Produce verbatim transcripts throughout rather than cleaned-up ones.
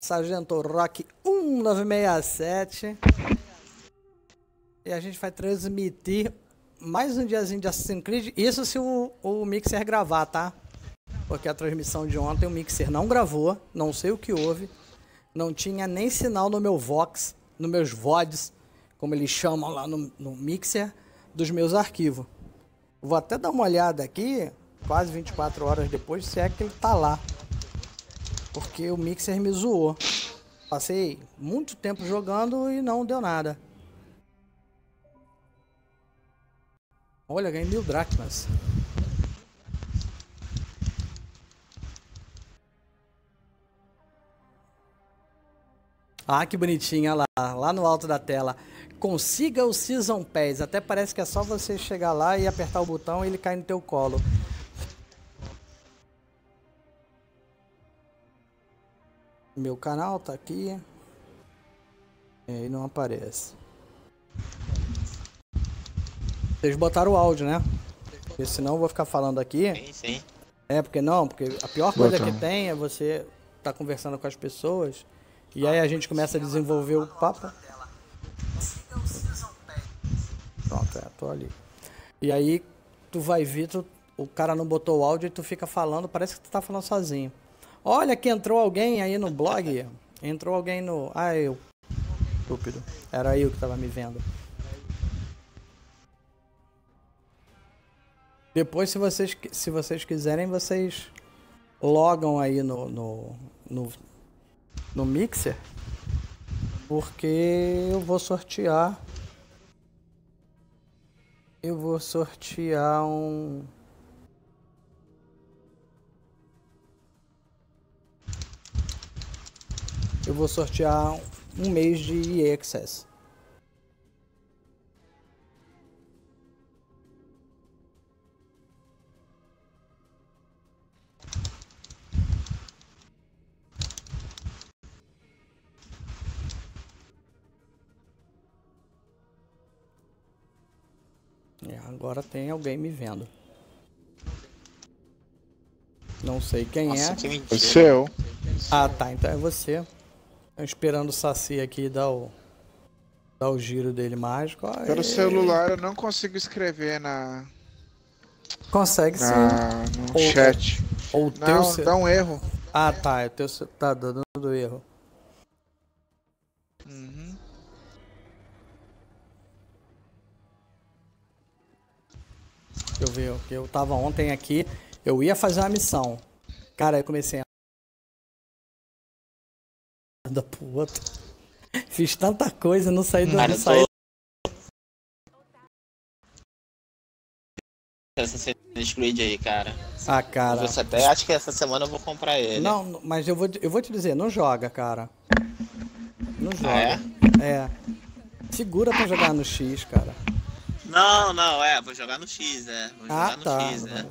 Sargento Rock um nove seis sete. E a gente vai transmitir mais um diazinho de Assassin's Creed. Isso se o, o Mixer gravar, tá? Porque a transmissão de ontem o Mixer não gravou. Não sei o que houve. Não tinha nem sinal no meu Vox, nos meus V O Ds, como eles chamam lá no, no Mixer, dos meus arquivos. Vou até dar uma olhada aqui, quase vinte e quatro horas depois, se é que ele tá lá. Porque o Mixer me zoou. Passei muito tempo jogando e não deu nada. Olha, ganhei mil dracmas. Ah, que bonitinha lá, lá no alto da tela. Consiga o Season Pass. Até parece que é só você chegar lá e apertar o botão e ele cai no teu colo. Meu canal tá aqui. E aí não aparece. Vocês botaram o áudio, né? Porque senão eu vou ficar falando aqui. Sim, sim. É, porque não, porque a pior coisa que tem é você tá conversando com as pessoas. E aí a gente começa a desenvolver o papo. Pronto, é, tô ali. E aí tu vai ver, tu, o cara não botou o áudio e tu fica falando, parece que tu tá falando sozinho. Olha que entrou alguém aí no blog. Entrou alguém no... Ah, eu. Estúpido. Era eu que tava me vendo. Depois, se vocês, se vocês quiserem, vocês logam aí no... no, no no Mixer, porque eu vou sortear eu vou sortear um eu vou sortear um mês de E A Access. Agora tem alguém me vendo. Não sei quem Nossa, é. Que é seu. Ah, tá. Então é você. Tô esperando o Saci aqui dar o, dar o giro dele mágico. Aê. Pelo celular eu não consigo escrever na... Consegue na... sim. No ou... chat. Ou não, teu ce... dá um erro. Ah, tá. O teu ce... tá dando erro. Uhum. Eu vi, eu tava ontem aqui, eu ia fazer uma missão. Cara, eu comecei a... da pro outro. Fiz tanta coisa, não saí do... Não saí... Essa Creed aí, cara. Ah, cara. Eu até acho que essa semana eu vou comprar ele. Não, mas eu vou, eu vou te dizer, não joga, cara. Não joga. Ah, é? É. Segura pra jogar no X, cara. Não, não, é, vou jogar no X, é. Vou jogar ah, no tá. X, é.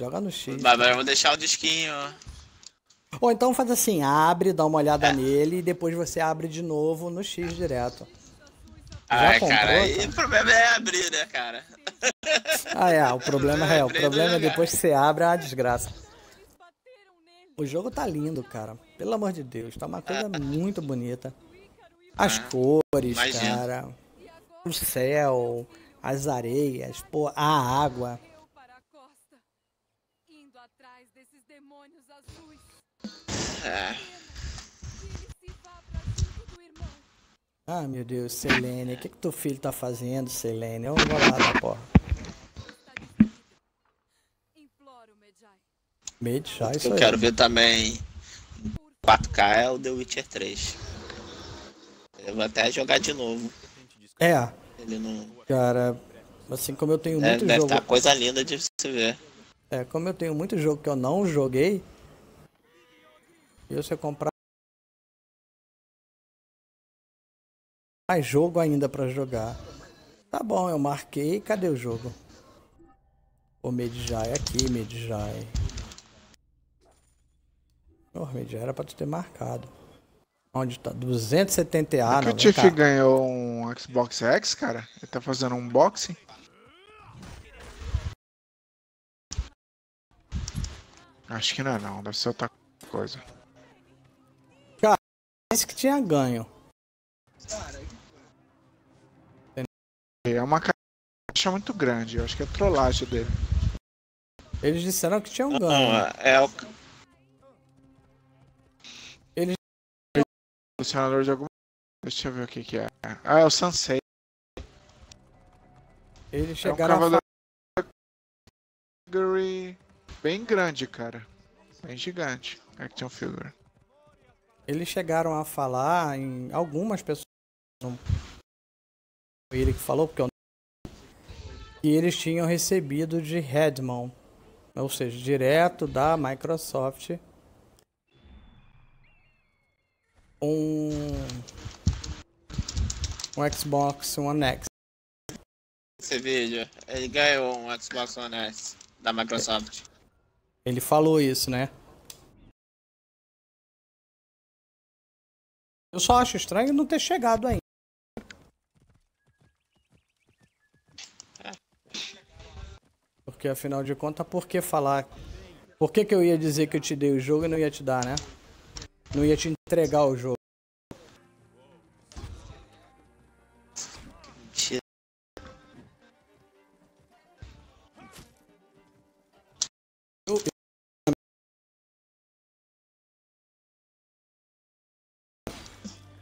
Joga no X. Mas eu vou deixar o disquinho. Ou então faz assim, abre, dá uma olhada é. nele e depois você abre de novo no X direto. Ah, é, cara, e o problema é abrir, né, cara? Ah, é, o problema é, é o problema é depois que você abre, a desgraça. O jogo tá lindo, cara. Pelo amor de Deus, tá uma coisa ah. muito bonita. As ah. cores, imagina, cara. O céu... As areias, pô, a água. É. Ah, meu Deus, Selene, o que que teu filho tá fazendo, Selene? Eu vou lá da porra. Medjai, isso aí. Eu quero ver também quatro K é o The Witcher três. Eu vou até jogar de novo. É. Ele não... Cara, assim como eu tenho é, muito deve jogo... Deve tá coisa linda de se ver. É, como eu tenho muito jogo que eu não joguei... E se eu comprar... Mais jogo ainda pra jogar. Tá bom, eu marquei. Cadê o jogo? O Medjai aqui, Medjai. O Medjai era pra tu ter marcado. Onde tá? duzentos e setenta A, né? O Tiff ganhou um Xbox X, cara? Ele tá fazendo um unboxing? Acho que não é não, deve ser outra coisa. Cara, mais que tinha ganho. É uma caixa muito grande, eu acho que é trollagem dele. Eles disseram que tinham ganho. Ah, é o... Eles... Selecionador de alguma... Deixa eu ver o que que é. Ah, é o Sansei. Eles chegaram é um cavaleiro a... bem grande, cara. Bem gigante. Action figure. Eles chegaram a falar em algumas pessoas... Ele que falou, porque eu não... E eles tinham recebido de Redmond. Ou seja, direto da Microsoft. Um... Um Xbox One X. Esse vídeo, ele ganhou um Xbox One X da Microsoft. Ele falou isso, né? Eu só acho estranho não ter chegado ainda. Porque afinal de contas, por que falar? Por que que eu ia dizer que eu te dei o jogo e não ia te dar, né? Não ia te entregar o jogo. Mentira. Eu...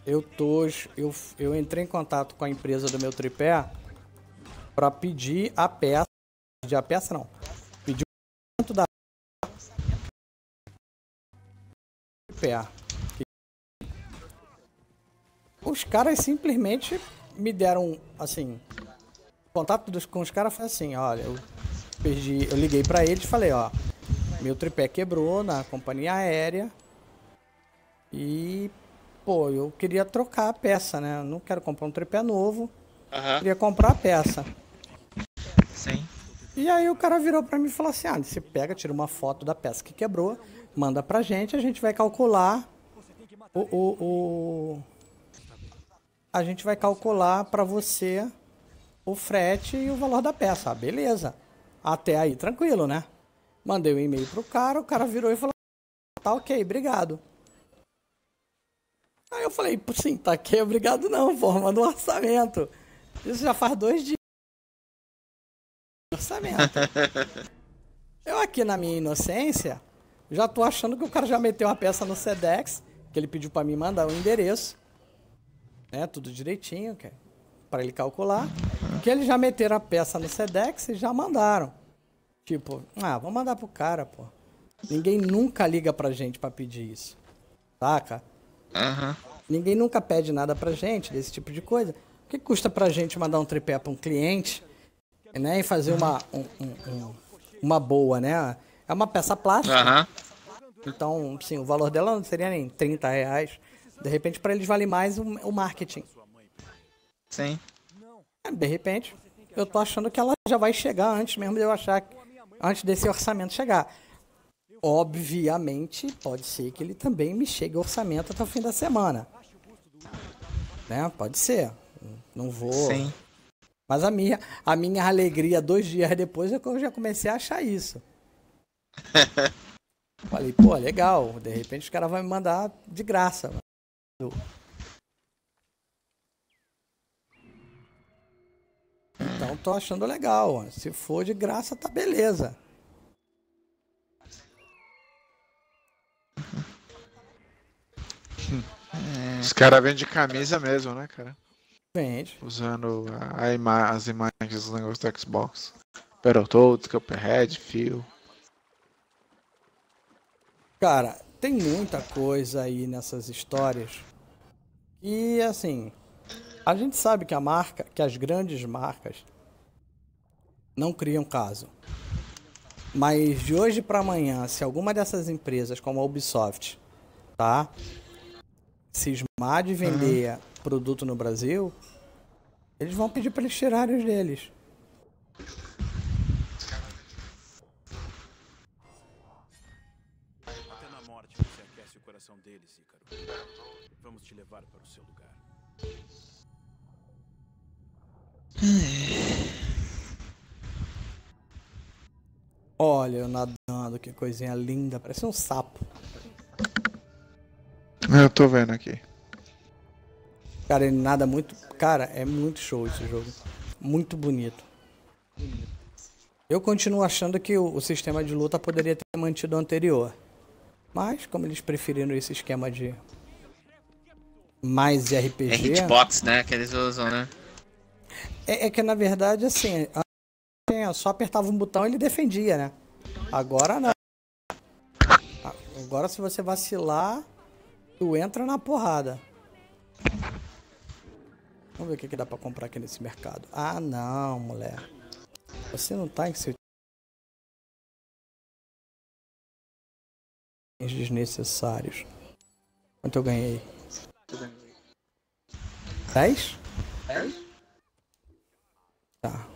Eu, tô, eu, eu entrei em contato com a empresa do meu tripé para pedir a peça. Pedir a peça não. Pedir o tanto da tripé. Os caras simplesmente me deram assim. O contato dos, com os caras foi assim, olha, eu perdi, eu liguei para eles e falei, ó, meu tripé quebrou na companhia aérea e pô, eu queria trocar a peça, né? Eu não quero comprar um tripé novo. Uhum. Queria comprar a peça. Sim. E aí o cara virou pra mim e falou assim, ah, você pega, tira uma foto da peça que quebrou, manda pra gente, a gente vai calcular o... o, o... A gente vai calcular pra você o frete e o valor da peça. Ah, beleza. Até aí, tranquilo, né? Mandei um e-mail pro cara, o cara virou e falou, tá ok, obrigado. Aí eu falei, sim, tá ok, obrigado não, pô, manda um orçamento. Isso já faz dois dias. Orçamento. Eu aqui na minha inocência já tô achando que o cara já meteu uma peça no Sedex, que ele pediu pra mim mandar o endereço, né, tudo direitinho, que é pra ele calcular, que eles já meteram a peça no Sedex e já mandaram. Tipo, ah, vamos mandar pro cara, pô. Ninguém nunca liga pra gente pra pedir isso, saca? Uhum. Ninguém nunca pede nada pra gente desse tipo de coisa. O que custa pra gente mandar um tripé pra um cliente, né, e fazer uma, um, um, um, uma boa, né? É uma peça plástica. Uhum. Então, sim, o valor dela não seria nem trinta reais. De repente, para eles vale mais o, o marketing. Sim. De repente, eu tô achando que ela já vai chegar antes mesmo de eu achar, antes desse orçamento chegar. Obviamente, pode ser que ele também me chegue o orçamento até o fim da semana. Né? Pode ser. Não vou... Sim. Mas a minha, a minha alegria, dois dias depois, eu já comecei a achar isso. Falei, pô, legal. De repente os caras vão me mandar de graça. Mano. Então tô achando legal. Se for de graça, tá beleza. Os caras vendem de camisa mesmo, né, cara? Usando a ima as imagens dos negócios do Xbox. Battletoads, Cuphead, Fio. Cara, tem muita coisa aí nessas histórias. E assim, a gente sabe que a marca, que as grandes marcas não criam caso. Mas de hoje pra amanhã, se alguma dessas empresas, como a Ubisoft, tá, cismar de vender... Uhum. Produto no Brasil, eles vão pedir para eles tirarem os deles. Até na morte você aquece o coração deles, Ícaro. Vamos te levar para o seu lugar. Olha eu nadando, que coisinha linda, parece um sapo. Eu tô vendo aqui. Cara, ele nada muito... Cara, é muito show esse jogo. Muito bonito. Eu continuo achando que o, o sistema de luta poderia ter mantido o anterior. Mas, como eles preferiram esse esquema de... mais R P G... É hitbox, né? Que eles usam, né? É, é que, na verdade, assim... Eu só apertava um botão e ele defendia, né? Agora não. Agora, se você vacilar, tu entra na porrada. Vamos ver o que, que dá pra comprar aqui nesse mercado. Ah, não, mulher. Você não tá em seu... desnecessários. Quanto eu ganhei? dez? dez? Tá.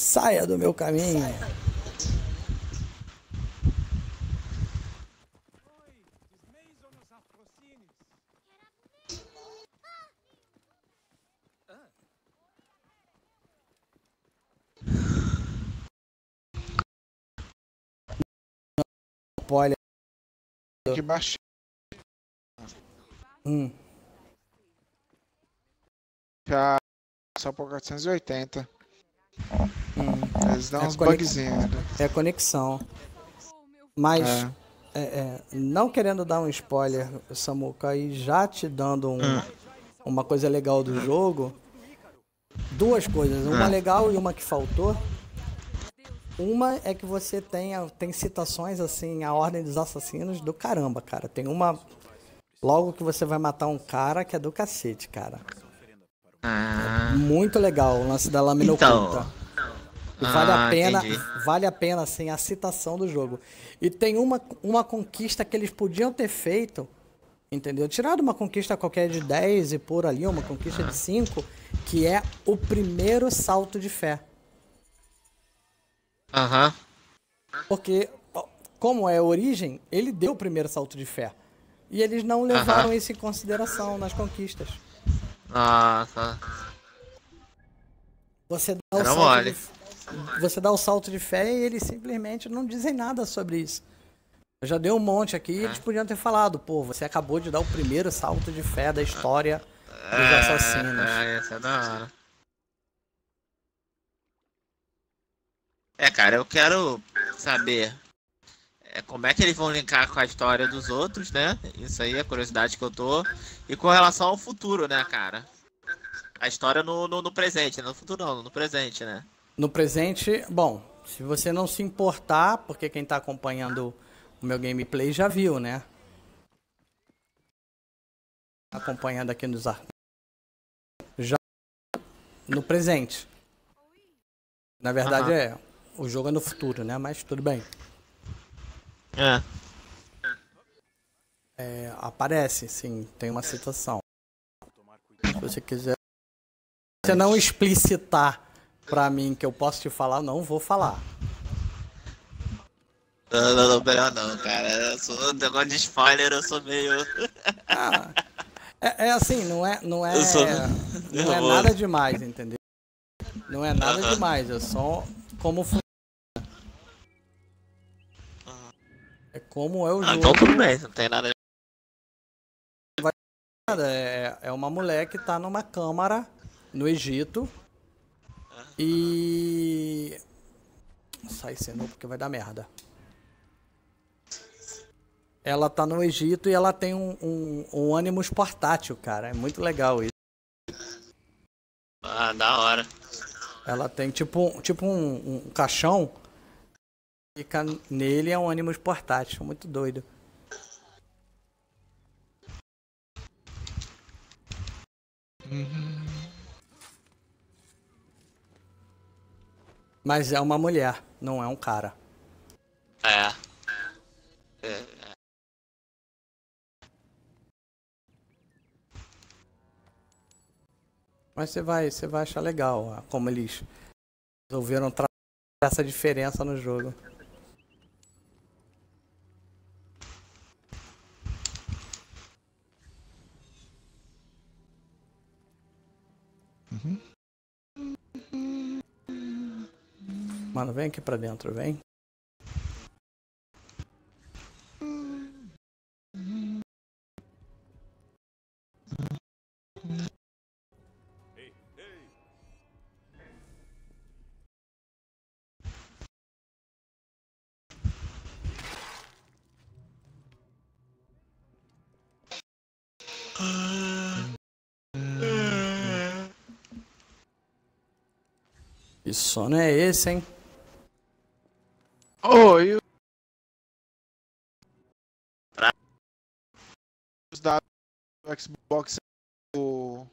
Saia do meu caminho. Olha, que baixo. Hum. Já só por quatrocentos e oitenta. Hum. Eles dão é uns bugzinhos. É conexão. Mas é. É, é, não querendo dar um spoiler, Samuca, e já te dando um, hum. uma coisa legal do jogo. Duas coisas, uma hum. legal e uma que faltou. Uma é que você tem, tem citações, assim, a Ordem dos Assassinos do caramba, cara. Tem uma... Logo que você vai matar um cara que é do cacete, cara. Ah. É muito legal o lance da lâmina então. oculta. E vale ah, a pena, entendi. vale a pena, assim, a citação do jogo. E tem uma, uma conquista que eles podiam ter feito, entendeu? Tirado uma conquista qualquer de dez e por ali, uma conquista ah. de cinco, que é o primeiro salto de fé. Aham. Uhum. Porque, como é a origem, ele deu o primeiro salto de fé. E eles não levaram uhum. isso em consideração nas conquistas. Ah, tá. Você dá, o salto de... Você dá o salto de fé e eles simplesmente não dizem nada sobre isso. Eu já dei um monte aqui e eles podiam ter falado, pô, você acabou de dar o primeiro salto de fé da história dos assassinos. É, essa é da hora. É, cara, eu quero saber é, como é que eles vão linkar com a história dos outros, né? Isso aí é a curiosidade que eu tô. E com relação ao futuro, né, cara? A história no, no, no presente, não no futuro não, no presente, né? No presente, bom, se você não se importar, porque quem tá acompanhando o meu gameplay já viu, né? Acompanhando aqui nos ar... Já no presente. Na verdade, uh-huh. é... O jogo é no futuro, né? Mas tudo bem. É. é aparece, sim. Tem uma citação. Se você quiser... Se você não explicitar pra mim que eu posso te falar, não vou falar. Não, não, não. Melhor não, cara. Eu sou um negócio de spoiler, eu sou meio... Ah, é, é assim, não é... Não é, sou... não é nada demais, entendeu? Não é nada uh-huh. demais, é só... Como funciona. Uhum. É como é o ah, jogo. Então tudo bem, não tem nada. É, é uma mulher que tá numa câmara no Egito. Uhum. E... Sai Senu porque vai dar merda. Ela tá no Egito e ela tem um, um, um ônibus portátil, cara. É muito legal isso. Ah, da hora. Ela tem tipo, tipo um, um caixão e nele é um ônibus portátil, muito doido. Uhum. Mas é uma mulher, não é um cara. É. É. Mas você vai, você vai achar legal ó, como eles resolveram trazer essa diferença no jogo. Uhum. Mano, vem aqui pra dentro, vem. Que sono é esse, hein? Oi. Oh, os dados do Xbox do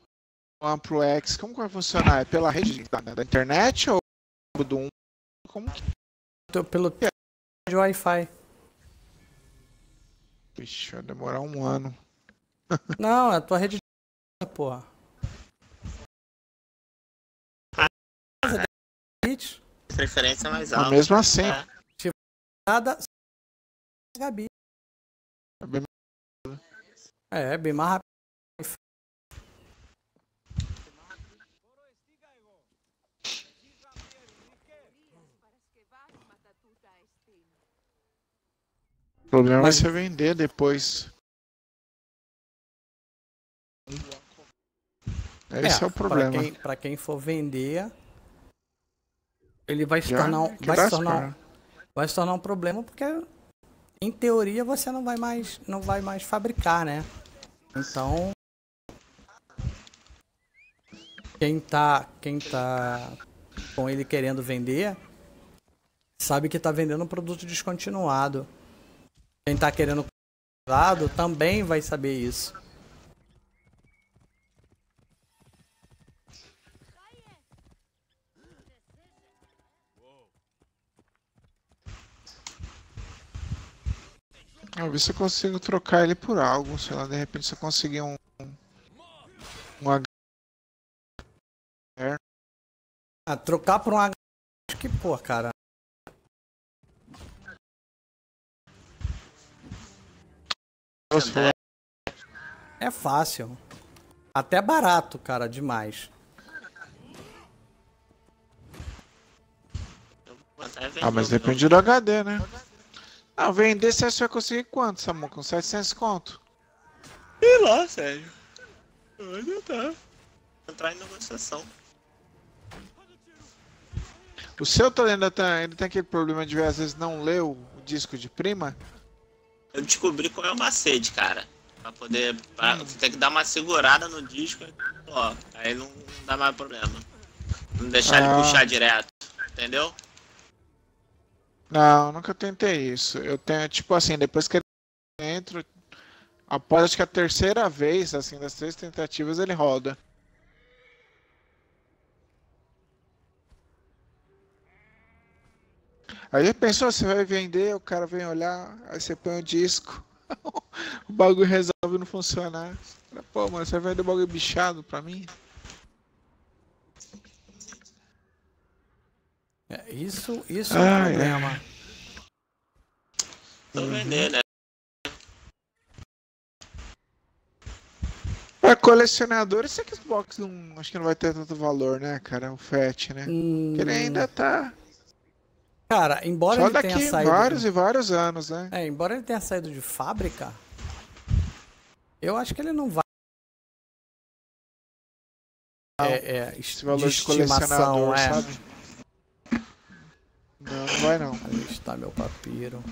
One Pro X, como que vai funcionar? É pela rede da, da internet ou do um? Como que... Tô pelo é. de Wi-Fi. Vixe, vai demorar um ano. Não, é a tua rede de... porra. Preferência mais alta. Mas mesmo assim. É. Tipo, nada. Gabi. É bem mais rápido. É, é bem mais rápido. O problema Mas... é você vender depois. Esse é, é o problema. Pra quem, pra quem for vender. Ele vai se, tornar um, vai, se tornar, vai se tornar um problema, porque em teoria você não vai mais, não vai mais fabricar, né? Então quem tá, quem tá com ele querendo vender sabe que tá vendendo um produto descontinuado. Quem tá querendo comprado também vai saber isso. Eu vou ver se eu consigo trocar ele por algo, sei lá, de repente se eu conseguir um... Um H... Ah, trocar por um H... Acho que pô, cara. É fácil. Até barato, cara, demais. Ah, mas depende do H D, né? Ah, vender você vai conseguir quanto, Samuca? setecentos conto? Sei lá, Sérgio. Olha, tá. Entrar em negociação. O seu tá ainda tá, ele tem aquele problema de ver, às vezes não ler o, o disco de prima? Eu descobri qual é o macete, cara. Pra poder. Pra, hum. Tem que dar uma segurada no disco, ó. Aí não, não dá mais problema. Não deixar ah. ele puxar direto, entendeu? Não, nunca tentei isso. Eu tenho, tipo assim, depois que ele entra, após acho que a terceira vez, assim, das três tentativas, ele roda. Aí já pensou, você vai vender, o cara vem olhar, aí você põe o disco, o bagulho resolve não funcionar. Pô, mano, você vai vender o bagulho bichado pra mim? É, isso, isso ah, é um problema. É. Tô vendendo, né? Pra colecionador, esse Xbox não, acho que não vai ter tanto valor, né, cara? O Fat, né? Hum... Ele ainda tá... Cara, embora Só ele tenha saído... Só daqui vários de... e vários anos, né? É, embora ele tenha saído de fábrica, eu acho que ele não vai... É, é, esse valor de, de colecionador, é. sabe? Não, não vai não. Ali está meu papiro.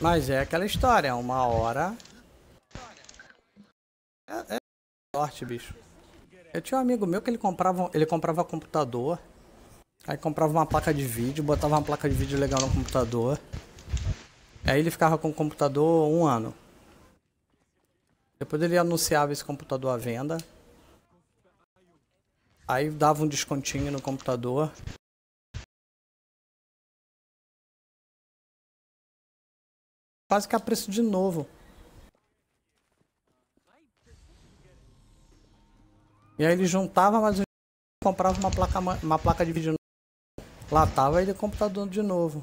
Mas é aquela história, uma hora... É, é sorte, bicho. Eu tinha um amigo meu que ele comprava, ele comprava computador. Aí comprava uma placa de vídeo, botava uma placa de vídeo legal no computador. Aí ele ficava com o computador um ano. Depois ele anunciava esse computador à venda. Aí dava um descontinho no computador. Quase que a preço de novo. E aí ele juntava mais um... Comprava uma placa, uma placa de vídeo... Lá tava ele computador de novo.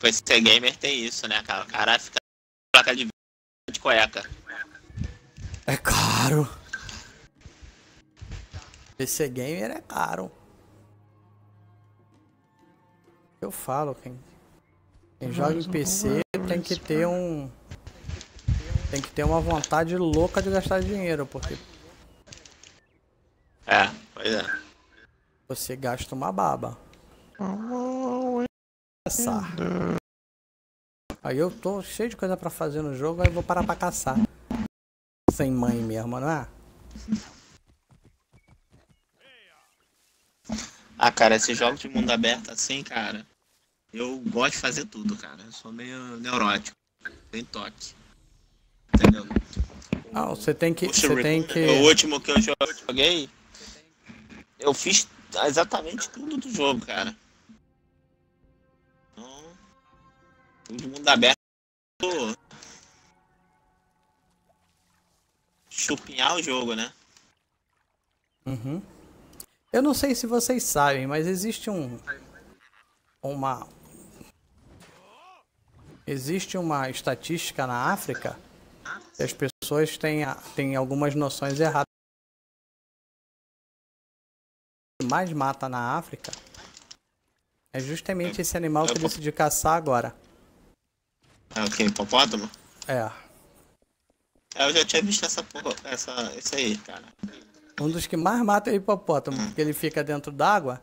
Com esse gamer tem isso, né, cara? O cara fica com placa de vídeo de cueca. É caro. P C gamer é caro. Eu falo, quem, quem joga em P C tem que ter um... Tem que ter uma vontade louca de gastar dinheiro, porque... Você gasta uma baba. Caçar. Aí eu tô cheio de coisa pra fazer no jogo, aí eu vou parar pra caçar. Sem mãe mesmo, não é? Ah, cara, esses jogos de mundo aberto assim, cara, eu gosto de fazer tudo, cara. Eu sou meio neurótico, tem toque. Entendeu? Ah, você tem que... Poxa, você tem que... O último que eu joguei, eu fiz exatamente tudo do jogo, cara. Então, tudo de mundo aberto. Chupinhar o jogo, né? Uhum. Eu não sei se vocês sabem, mas existe um... Uma... Existe uma estatística na África que as pessoas têm, têm algumas noções erradas. O que mais mata na África é justamente esse animal que eu decidi caçar agora. É o que? Hipopótamo? É. Eu já tinha visto essa porra, essa, esse aí, cara. Um dos que mais mata é o hipopótamo, hum. porque ele fica dentro d'água.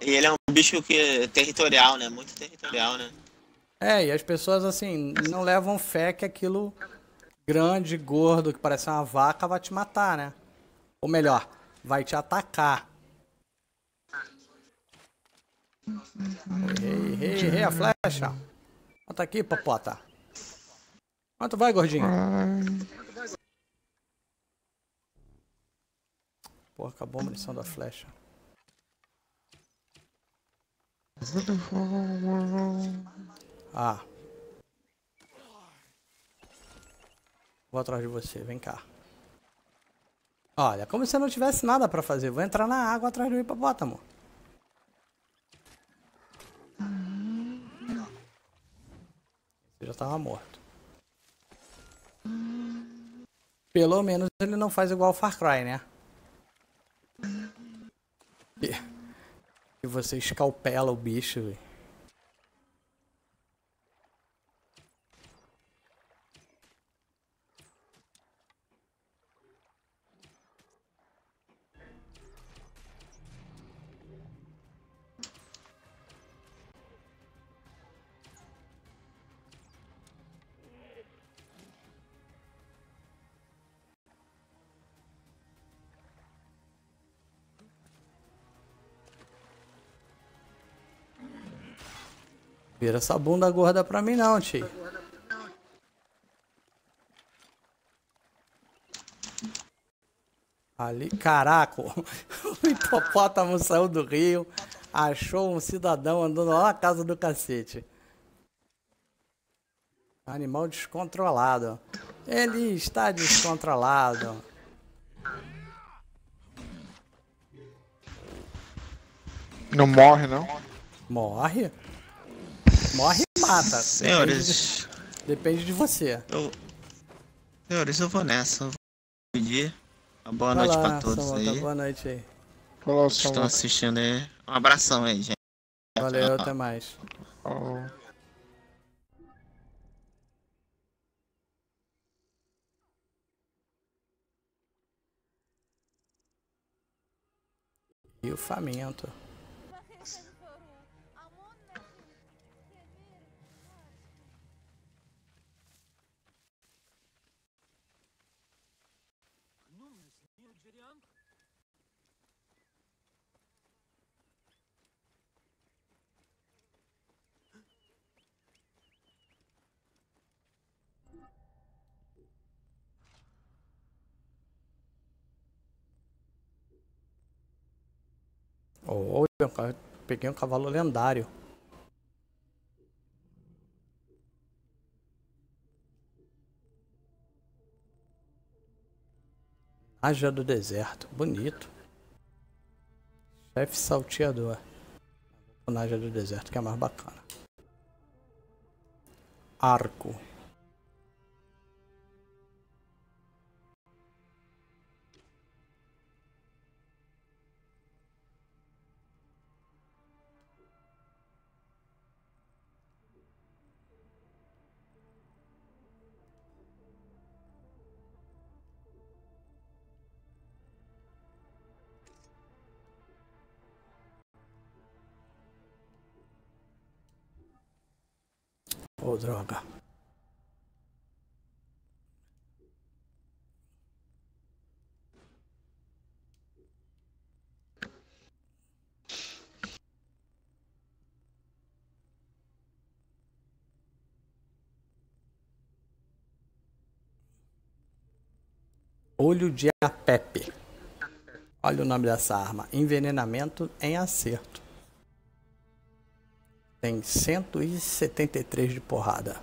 E ele é um bicho que é territorial, né? Muito territorial, né? É, e as pessoas, assim, não levam fé que aquilo grande, gordo, que parece uma vaca, vai te matar, né? Ou melhor, vai te atacar. Errei, errei, errei a flecha. Bota aqui, hipopótamo. Quanto vai, gordinho? Porra, acabou a munição da flecha. Ah. Vou atrás de você, vem cá. Olha, como se eu não tivesse nada pra fazer. Vou entrar na água atrás do hipopótamo. Você já tava morto. Pelo menos ele não faz igual o Far Cry, né? E você escalpela o bicho, véio. Vira essa bunda gorda pra mim não, tio. Ali, caraca, o hipopótamo saiu do rio, achou um cidadão andando lá na casa do cacete. Animal descontrolado. Ele está descontrolado. Não morre, não? Morre? Morre e mata. Senhores. Depende de, depende de você. Eu, senhores, eu vou nessa. Eu vou pedir uma boa Vai noite lá, pra todos Samuca, aí. Boa noite aí. Olá, estão Samuca. Assistindo aí. Um abração aí, gente. Valeu, tchau. Até mais. Tchau. E o faminto. Oh, eu peguei um cavalo lendário. Haja do deserto, bonito. Chefe salteador. Haja do deserto que é mais bacana. Arco. Oh, droga. Olho de Apepe. Olha o nome dessa arma. Envenenamento em acerto. Tem cento e setenta e três de porrada.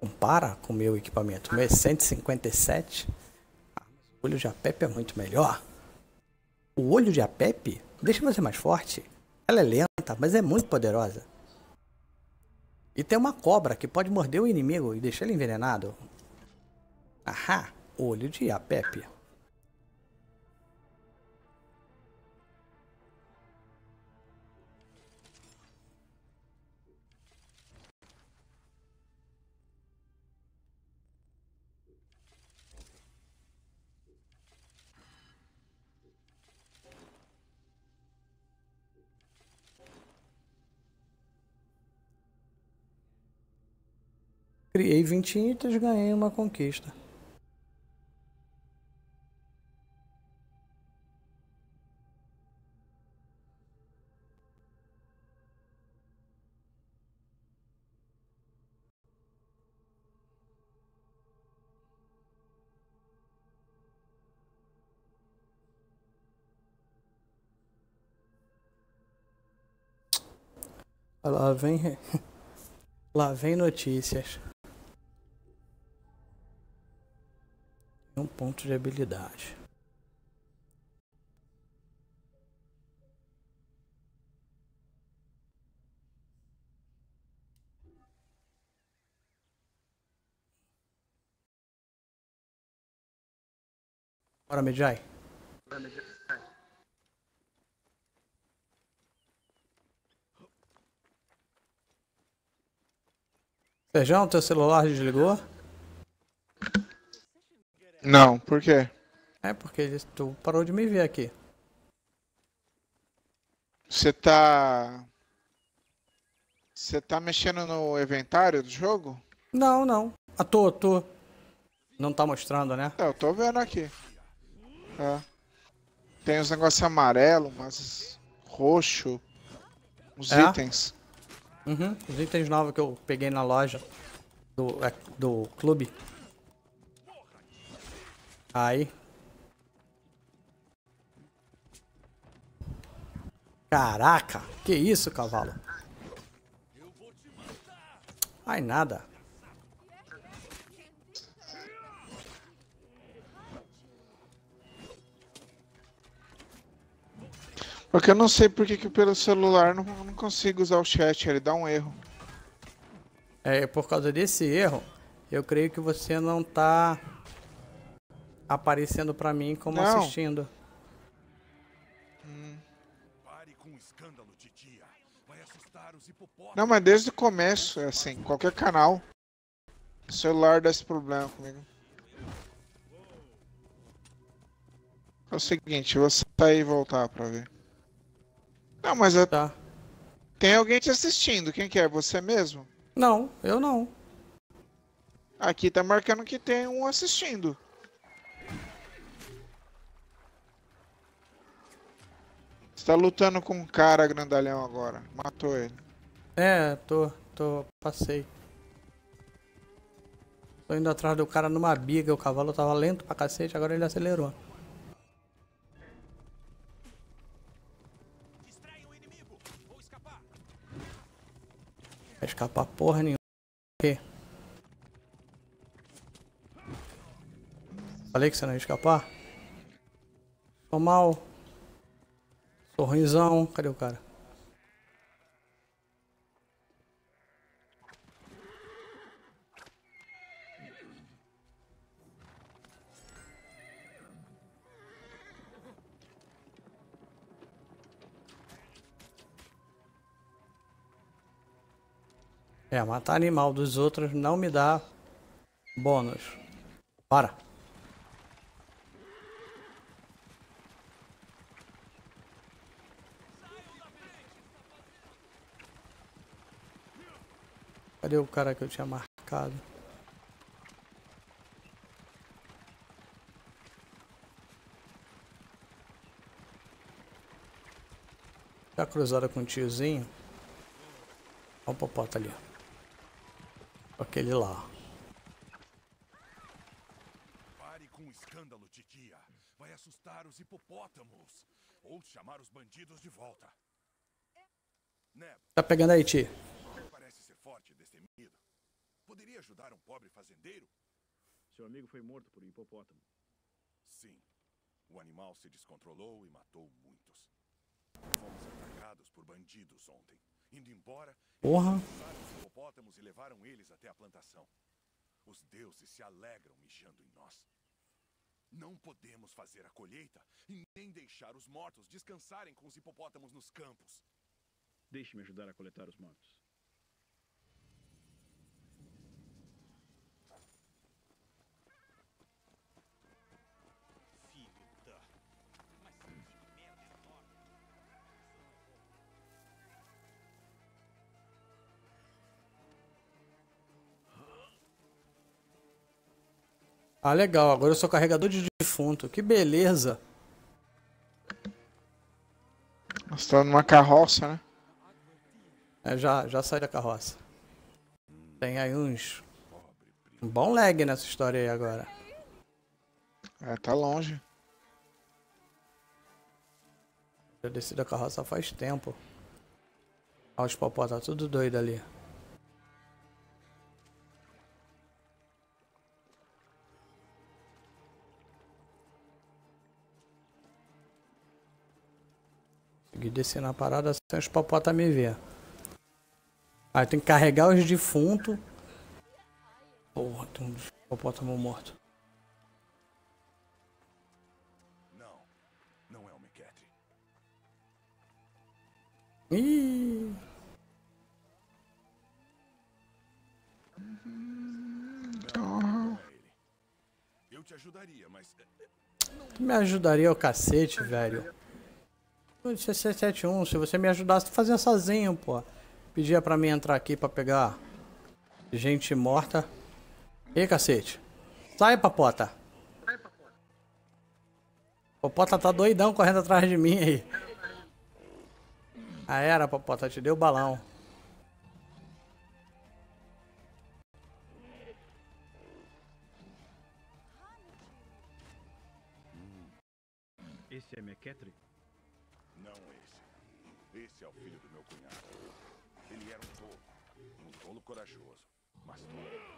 Compara com o meu equipamento. O meu é cento e cinquenta e sete. O olho de Apepe é muito melhor. O olho de Apepe deixa você mais forte. Ela é lenta, mas é muito poderosa. E tem uma cobra que pode morder o inimigo e deixar ele envenenado. Ahá, olho de Apepe. Criei vinte itens, ganhei uma conquista. Lá vem, lá vem notícias. Um ponto de habilidade. Bora, Medjai. Bora, Medjai. Sergão, teu celular desligou? Não, por quê? É porque tu parou de me ver aqui. Você tá... Você tá mexendo no inventário do jogo? Não, não. Ah, tô, tô. Não tá mostrando, né? É, eu tô vendo aqui. É. Tem uns negócios amarelos, mas roxo. Os é? itens. Uhum, os itens novos que eu peguei na loja do, do clube. Aí. Caraca, que isso, cavalo? Ai, nada. Porque eu não sei porque que pelo celular não, não consigo usar o chat, ele dá um erro. É, por causa desse erro, eu creio que você não tá... aparecendo pra mim como não. assistindo. Hum. Não, mas desde o começo, é assim, qualquer canal. O celular dá esse problema comigo. É o seguinte, eu vou sair e voltar pra ver. Não, mas eu... tá. Tem alguém te assistindo, quem que é? Você mesmo? Não, eu não. Aqui tá marcando que tem um assistindo. Tá lutando com um cara grandalhão agora. Matou ele. É, tô, tô, passei. Tô indo atrás do cara numa biga. O cavalo tava lento pra cacete, agora ele acelerou. Distrai o inimigo. Vou escapar. Vai escapar porra nenhuma. Aqui. Falei que você não ia escapar? Tô mal. Tô ruimzão. Cadê o cara? É, matar animal dos outros não me dá bônus. Para. Cadê o cara que eu tinha marcado? Tá cruzada com o tiozinho. Olha o popota ali. Aquele lá. Pare com o escândalo, titia. Vai assustar os hipopótamos. Ou chamar os bandidos de volta. Tá pegando aí, tia. Parece ser forte e destemido. Poderia ajudar um pobre fazendeiro? Seu amigo foi morto por um hipopótamo. Sim. O animal se descontrolou e matou muitos. Fomos atacados por bandidos ontem. Indo embora, porra, os hipopótamos e levaram eles até a plantação. Os deuses se alegram mijando em nós. Não podemos fazer a colheita e nem deixar os mortos descansarem com os hipopótamos nos campos. Deixe-me ajudar a coletar os mortos. Ah, legal. Agora eu sou carregador de defunto. Que beleza. Você tá numa carroça, né? É, já, já saí da carroça. Tem aí uns... Um bom lag nessa história aí agora. É, tá longe. Eu desci da carroça faz tempo. Ah, os popó tá tudo doido ali. Consegui descer na parada sem os popota me ver. Aí ah, tem que carregar os defuntos. Porra, tem uns popótamo morto. Não, não é o Meketre. Ih! Não, não é ele. Eu te ajudaria, mas... Tu me ajudaria ao cacete, velho. sete sete um, se você me ajudasse, tu fazia sozinho, pô. Pedia pra mim entrar aqui pra pegar gente morta. Ei, cacete. Sai, papota. Sai, papota. Popota tá doidão correndo atrás de mim aí. Ah, era, papota. Te deu o balão. Esse é Meketre? Esse é o filho do meu cunhado. Ele era um tolo. Um tolo corajoso. Mas tolo.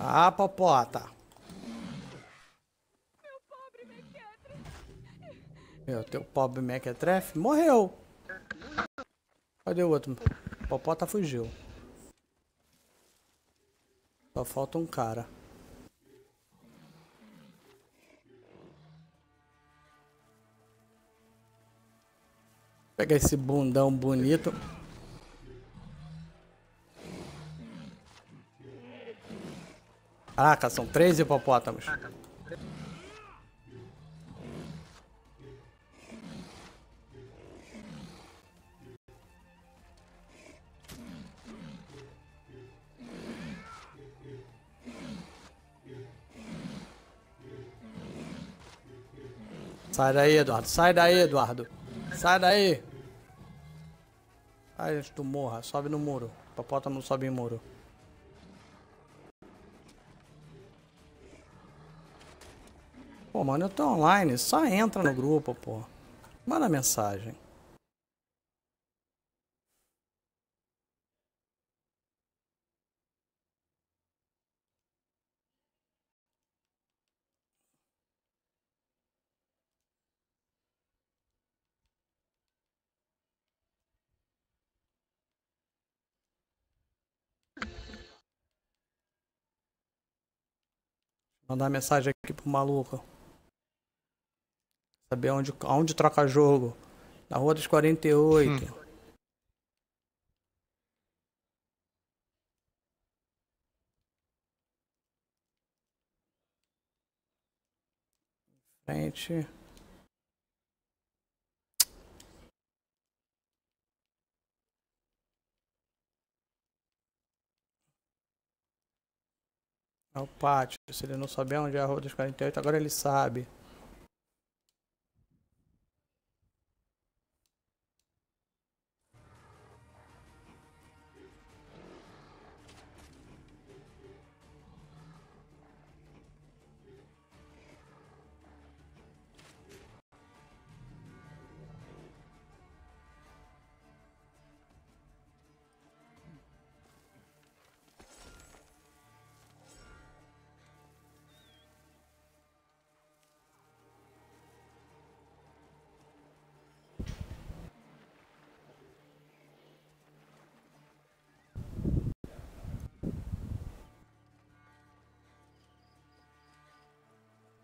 Ah, popota. Meu pobre Meketre. Meu, teu pobre Meketre morreu. Cadê o outro? Popota fugiu. Só falta um cara. Pega esse bundão bonito. Caraca, são três hipopótamos. Sai daí, Eduardo. Sai daí, Eduardo. Sai daí. Ai, gente, tu morra. Sobe no muro. Hipopótamo não sobe em muro. Pô, mano, eu tô online, só entra no grupo, pô. Manda mensagem. Mandar mensagem aqui pro maluco. Saber onde, onde troca jogo. Na Rua dos quarenta e oito. Hum. Frente. É o pátio. Se ele não souber onde é a Rua dos quarenta e oito, agora ele sabe.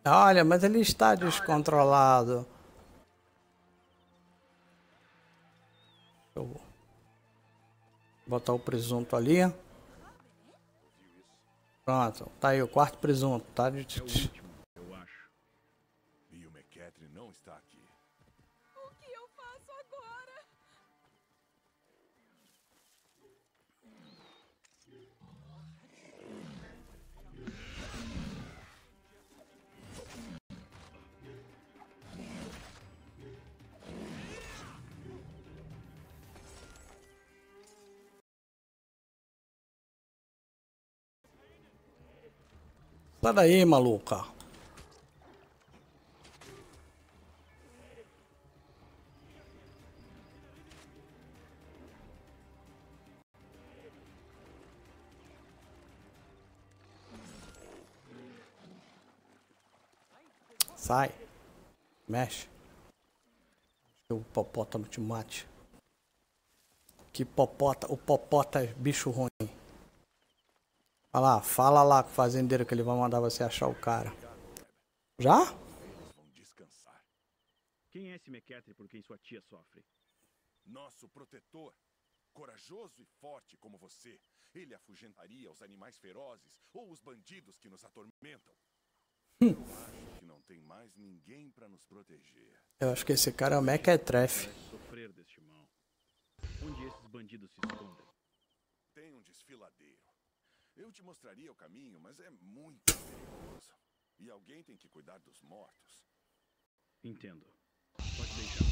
Olha, mas ele está descontrolado. Deixa eu botar o presunto ali. Pronto, tá aí o quarto presunto, tá? É o último, eu acho. E o Meketre não está aqui. O que eu faço agora? Sai daí, maluca. Sai. Mexe. O popótamo te mate. Que popota. O popota é bicho ruim. Olha lá, fala lá com o fazendeiro que ele vai mandar você achar o cara. Já? Vão descansar. Quem é esse Meketre por quem sua tia sofre? Nosso protetor. Corajoso e forte como você. Ele afugentaria os animais ferozes ou os bandidos que nos atormentam. Hum. Eu acho que não tem mais ninguém para nos proteger. Eu acho que esse cara é o Meketref. Sofrer deste mal. Onde esses bandidos se escondem? Tem um desfiladeiro. Eu te mostraria o caminho, mas é muito perigoso. E alguém tem que cuidar dos mortos. Entendo. Pode deixar.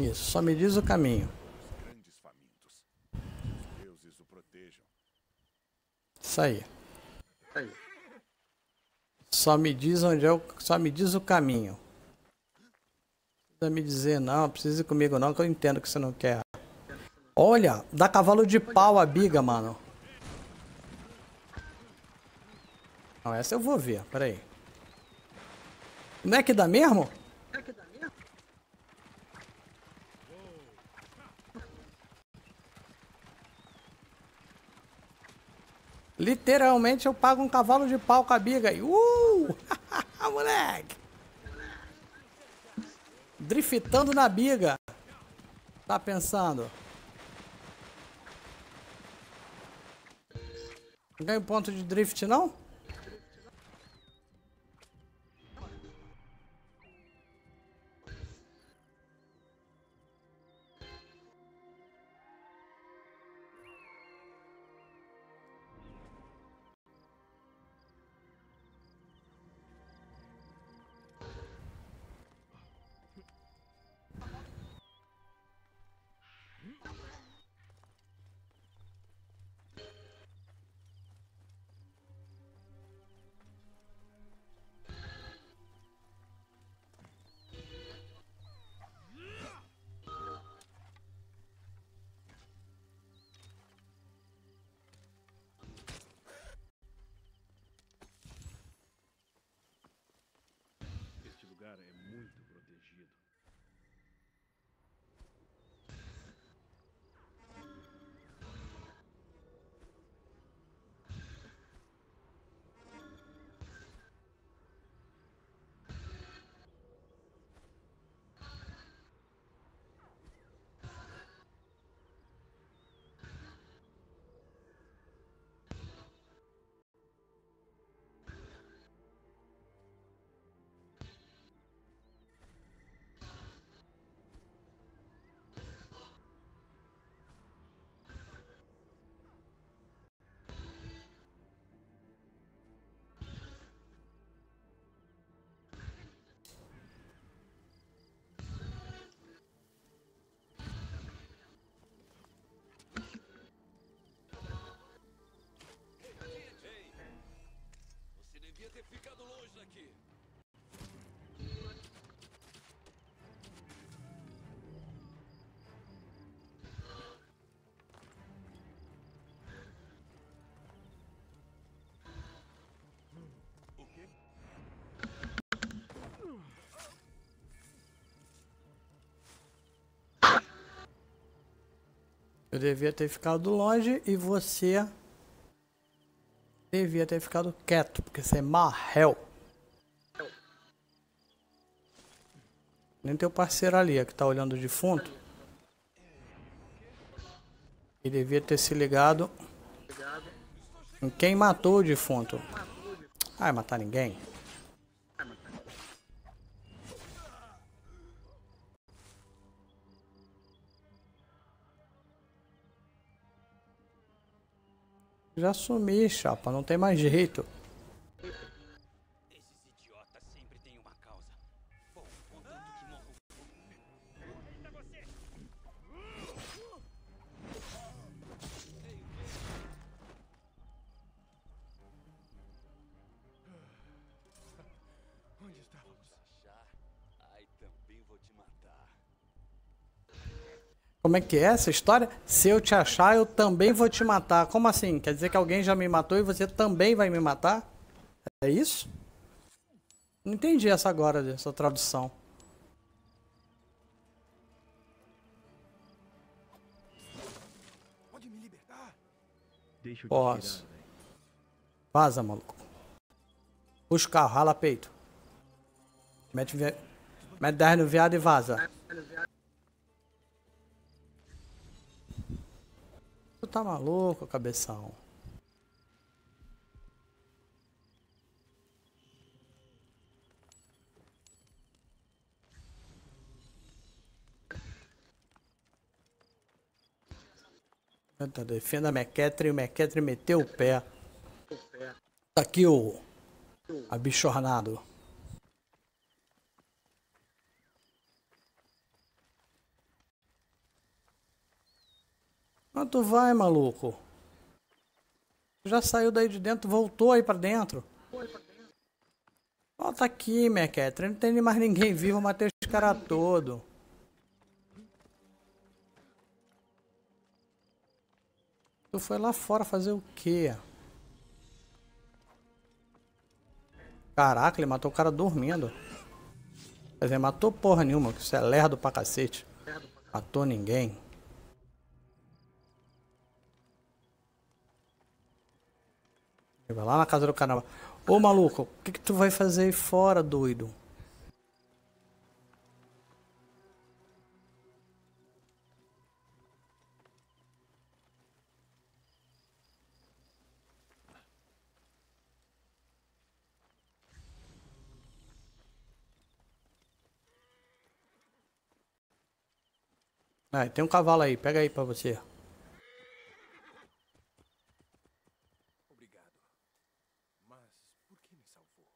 Isso, só me diz o caminho. Os grandes famintos. Os deuses o protejam. Isso aí. aí. Só me diz onde é o... Só me diz o caminho. Não precisa me dizer não, não precisa ir comigo não, que eu entendo que você não quer. Olha, dá cavalo de pau a biga, mano. Não, essa eu vou ver, peraí. Não é que dá mesmo? Não é que dá mesmo? Literalmente eu pago um cavalo de pau com a biga aí. Uh! Moleque! Driftando na biga. Tá pensando? Não ganho ponto de drift não? Eu devia ter ficado longe e você devia ter ficado quieto, porque você é marrel. Nem teu parceiro ali, é que tá olhando o defunto. Ele devia ter se ligado em quem matou o defunto. Ah, vai matar ninguém. Já sumi, chapa, não tem mais jeito. Como é que é essa história? Se eu te achar, eu também vou te matar. Como assim? Quer dizer que alguém já me matou e você também vai me matar? É isso? Não entendi essa agora, essa tradução. Pode me libertar? Deixa eu Posso. Tirar, Vaza, maluco. Puxa o carro, rala peito. Mete, vi... Mete dez no viado e vaza. Tu tá maluco, cabeção? Defenda a Meketre e o Meketre meteu o pé. Tá aqui o abichornado. Mas tu vai, maluco. Já saiu daí de dentro, voltou aí pra dentro. Volta aqui, Meketre. Não tem mais ninguém vivo, eu matei os caras todos. Tu foi lá fora fazer o quê? Caraca, ele matou o cara dormindo. Quer dizer, matou porra nenhuma, que isso é lerdo pra cacete. Matou ninguém. Vai lá na casa do caramba. Ô maluco, o que que tu vai fazer aí fora, doido? Ah, tem um cavalo aí, pega aí pra você.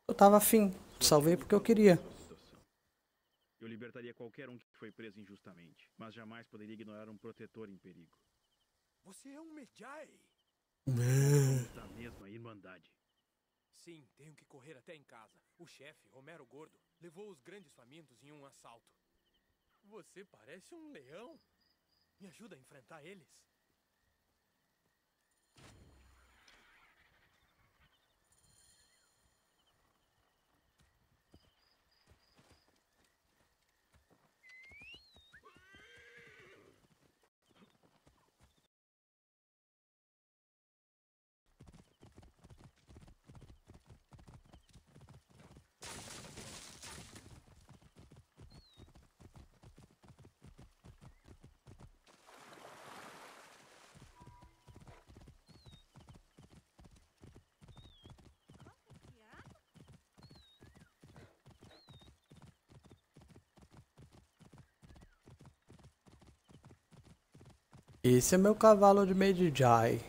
Eu tava afim, salvei porque eu queria. Eu libertaria qualquer um que foi preso injustamente, mas jamais poderia ignorar um protetor em perigo. Você é um Medjai. Da mesma irmandade. Sim, tenho que correr até em casa. O chefe, Romero Gordo, levou os grandes famintos em um assalto. Você parece um leão. Me ajuda a enfrentar eles. Esse é meu cavalo de Medjai.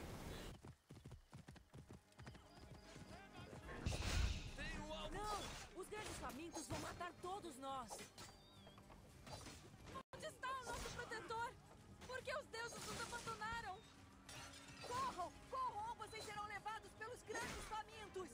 Não! Os grandes famintos vão matar todos nós! Onde está o nosso protetor? Por que os deuses nos abandonaram? Corram! Corram! Vocês serão levados pelos grandes famintos!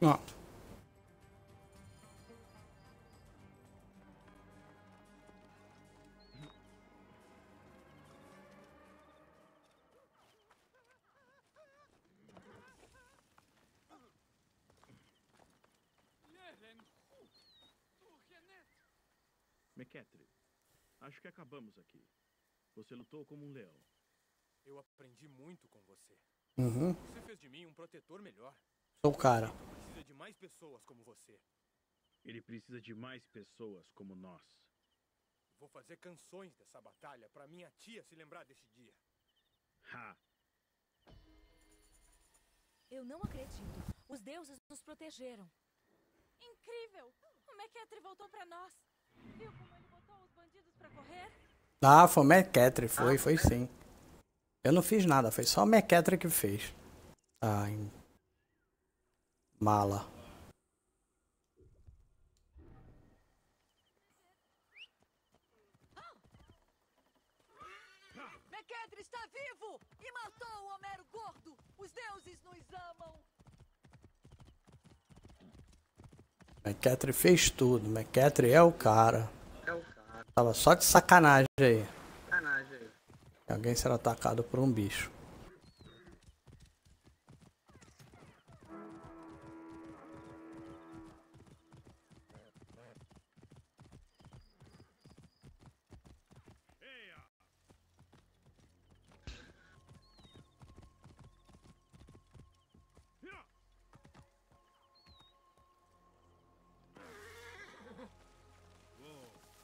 Ó. Meketre, acho que acabamos aqui. Você lutou como um leão. Eu aprendi muito com você. Uhum. Você fez de mim um protetor melhor. Sou o cara. Ele precisa de mais pessoas como você. Ele precisa de mais pessoas como nós. Vou fazer canções dessa batalha pra minha tia se lembrar desse dia. Ha! Eu não acredito. Os deuses nos protegeram. Incrível! O Meketre voltou pra nós. Viu como ele botou os bandidos pra correr? Ah, foi o Meketre, foi, ah. foi sim. Eu não fiz nada, foi só o Meketre que fez. Ai. Mala. Oh! Meketre está vivo e matou o Romero Gordo. Os deuses nos amam. Meketre fez tudo, Meketre é o cara. É o cara. Tava só de sacanagem aí. Sacanagem aí. Alguém será atacado por um bicho.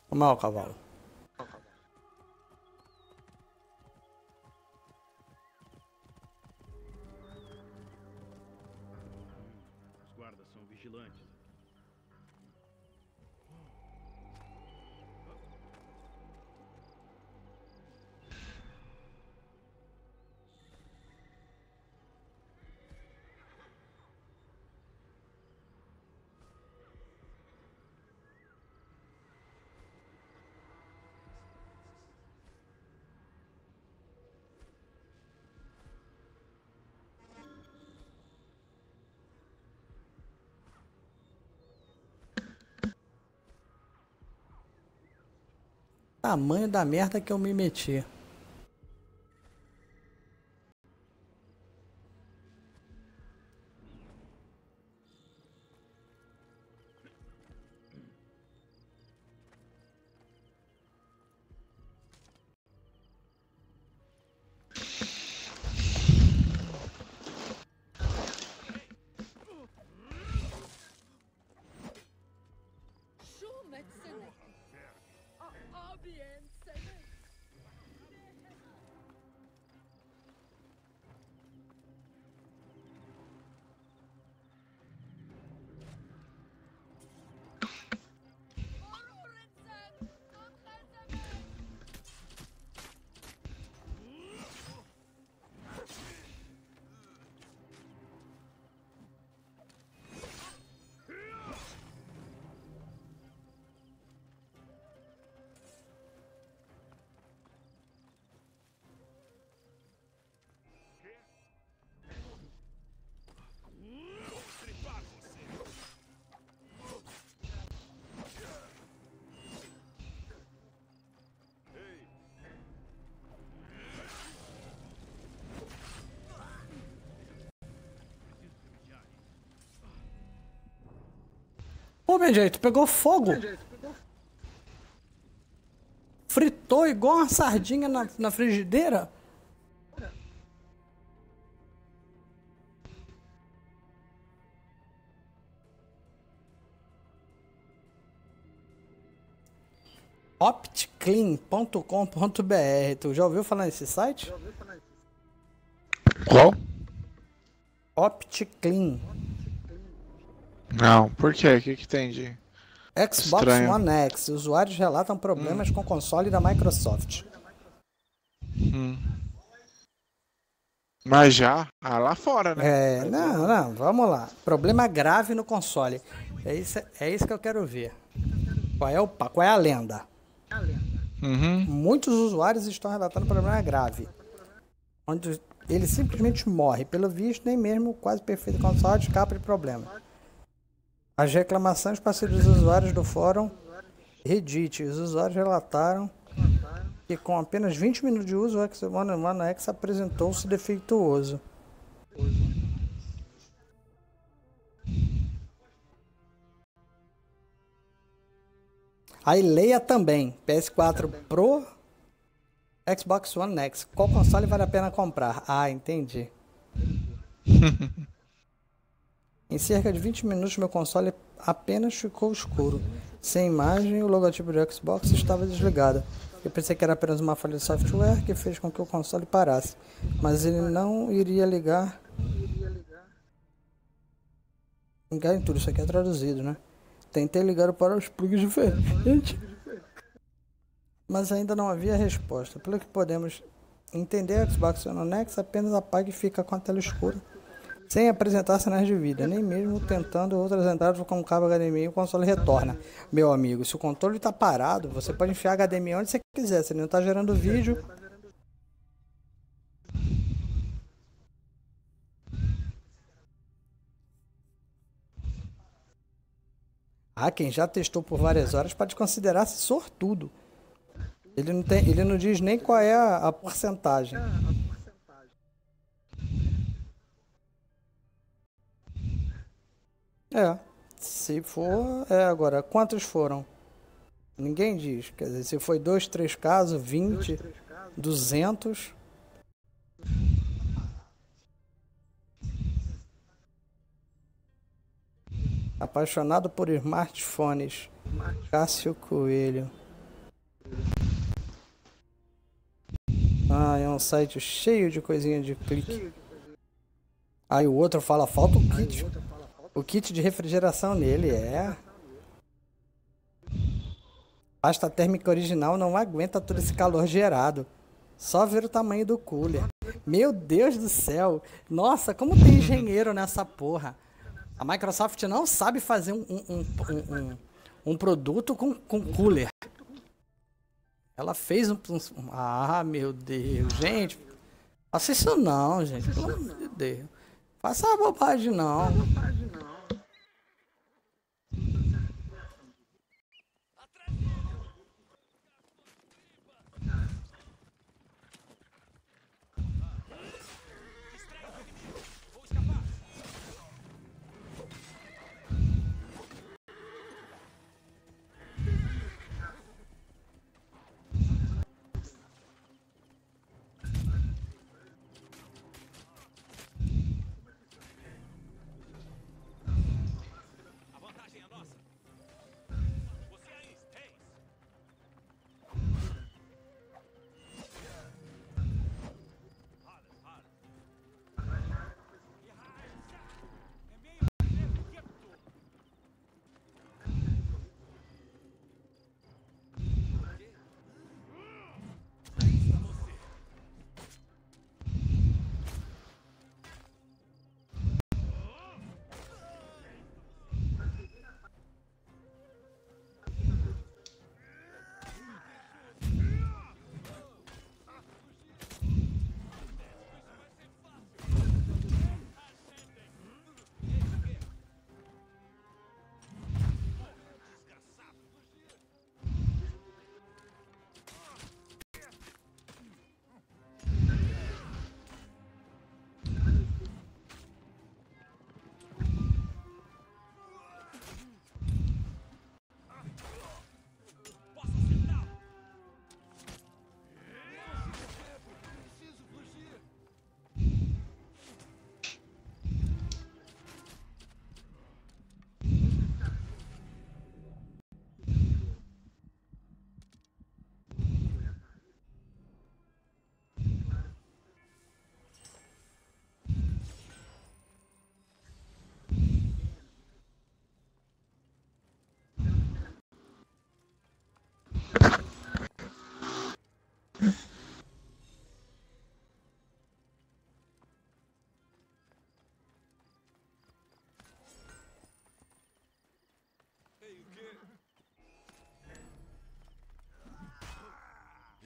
Toma o cavalo. Os guardas são vigilantes. Tamanho da merda que eu me meti. Pô, meu jeito, pegou fogo. Fritou igual uma sardinha na, na frigideira. opt clean ponto com ponto br. Tu já ouviu falar nesse site? Qual? OptClean. Não, por quê? O que, que tem de Xbox estranho? One X. Usuários relatam problemas hum. com o console da Microsoft. Hum. Mas já? Ah, lá fora, né? É, não, não, vamos lá. Problema grave no console. É isso, é isso que eu quero ver. Qual é, o, qual é a lenda? Uhum. Muitos usuários estão relatando problema grave. Onde ele simplesmente morre. Pelo visto, nem mesmo o quase perfeito console escapa de problema. As reclamações parecidas dos usuários do fórum Reddit. Os usuários relataram que com apenas vinte minutos de uso, o Xbox One X apresentou-se defeituoso. Aí leia também, P S quatro Pro, Xbox One X. Qual console vale a pena comprar? Ah, entendi. Em cerca de vinte minutos, meu console apenas ficou escuro. Sem imagem, o logotipo do Xbox estava desligado. Eu pensei que era apenas uma falha de software que fez com que o console parasse, mas ele não iria ligar. Ligar em tudo, isso aqui é traduzido, né? Tentei ligar para os plugs diferentes, mas ainda não havia resposta. Pelo que podemos entender, o Xbox One X apenas apaga e fica com a tela escura, sem apresentar sinais de vida, nem mesmo tentando outras entradas com cabo H D M I, o console retorna. Meu amigo, se o controle está parado, você pode enfiar H D M I onde você quiser, se ele não está gerando vídeo. Ah, quem já testou por várias horas pode considerar-se sortudo. Ele não, tem, ele não diz nem qual é a, a porcentagem. É, se for, é agora, quantos foram? Ninguém diz, quer dizer, se foi dois, três casos, vinte, duzentos. Apaixonado por smartphones, Cássio Coelho. Ah, é um site cheio de coisinha de clique. Aí o outro fala, falta o kit. O kit de refrigeração nele é... Pasta térmica original não aguenta todo esse calor gerado. Só ver o tamanho do cooler. Meu Deus do céu. Nossa, como tem engenheiro nessa porra. A Microsoft não sabe fazer um, um, um, um, um, um produto com, com cooler. Ela fez um, um... Ah, meu Deus. Gente, faça isso não, gente. Pelo amor de Deus. Faça a bobagem não.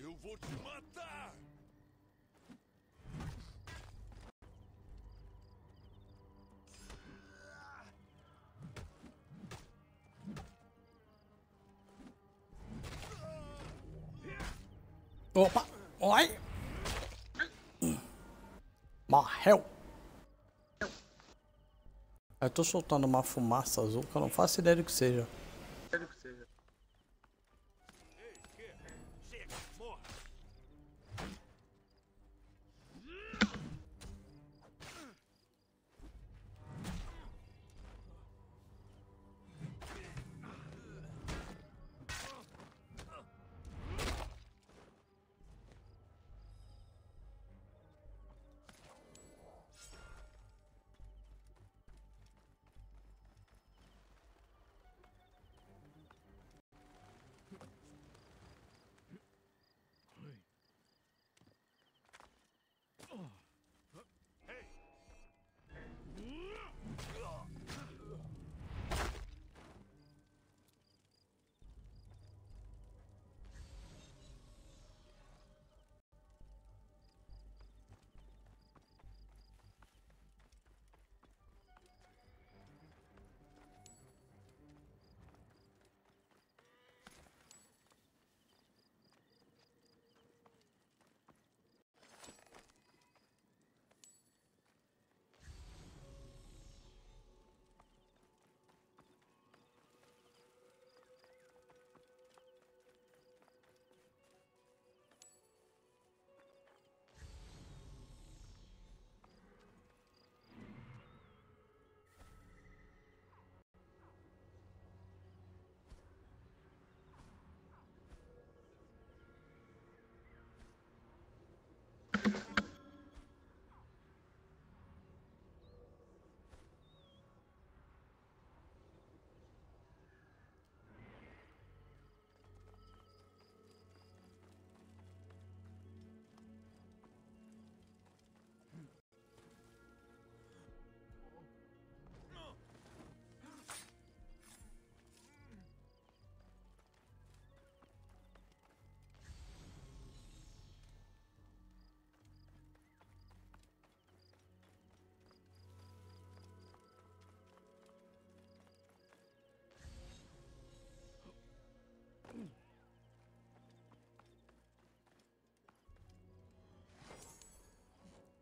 Eu vou te matar! Opa! Oi! Morreu! Eu tô soltando uma fumaça azul que eu não faço ideia do que seja.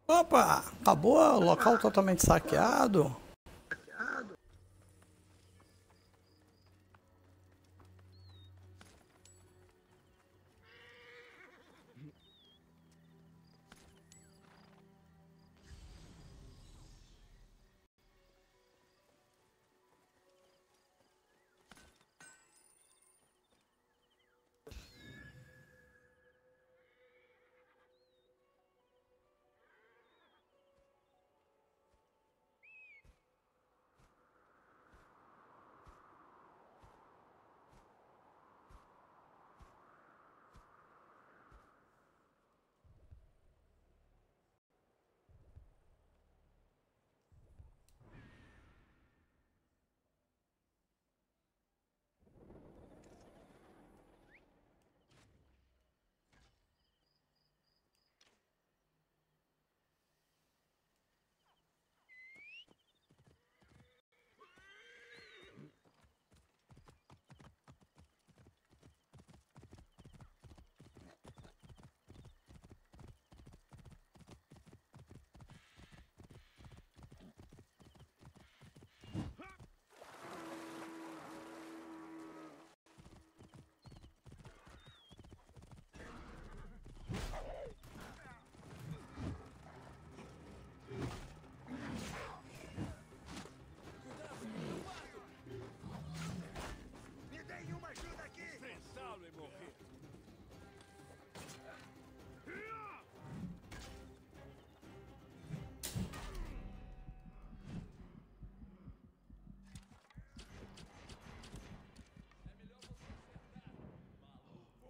Opa, acabou o local totalmente saqueado.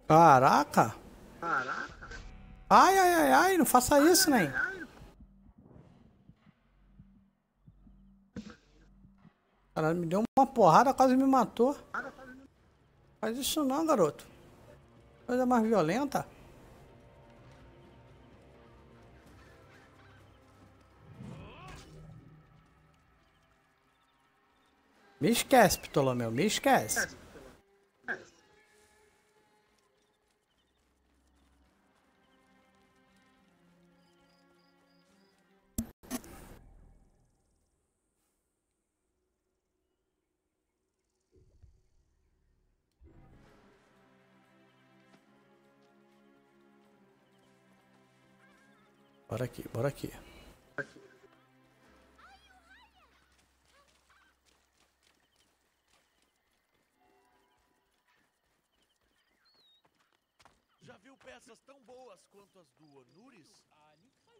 Caraca! Caraca! Ai, ai, ai, ai, não faça isso, nem. Caralho, me deu uma porrada, quase me matou. Faz isso não, garoto. Coisa mais violenta. Me esquece, Ptolomeu, me esquece. Bora aqui, bora aqui. Já viu peças tão boas quanto as do Onuris?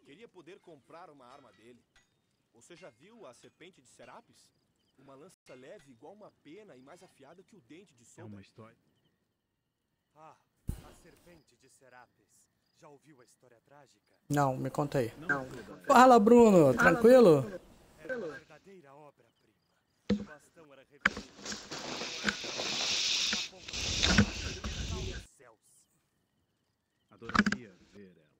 Queria poder comprar uma arma dele. Você já viu a serpente de Serapis? Uma lança leve igual uma pena e mais afiada que o dente de sombra. É uma história. Ah, a serpente de Serapis. Já ouviu a história trágica? Não, me conta aí. Não, não. Fala, Bruno. Tranquilo? É uma verdadeira obra-prima. O bastão era revelado. A ponta dos céus. Adoraria ver ela.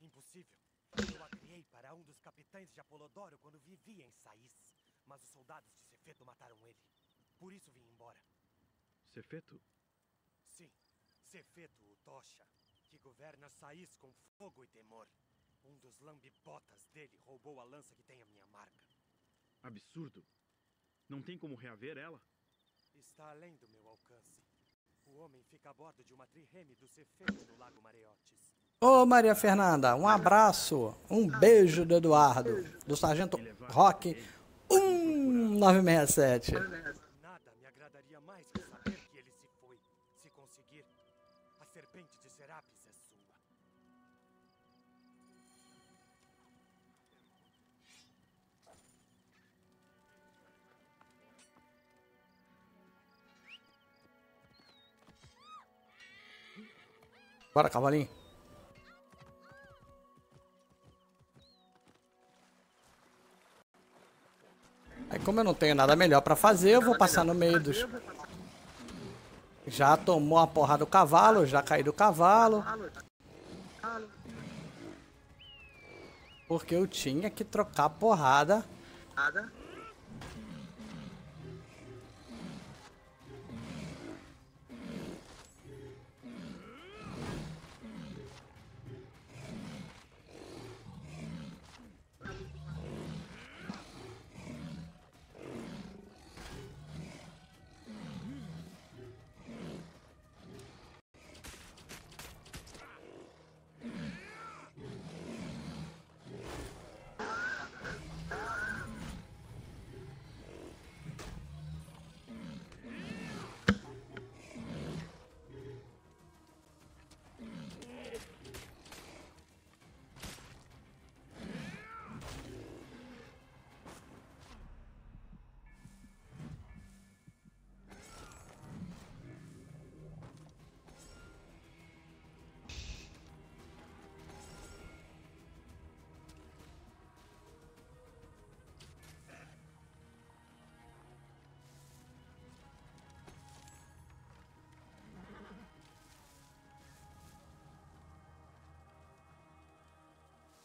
Impossível. Eu a criei para um dos capitães de Apolodoro quando vivia em Saís. Mas os soldados de Cefeto mataram ele. Por isso vim embora. Cefeto? Sim. Cefeto, o Tocha, que governa Saís com fogo e temor. Um dos lambibotas dele roubou a lança que tem a minha marca. Absurdo. Não tem como reaver ela? Está além do meu alcance. O homem fica a bordo de uma trireme do Cefeto no lago Mareotes. Ô Maria Fernanda, um abraço, um beijo do Eduardo, do Sargento Rock um nove seis sete. Nada me agradaria mais que saber que ele se foi. Se conseguir, a serpente de Serapis é sua. Bora, cavalinho. Aí, como eu não tenho nada melhor pra fazer, eu vou passar no meio dos... Já tomou a porra do cavalo, já caiu do cavalo. Porque eu tinha que trocar a porrada.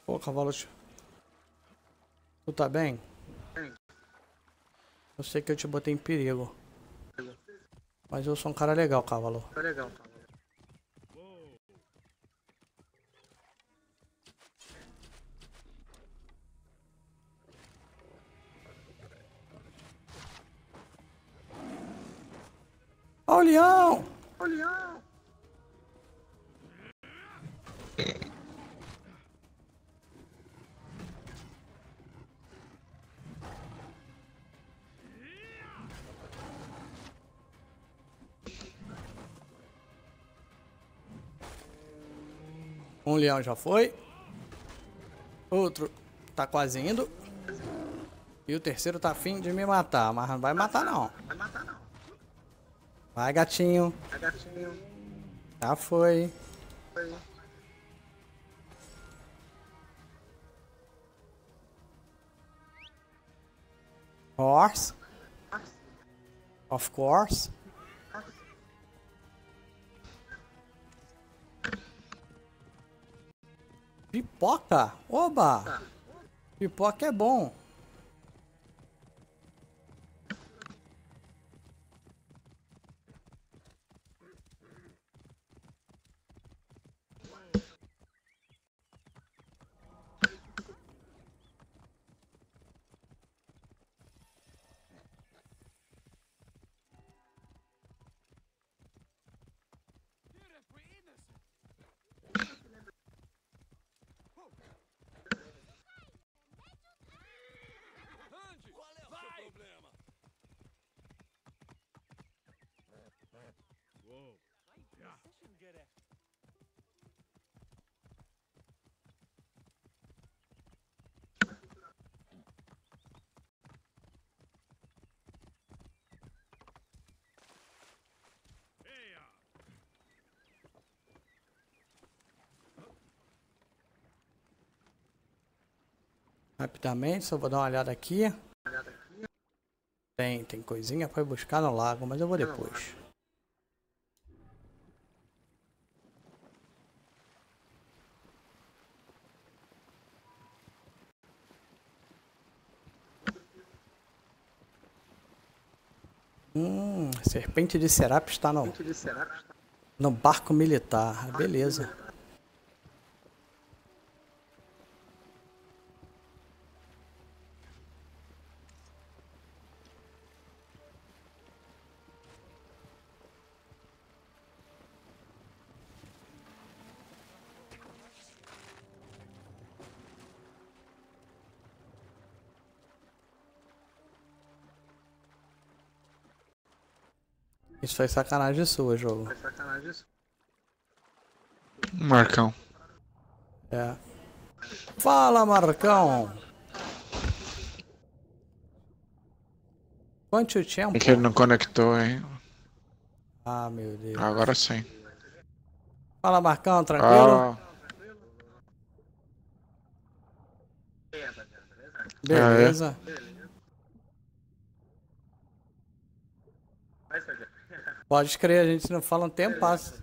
Ô, cavalo, tu tá bem? Eu sei que eu te botei em perigo. Mas eu sou um cara legal, cavalo. Legal, cavalo. Ó o leão! Ó o leão! Um leão já foi. Outro tá quase indo. E o terceiro tá afim de me matar. Mas não vai matar não. Vai, gatinho. Já foi. Horse. Of course. Pipoca? Oba! Pipoca é bom. Oh. Yeah. Rapidamente, só vou dar uma olhada aqui. Tem, tem coisinha para buscar no lago, mas eu vou depois. Hum, serpente de Serapis está no, no barco militar, beleza. Isso foi sacanagem sua, jogo. Foi sacanagem sua. Marcão. É. Fala, Marcão! Quanto tempo? É que ele não conectou, hein? Ah, meu Deus. Agora sim. Fala, Marcão, tranquilo? Ah. Beleza. Beleza. Pode crer, a gente não fala um tempo, passa.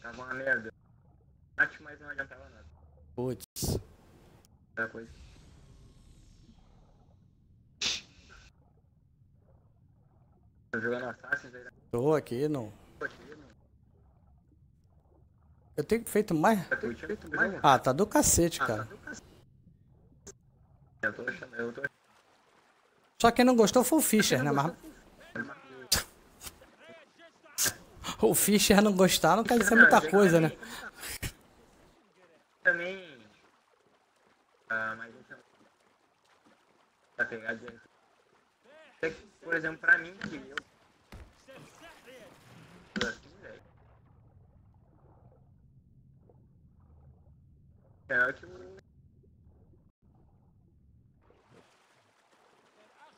Tava uma merda. Bate, mas não adiantava nada. Putz. Tô jogando Assassin's aí. Tô aqui, não. Tô aqui, não. Eu tenho feito mais? Eu tenho feito mais. Ah, tá do cacete, ah, cara. Tá do cacete. Eu tô achando, eu tô... Só quem não gostou foi o Fischer, né? Mas... o Fischer não gostar não quer dizer muita coisa, né? Também... Ah, mas... Pra pegar dinheiro. Por exemplo, pra mim, que eu...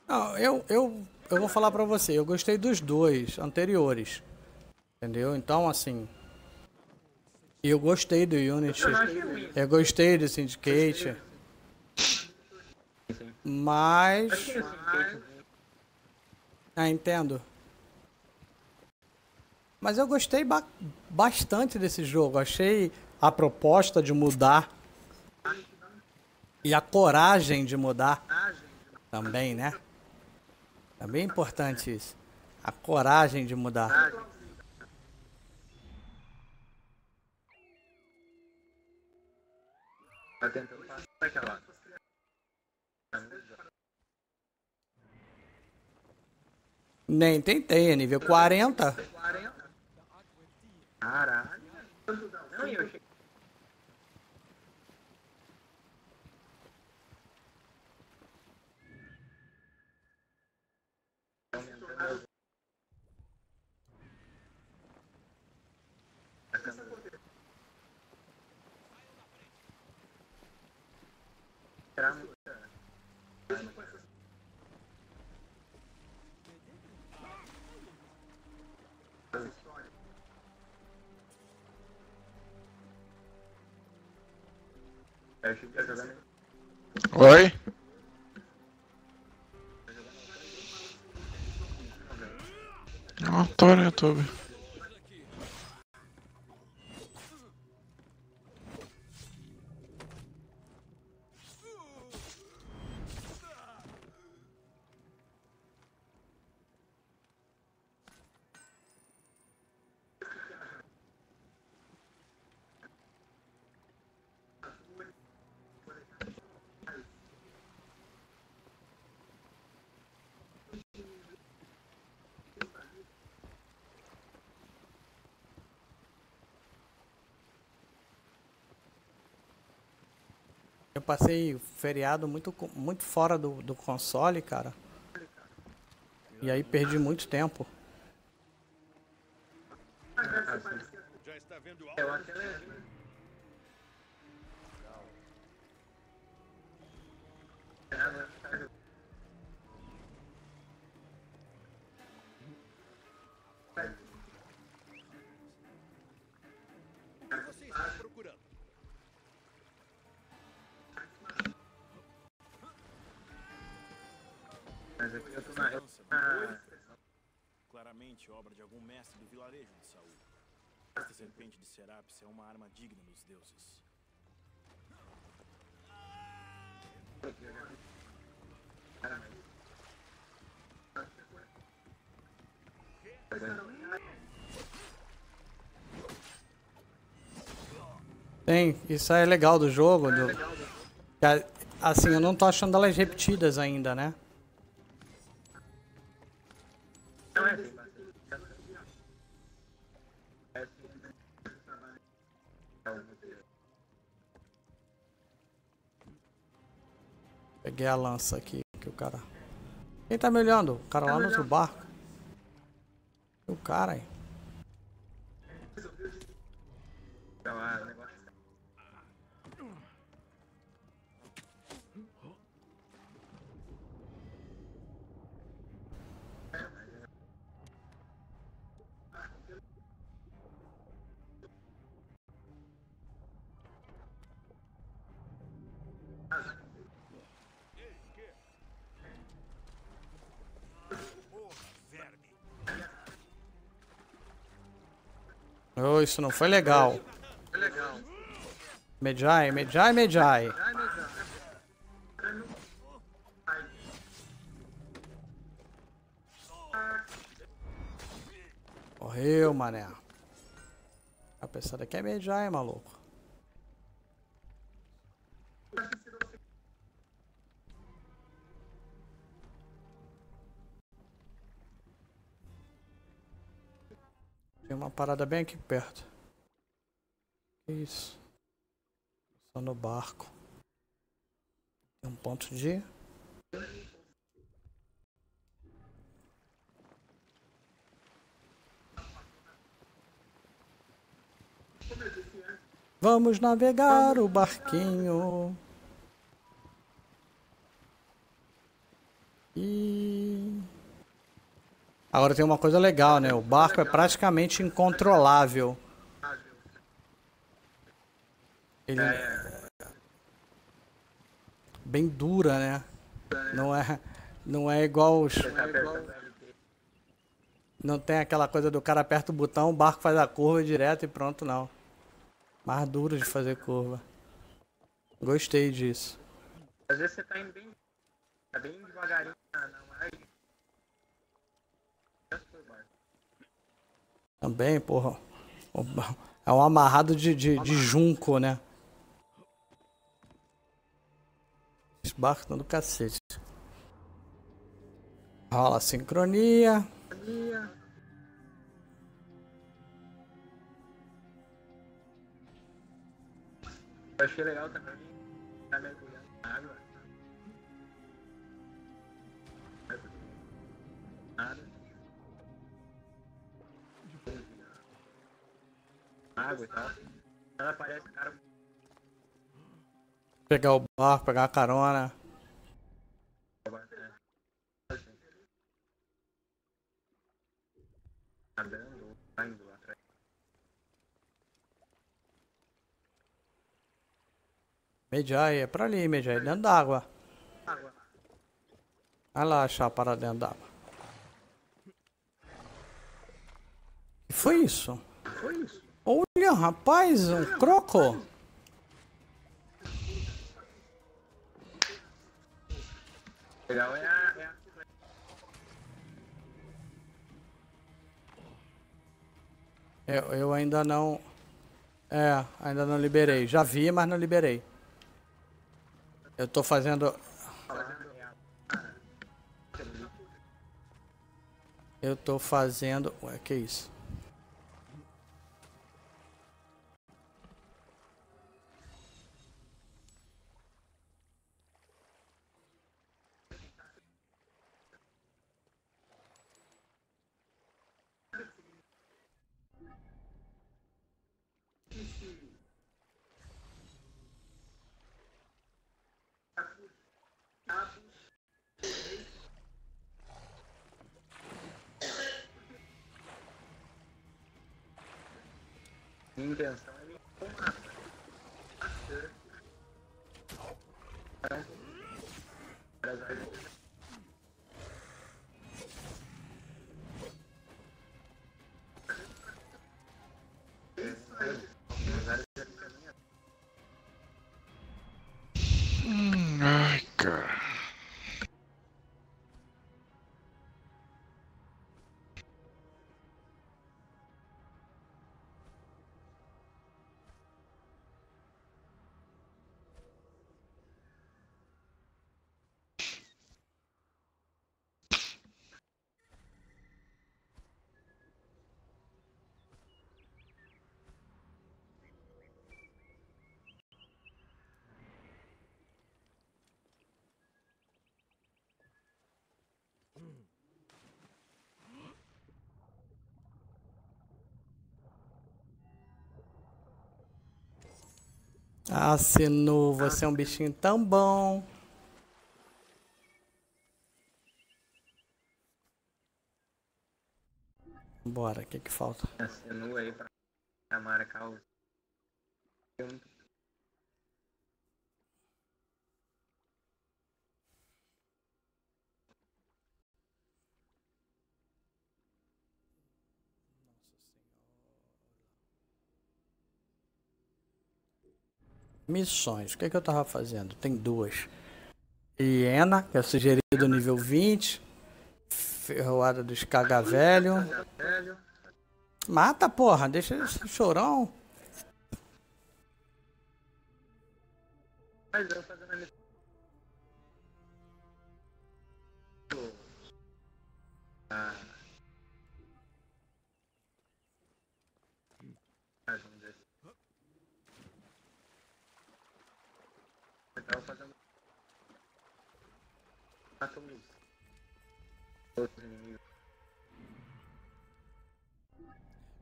Não, eu, eu, eu vou falar pra você, eu gostei dos dois anteriores, entendeu? Então, assim, eu gostei do Unity, eu gostei do Syndicate, mas... Ah, entendo. Mas eu gostei ba- bastante desse jogo, achei a proposta de mudar e a coragem de mudar também, né? É bem importante isso. A coragem de mudar. Nem tentei, é nível quarenta. Caralho. Não, eu cheguei. Oi? Não tô no YouTube. Eu passei feriado muito, muito fora do, do console, cara. E aí perdi muito tempo. Já está vendo algo? Você está procurando. Mas aqui eu tô na ah. Claramente obra de algum mestre do vilarejo de Saúl. Esta serpente de Serapis é uma arma digna dos deuses. Tem, isso é legal do jogo. Do... Assim, eu não tô achando elas repetidas ainda, né? Peguei a lança aqui, que o cara... Quem tá me olhando? O cara lá no outro barco. O cara aí. Oh, isso não foi legal. Medjai, Medjai, Medjai. Morreu, mané. A pessoa daqui é Medjai, maluco. Uma parada bem aqui perto. Isso. Só no barco. Tem um ponto de... Vamos navegar o barquinho. E... Agora tem uma coisa legal, né? O barco é praticamente incontrolável. Ele é bem dura, né? Não é, não é igual os... Não tem aquela coisa do cara aperta o botão, o barco faz a curva direto e pronto, não. Mais duro de fazer curva. Gostei disso. Às vezes você tá indo bem, tá bem devagarinho, não é? Também, porra. É um amarrado de, de, de junco, né? Esse barco tá do cacete. Rola a sincronia. Eu achei legal também. Tá mergulhando na água. Nada. Água e tal. Ela aparece, cara. Pegar o barco, pegar a carona. Nadando ou saindo lá atrás. Medjai, é pra ali, Medjai, dentro d'água. Água. Vai lá achar a parada dentro d'água. Que foi isso? Foi isso? Olha, rapaz, um croco. Legal, é a... É a... Eu, eu ainda não... É, ainda não liberei. Já vi, mas não liberei. Eu tô fazendo... Eu tô fazendo... Ué, que isso? Minha intenção é me comprar. Hum, ai, cara. Ah, Senu, você é um bichinho tão bom. Bora, o que que falta? A Senu aí pra marcar o... Missões, o que é que eu tava fazendo? Tem duas. Hiena, que é sugerido nível vinte. Ferroada dos Cagavelho. Mata, porra, deixa esse chorão. Mas eu fazendo a missão.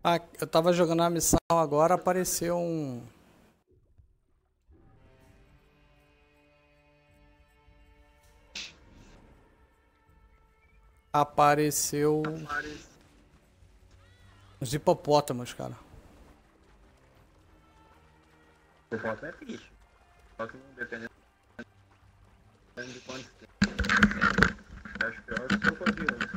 Ah, eu tava jogando a missão agora, apareceu um... Apareceu... Os hipopótamos, cara. Hipopótamo é bicho. Só que não depende de quanto tempo. Acho que é o crocodilo.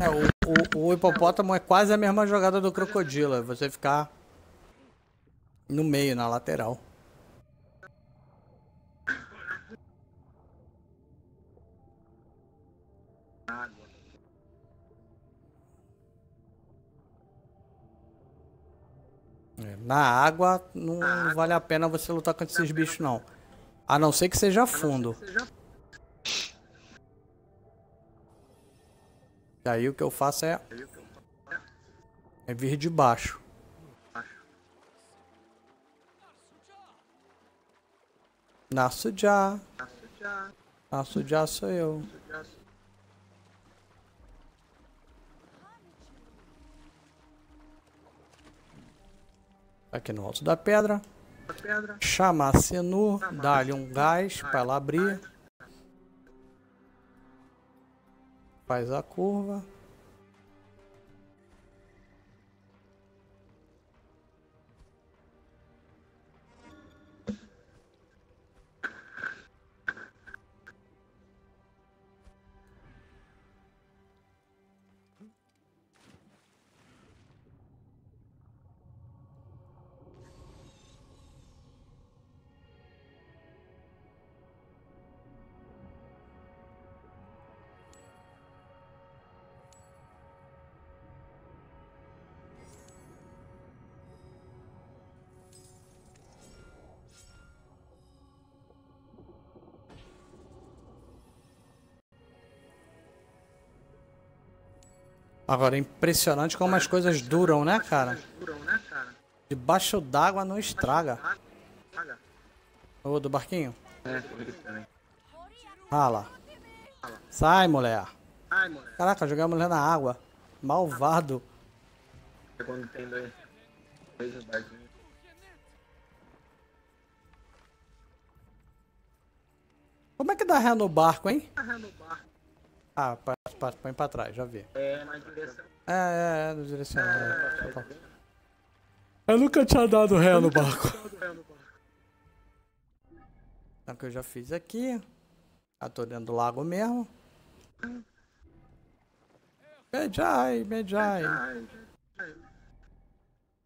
É, o, o, o hipopótamo é quase a mesma jogada do crocodilo, é você ficar no meio, na lateral. É, na água não vale a pena você lutar contra esses bichos não, a não ser que seja fundo. E aí o que eu faço é... É vir de baixo. Nasso já. Nasso já sou eu. Aqui no alto da pedra. Chamar Senu. Dar-lhe um gás para ela abrir. Faz a curva. Agora, é impressionante como as coisas duram, né, cara? Debaixo d'água não estraga. Ô, do barquinho? Fala. Sai, mulher. Caraca, joguei a mulher na água. Malvado. Quando tem dois... Dois barquinhos. Como é que dá ré no barco, hein? Dá ré no barco. Ah, pra, pra, põe pra trás, já vi. É, na direção. É, é, é, no direcional. É, é, é. Eu nunca tinha dado ré no barco. Então, que eu já fiz aqui. Ah, tô dentro do lago mesmo. Medjai, Medjai.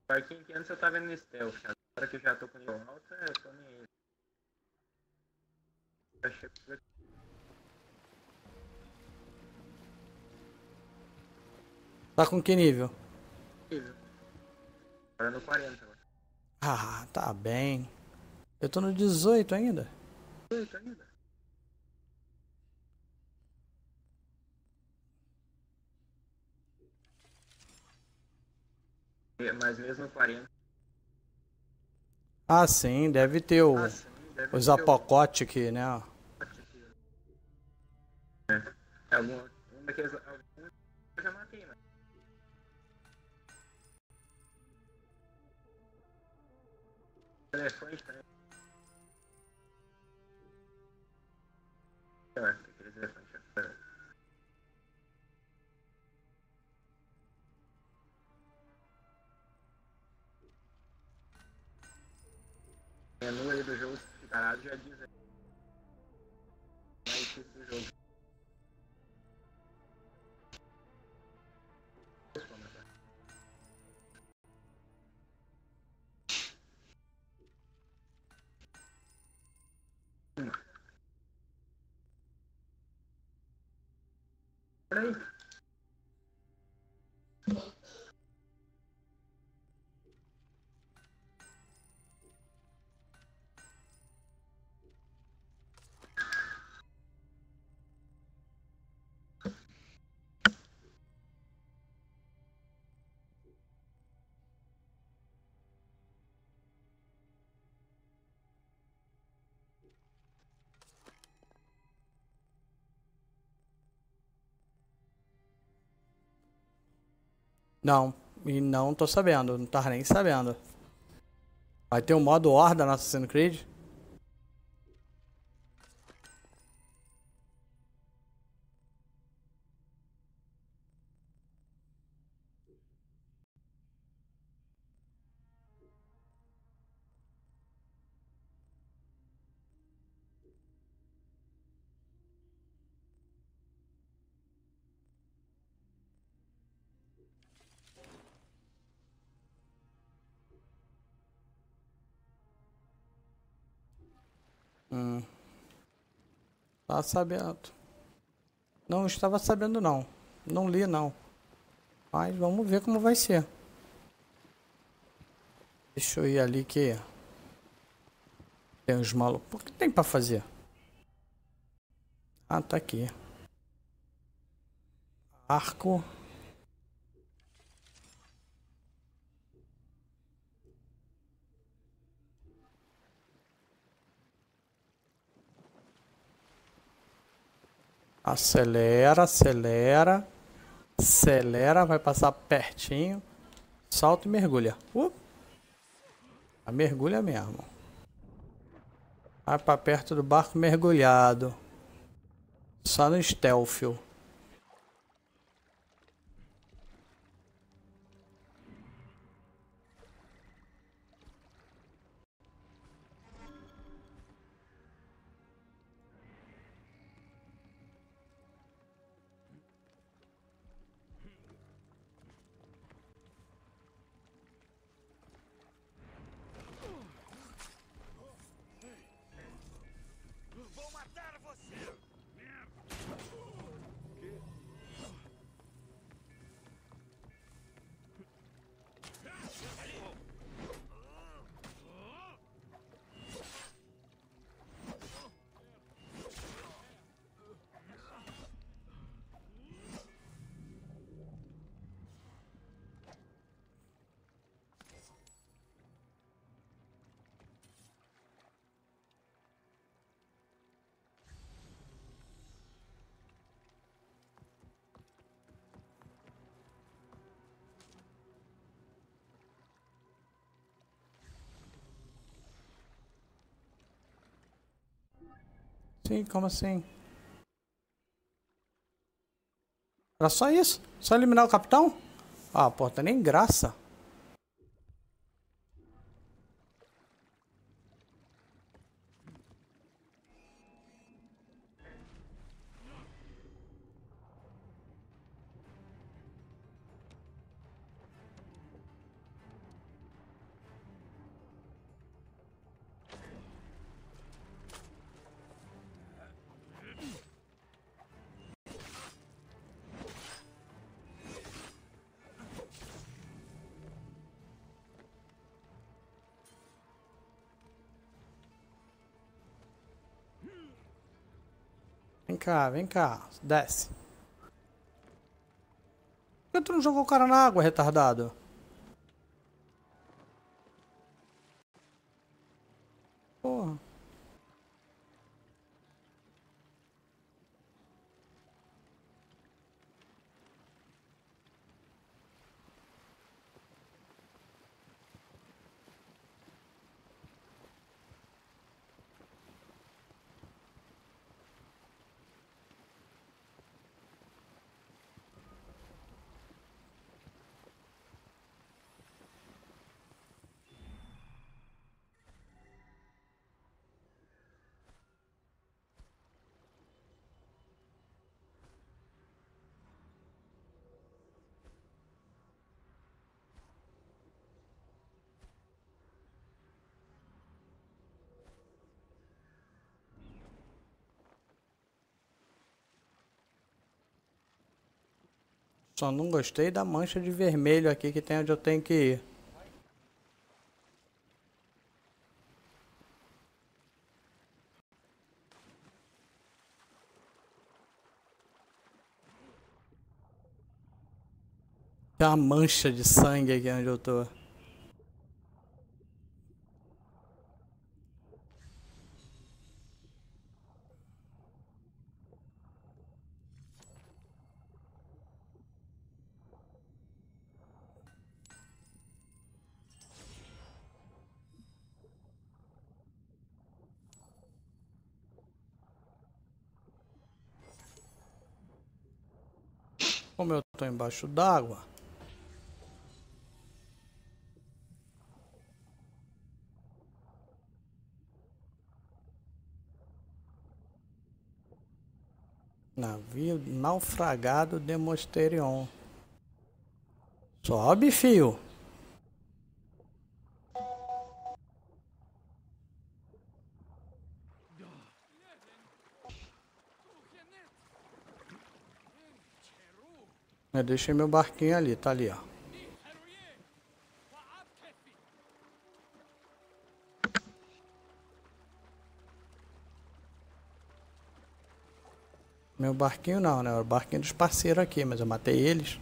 Parquinho que antes eu tava no stealth. Agora que eu já tô com nível alto, eu tô nem. Achei que tá com que nível? Nível. Agora no quarenta. Ah, tá bem. Eu tô no dezoito ainda. dezoito ainda. Mas mesmo quarenta. Ah, sim, deve ter o, ah, sim, deve os apocotes o... aqui, né? É, algum daqueles. Eu já matei, né? Elefante também. É, aqueles elefantes. Menu aí do jogo, se caralho, já diz aí. Mais tipo do jogo. Peraí. Não, e não tô sabendo, não tava nem sabendo. Vai ter um modo horda na Assassin's Creed? Hum. Tá sabendo. Não estava sabendo não. Não li não. Mas vamos ver como vai ser. Deixa eu ir ali que tem uns malucos. O que tem pra fazer? Ah, tá aqui. Arco. Acelera, acelera, acelera, vai passar pertinho, salta e mergulha. Uh! A mergulha mesmo. Vai pra perto do barco mergulhado. Só no stealth. Sim, como assim? Era só isso? Só eliminar o capitão? Ah, pô, tá nem graça. Vem cá, vem cá, desce. Por que tu não jogou o cara na água, retardado? Porra. Só não gostei da mancha de vermelho aqui que tem onde eu tenho que ir. Tem uma mancha de sangue aqui onde eu tô. Como eu tô embaixo d'água. Navio naufragado de Mosterion. Sobe, fio. Eu deixei meu barquinho ali, tá ali, ó. Meu barquinho não, né? O barquinho dos parceiros aqui, mas eu matei eles.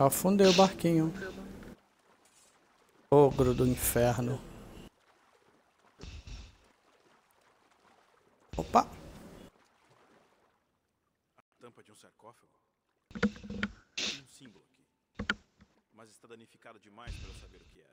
Afundei o barquinho. Ogro do inferno. Opa! A tampa de um sarcófago. Tem um símbolo aqui. Mas está danificado demais para eu saber o que era.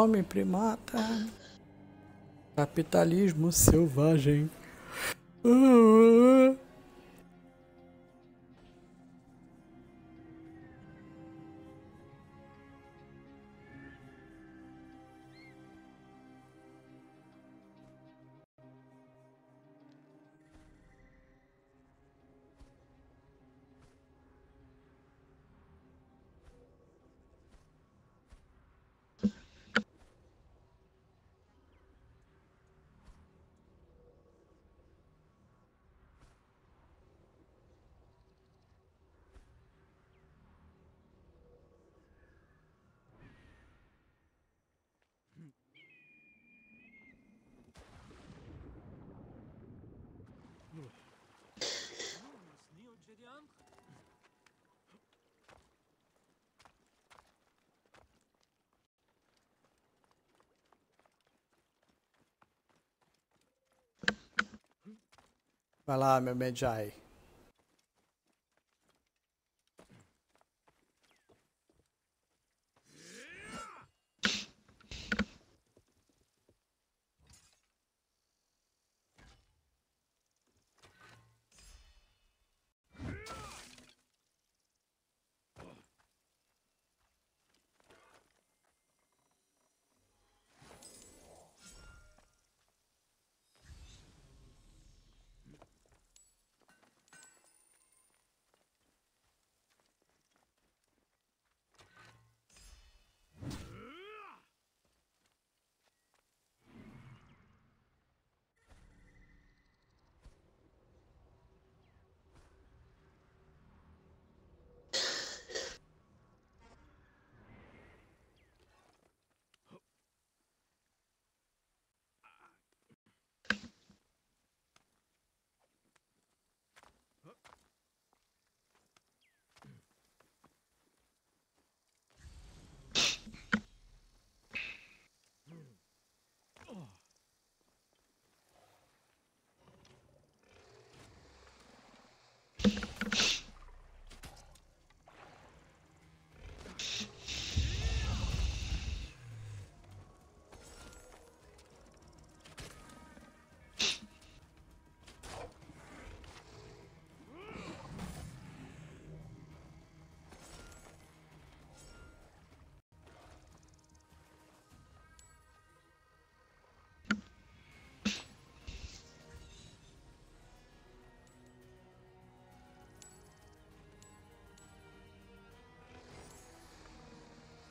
Homem primata. Capitalismo selvagem. Vai lá, meu Medjai.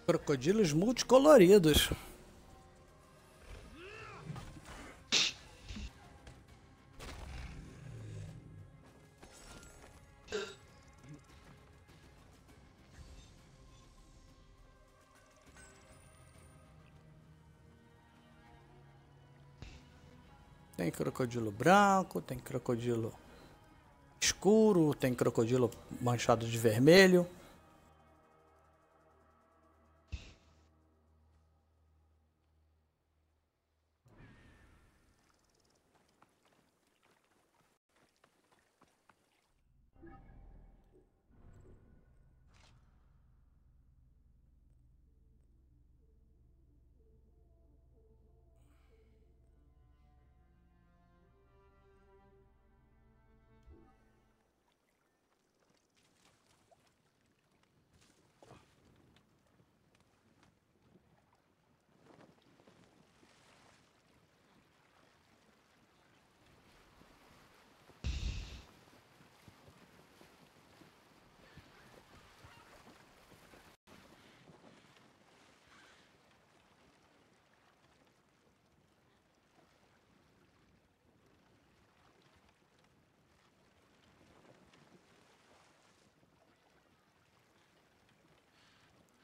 Crocodilos multicoloridos. Tem crocodilo branco, tem crocodilo escuro, tem crocodilo manchado de vermelho.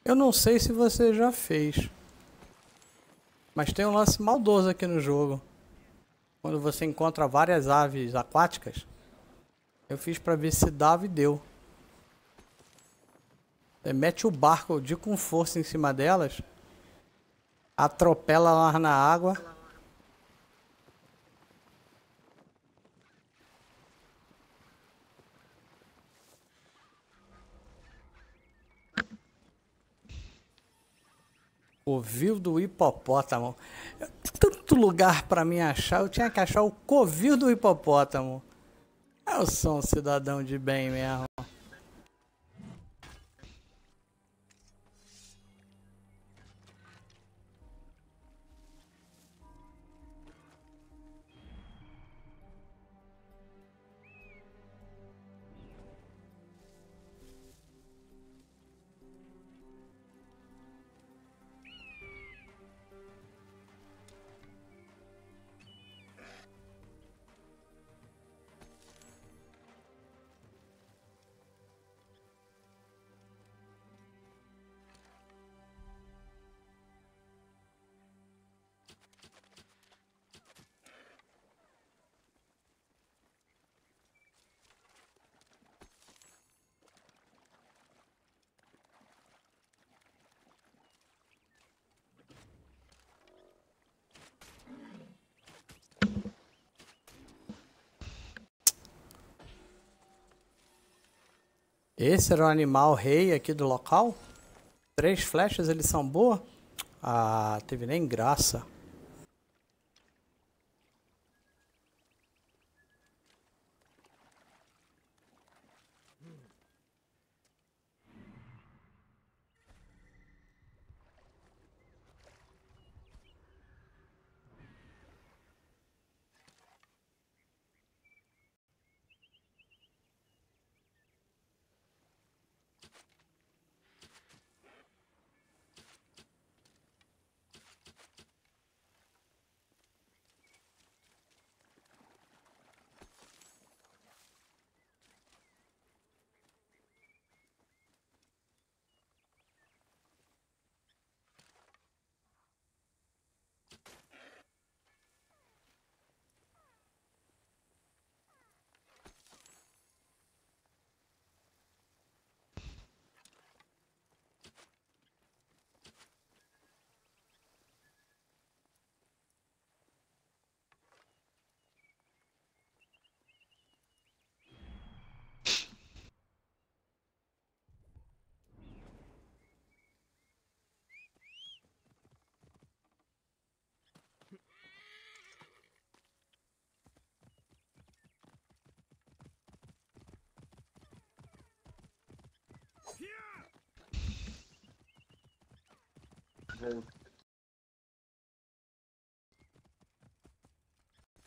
Eu não sei se você já fez, mas tem um lance maldoso aqui no jogo. Quando você encontra várias aves aquáticas, eu fiz pra ver se dava e deu. Você mete o barco de com força em cima delas, atropela lá na água. Covil do hipopótamo. Tanto lugar pra me achar, eu tinha que achar o covil do hipopótamo. Eu sou um cidadão de bem mesmo. Esse era o animal rei aqui do local. Três flechas, eles são boas? Ah, teve nem graça.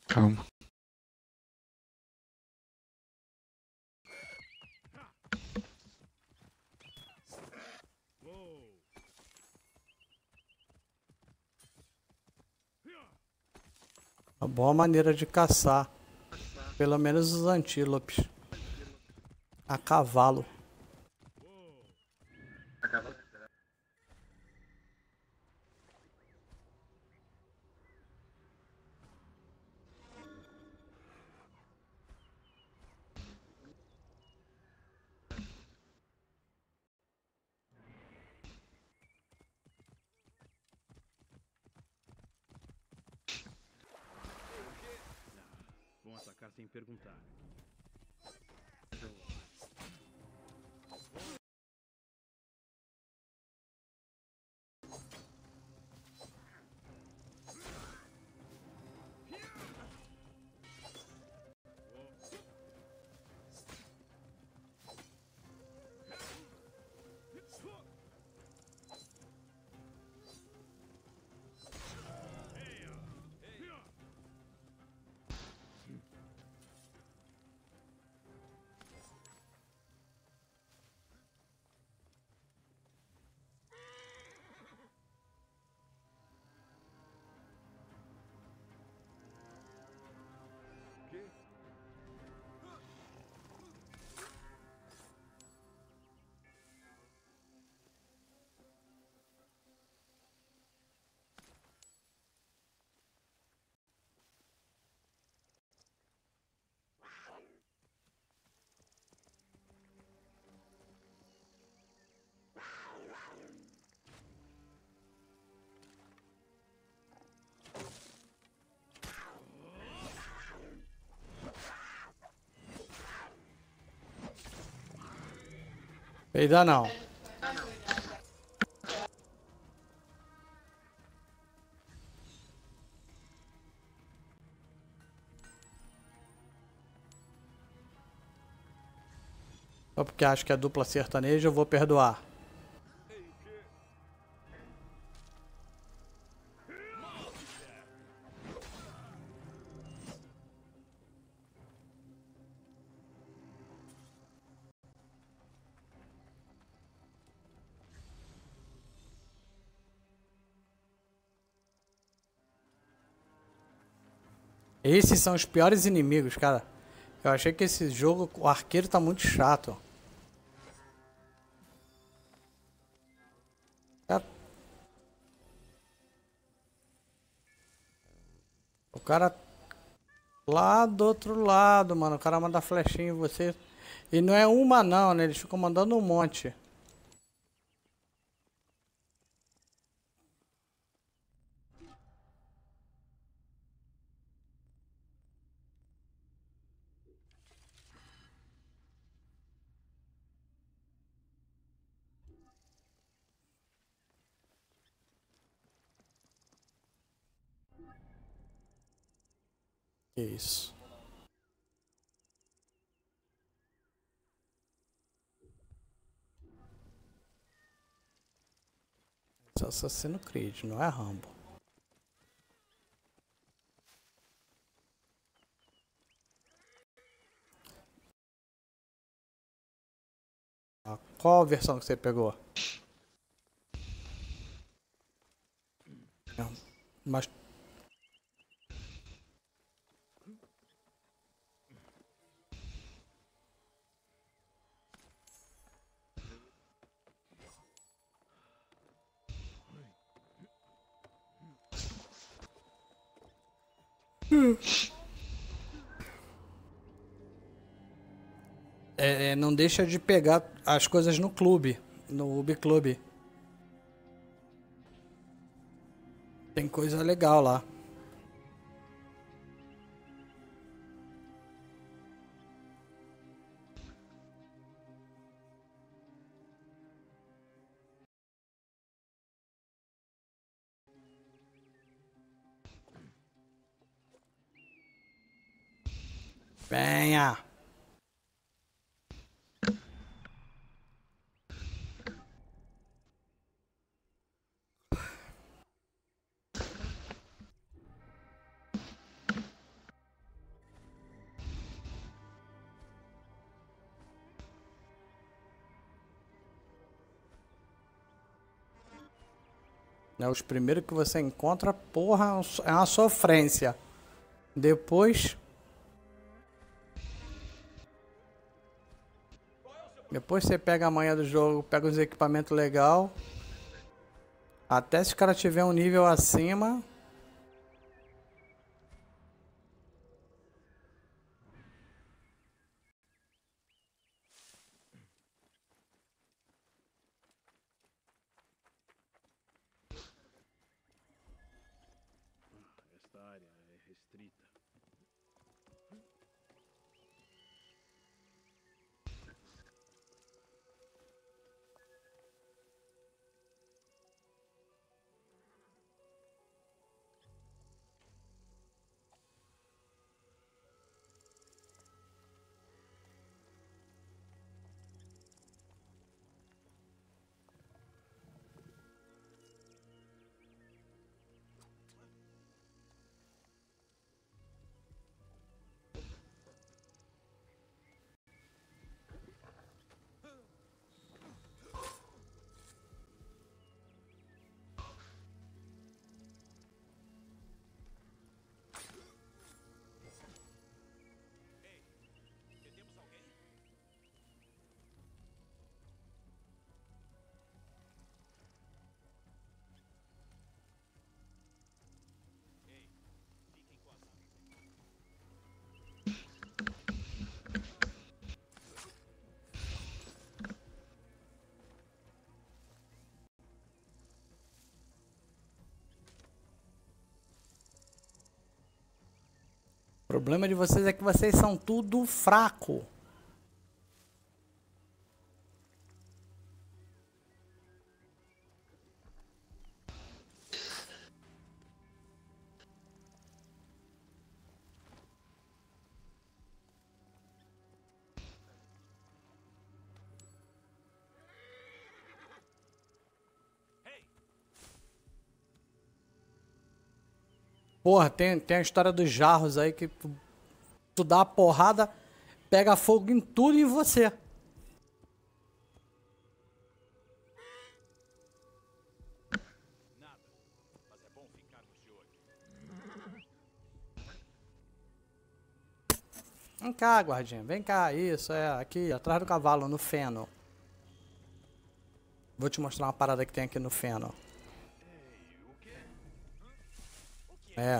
Calma. Uma boa maneira de caçar, pelo menos os antílopes, a cavalo. Sem perguntar. Peidar não. Só porque acho que é dupla sertaneja, eu vou perdoar. Esses são os piores inimigos, cara. Eu achei que esse jogo, o arqueiro tá muito chato. Cara... O cara lá do outro lado, mano. O cara manda flechinha em você. E não é uma não, né? Eles ficam mandando um monte. Que isso? Esse é Assassin's Creed, não é Rambo. Ah, qual a versão que você pegou? Não, mas... É, não deixa de pegar as coisas no clube, no Ubi Clube. Tem coisa legal lá. Venha! É, os primeiros que você encontra, porra, é uma sofrência. Depois... Depois você pega a manha do jogo, pega os equipamentos legal. Até se o cara tiver um nível acima. Esta área é restrita. O problema de vocês é que vocês são tudo fraco. Porra, tem, tem a história dos jarros aí que tu, tu dá a porrada, pega fogo em tudo e em você. Vem cá, guardinha. Vem cá. Isso, é. Aqui, atrás do cavalo, no feno. Vou te mostrar uma parada que tem aqui no feno. É.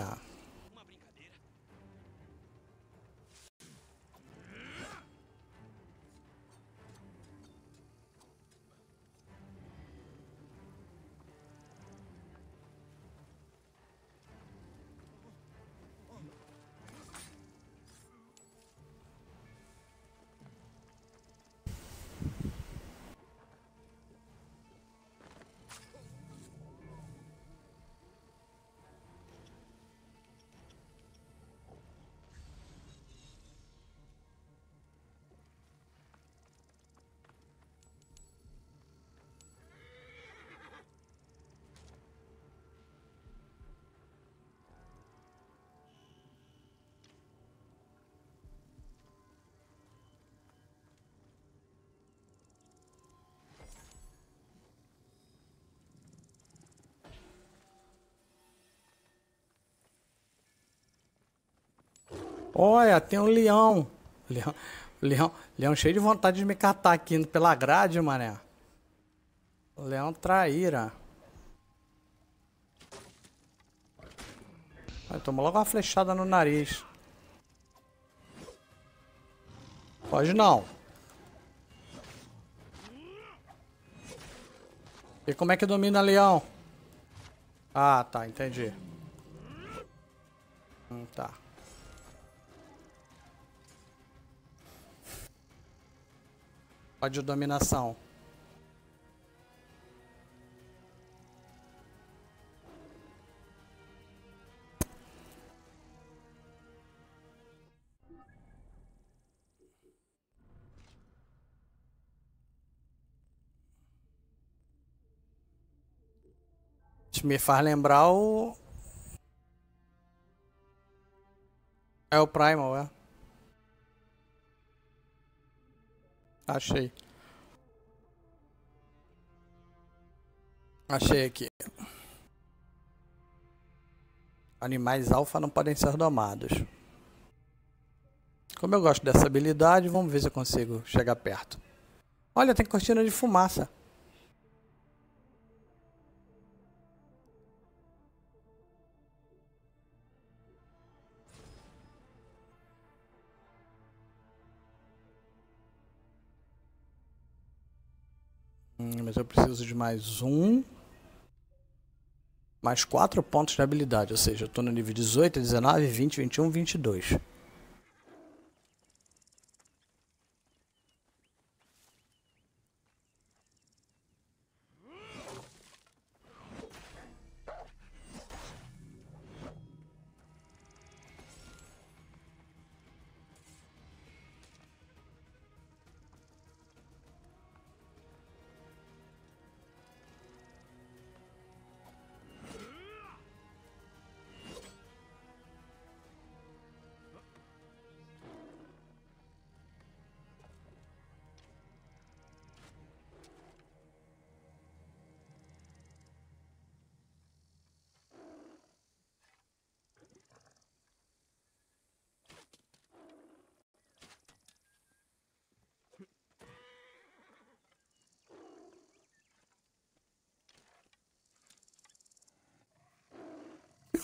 Olha, tem um leão. Leão, leão, leão cheio de vontade de me catar aqui pela grade, mané. Leão traíra. Tomou logo uma flechada no nariz. Pode não. E como é que domina leão? Ah, tá, entendi. Hum, tá. Pode dominação. Me faz lembrar o... É o Primal, é? Achei. Achei aqui. Animais alfa não podem ser domados. Como eu gosto dessa habilidade, vamos ver se eu consigo chegar perto. Olha, tem cortina de fumaça. Mas eu preciso de mais um. Mais quatro pontos de habilidade. Ou seja, eu estou no nível dezoito, dezenove, vinte, vinte e um, vinte e dois.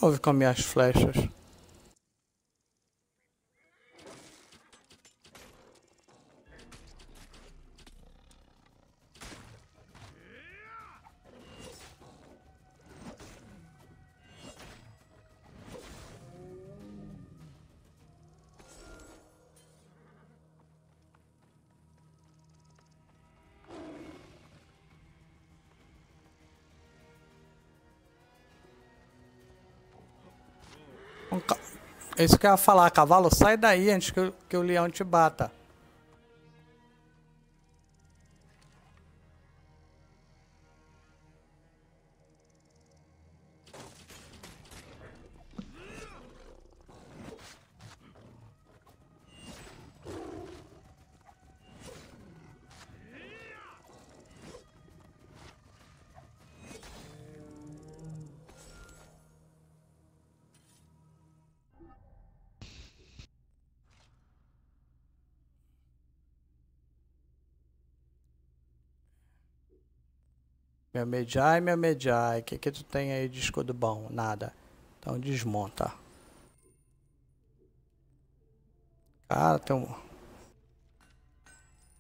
Houve com minhas flechas. Isso que eu ia falar, cavalo, sai daí antes que, que o leão te bata. Meu Medjai, meu Medjai, o que que tu tem aí de escudo bom? Nada. Então desmonta. Cara, tem um...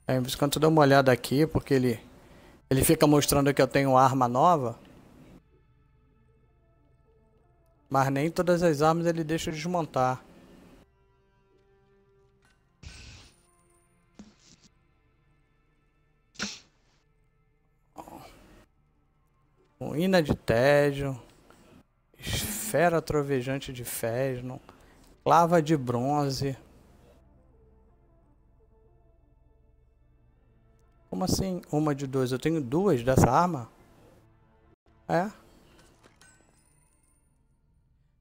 É, enquanto eu dou uma olhada aqui, porque ele... Ele fica mostrando que eu tenho arma nova. Mas nem todas as armas ele deixa desmontar. Ruína de tédio, esfera trovejante de Fesno, lava de bronze. Como assim? Uma de duas? Eu tenho duas dessa arma? É?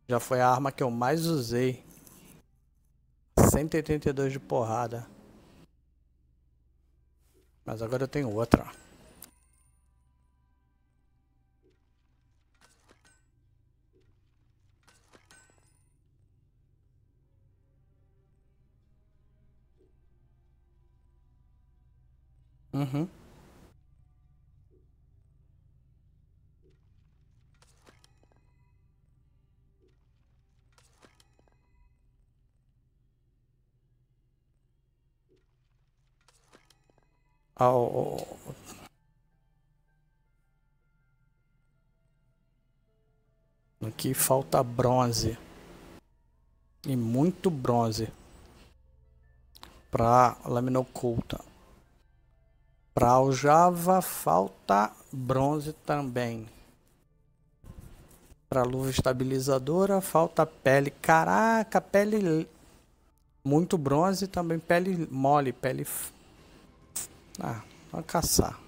Já foi a arma que eu mais usei. cento e oitenta e dois de porrada. Mas agora eu tenho outra. Uhum. Oh. Aqui falta bronze e muito bronze para lâmina oculta. Para aljava falta bronze também. Para luva estabilizadora falta pele. Caraca, pele... Muito bronze também, pele mole, pele... Ah, vamos caçar.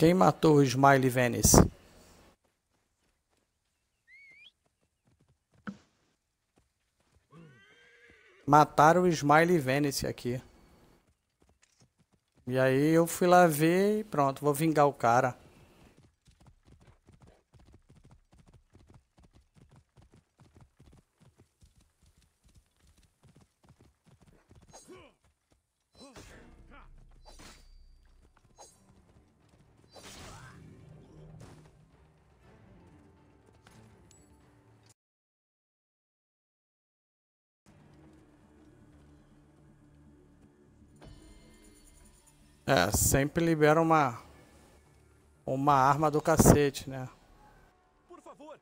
Quem matou o Smiley Venice? Mataram o Smiley Venice aqui. E aí eu fui lá ver e pronto, vou vingar o cara. É, sempre libera uma uma arma do cacete, né? Por favor.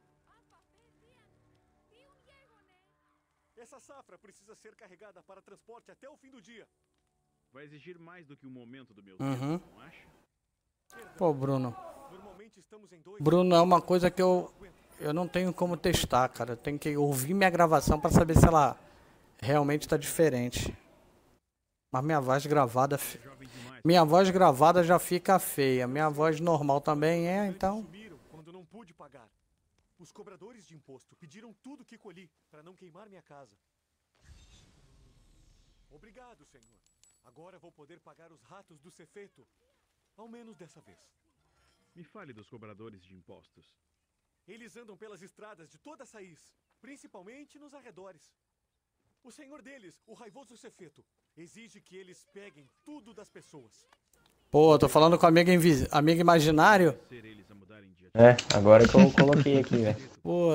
Essa safra precisa ser carregada para transporte até o fim do dia. Vai exigir mais do que o momento do meu uhum. tempo, não acha? Pô, Bruno. Normalmente estamos em dois... Bruno é uma coisa que eu eu não tenho como testar, cara. Eu tenho que ouvir minha gravação para saber se ela realmente tá diferente. Mas minha voz gravada Minha voz gravada já fica feia. Minha voz normal também é, então. Quando não pude pagar. Os cobradores de imposto pediram tudo que colhi para não queimar minha casa. Obrigado, senhor. Agora vou poder pagar os ratos do Cefeto, ao menos dessa vez. Me fale dos cobradores de impostos. Eles andam pelas estradas de toda Saís, principalmente nos arredores. O senhor deles, o raivoso Cefeto, exige que eles peguem tudo das pessoas. Pô, tô falando com amigo invis... amigo imaginário? É, agora que eu coloquei aqui, velho. Pô,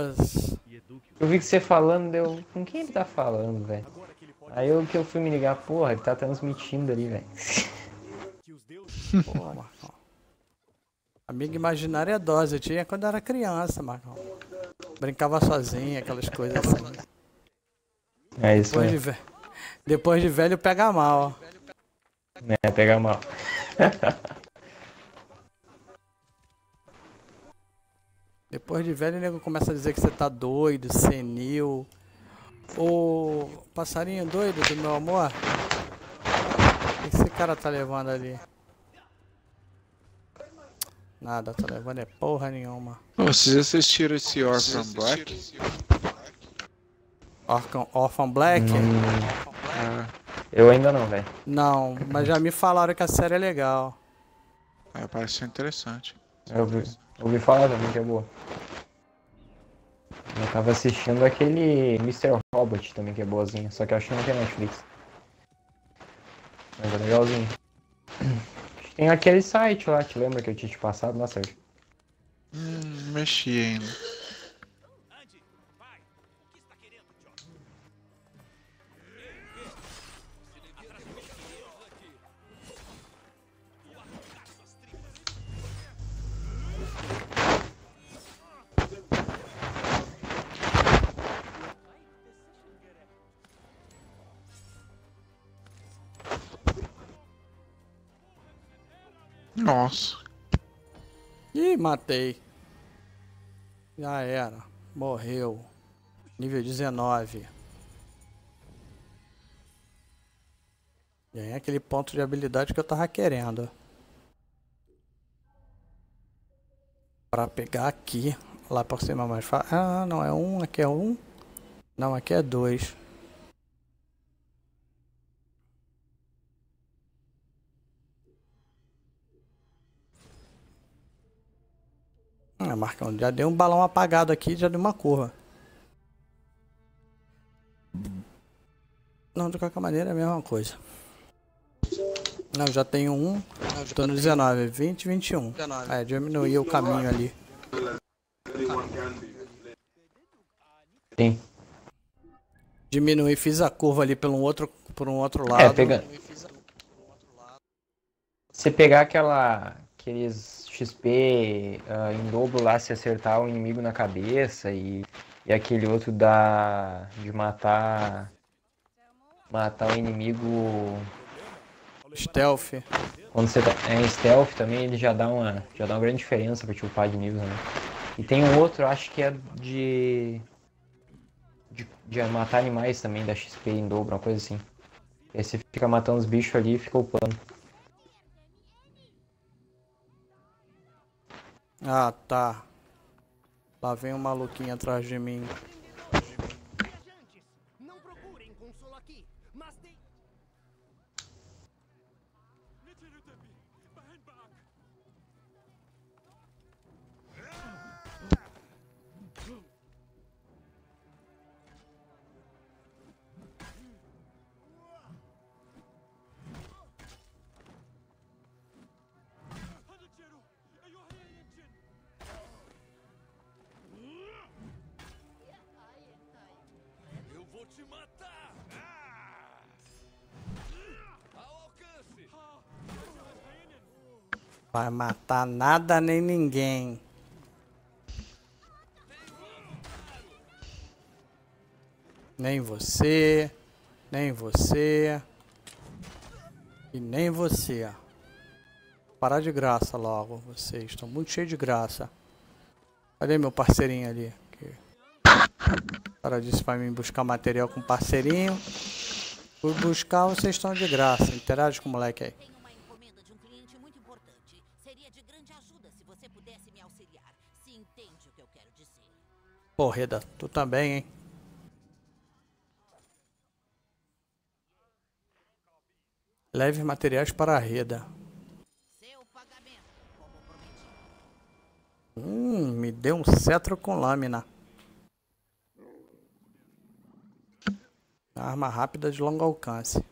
eu vi que você falando, deu... Com quem ele tá falando, velho? Aí eu que eu fui me ligar, porra, ele tá transmitindo ali, velho. Pô, Marcão. Amigo imaginário é dose, eu tinha quando eu era criança, Marcão. Brincava sozinho, aquelas coisas assim. É isso aí. Depois, de Depois de velho pega mal. É, pega mal. Depois de velho o nego começa a dizer que você tá doido, senil. Ô, passarinho doido do meu amor. O que esse cara tá levando ali? Nada, tá levando é porra nenhuma. Vocês assistiram esse Orphan Black? Orphan Black? Hum. Ah. Eu ainda não, velho. Não, mas já me falaram que a série é legal. É, parece ser interessante. Eu ouvi, ouvi falar também que é boa. Eu tava assistindo aquele mister Robot também, que é boazinha, só que eu acho que não tem Netflix. Mas é legalzinho. Tem aquele site lá, te lembra que eu tinha te passado, né, Sérgio? Hum, mexi ainda. Nossa. Ih, matei. Já era. Morreu. Nível dezenove. Ganhei aquele ponto de habilidade que eu tava querendo. Pra pegar aqui. Lá pra cima mais fácil. Ah, não, é um. Aqui é um. Não, aqui é dois. Ah, Marcão, já deu um balão apagado aqui, já deu uma curva. Não, de qualquer maneira é a mesma coisa. Não, já tenho um, tô no dezenove, vinte, vinte e um. É, diminuiu o caminho ali. Sim. Diminui, fiz a curva ali por um outro, por um outro lado. É, pega... Se pegar aquela... aqueles... X P uh, em dobro lá, se acertar o inimigo na cabeça e, e aquele outro da de matar matar o inimigo stealth. Quando você tá, é stealth também, ele já dá uma já dá uma grande diferença para te upar de nível, né? E tem um outro, acho que é de, de de matar animais também, da X P em dobro, uma coisa assim. Aí você fica matando os bichos ali e fica upando. Ah, tá. Lá vem um maluquinho atrás de mim. Vai matar nada nem ninguém. Nem você, nem você e nem você. Parar de graça logo, vocês estão muito cheios de graça. Cadê meu parceirinho ali? O cara disse pra mim buscar material com parceirinho. Por buscar, vocês estão de graça. Interage com o moleque aí. Pô, Reda, tu também, hein? Leve materiais para a Reda. Hum, me deu um cetro com lâmina. Arma rápida de longo alcance.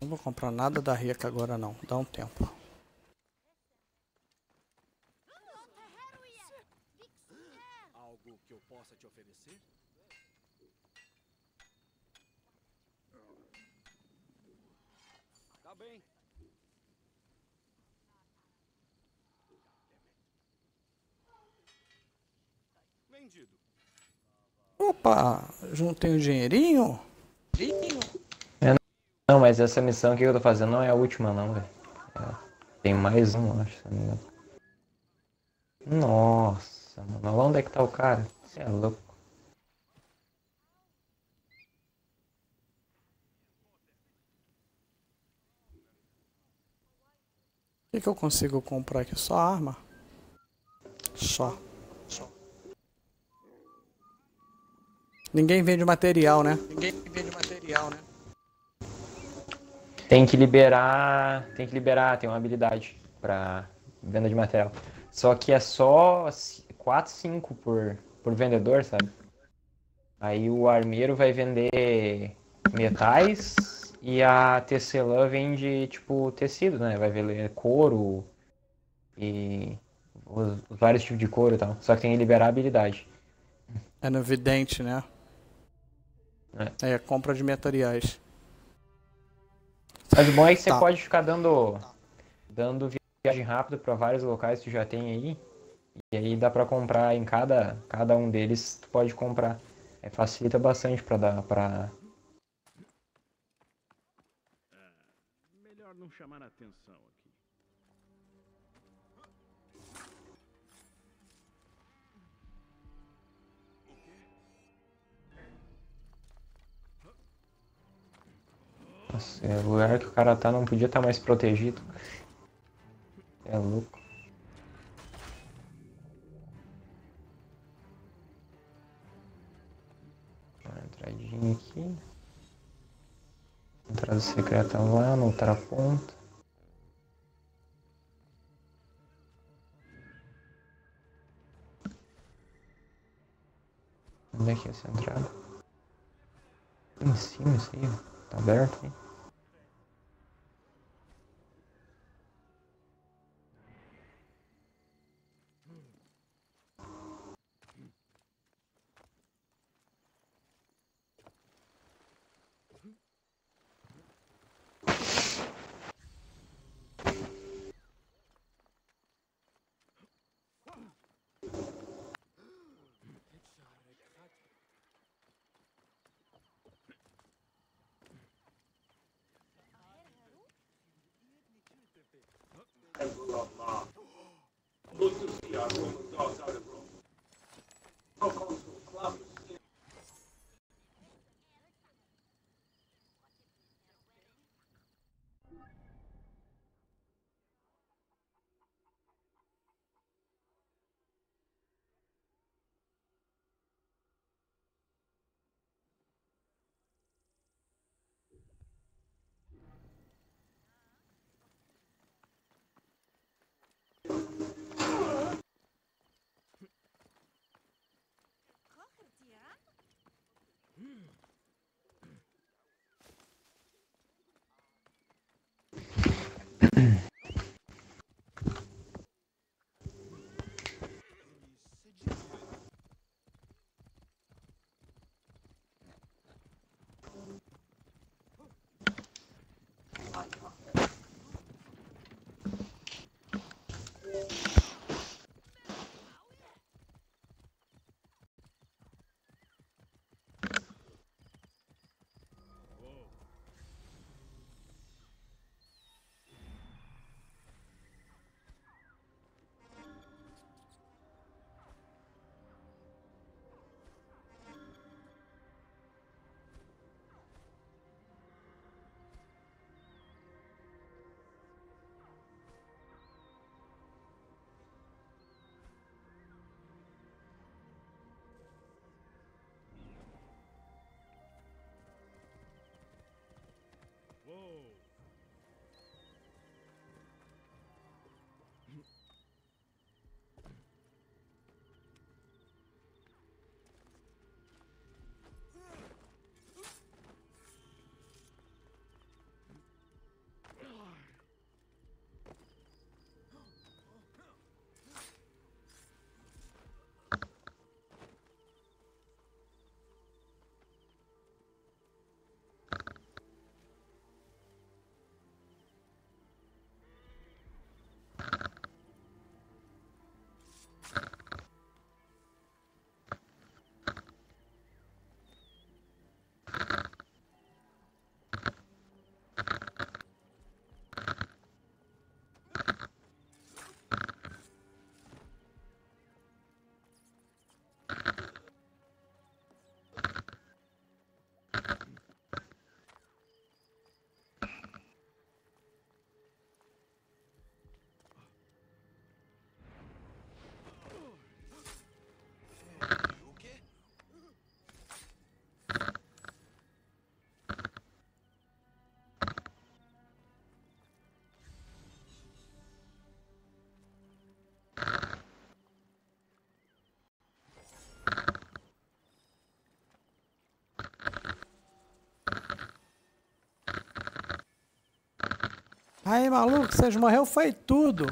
Não vou comprar nada da Rica agora não, dá um tempo. Algo que eu possa te oferecer? Tá bem. Vendido. Opa, juntei um dinheirinho? É, não, mas essa missão que eu tô fazendo não é a última não, velho. É, tem mais um, acho, se não me engano. Nossa. Nossa, mano, onde é que tá o cara? Você é louco. O que que eu consigo comprar aqui? Só arma? Só. Só. Ninguém vende material, né? Ninguém vende material, né? Tem que liberar... Tem que liberar, tem uma habilidade pra venda de material. Só que é só quatro, cinco por, por vendedor, sabe? Aí o armeiro vai vender metais... E a tecelã vende, tipo, tecido, né? Vai vender couro e os, os vários tipos de couro e tal. Só que tem que liberar a habilidade. É no vidente, né? É, é compra de materiais. Mas o bom é que você tá. pode ficar dando, dando viagem rápida pra vários locais que tu já tem aí. E aí dá pra comprar em cada, cada um deles, tu pode comprar. É, facilita bastante pra dar... Pra... chamar a atenção aqui. Nossa, é o lugar que o cara tá não podia estar tá mais protegido. É louco. Uma entradinha aqui. Entrada secreta lá, na outra ponta. Onde é que é essa entrada? Em cima, isso aí, ó. Tá aberto aí. Aí, maluco, vocês morreram foi tudo.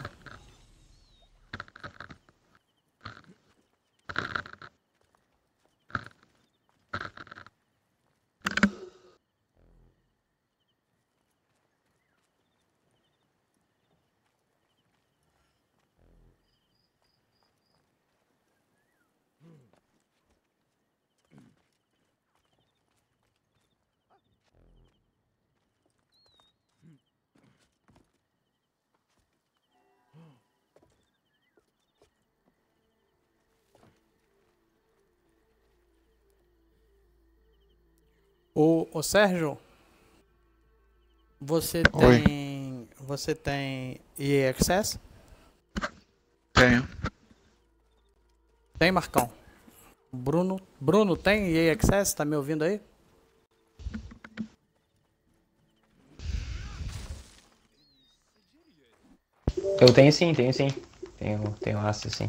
Ô, ô Sérgio, você tem, Oi. você tem E A Access? Tenho. Tem, Marcão? Bruno, Bruno tem E A Access? Tá me ouvindo aí? Eu tenho sim, tenho sim. Tenho, tenho acesso sim.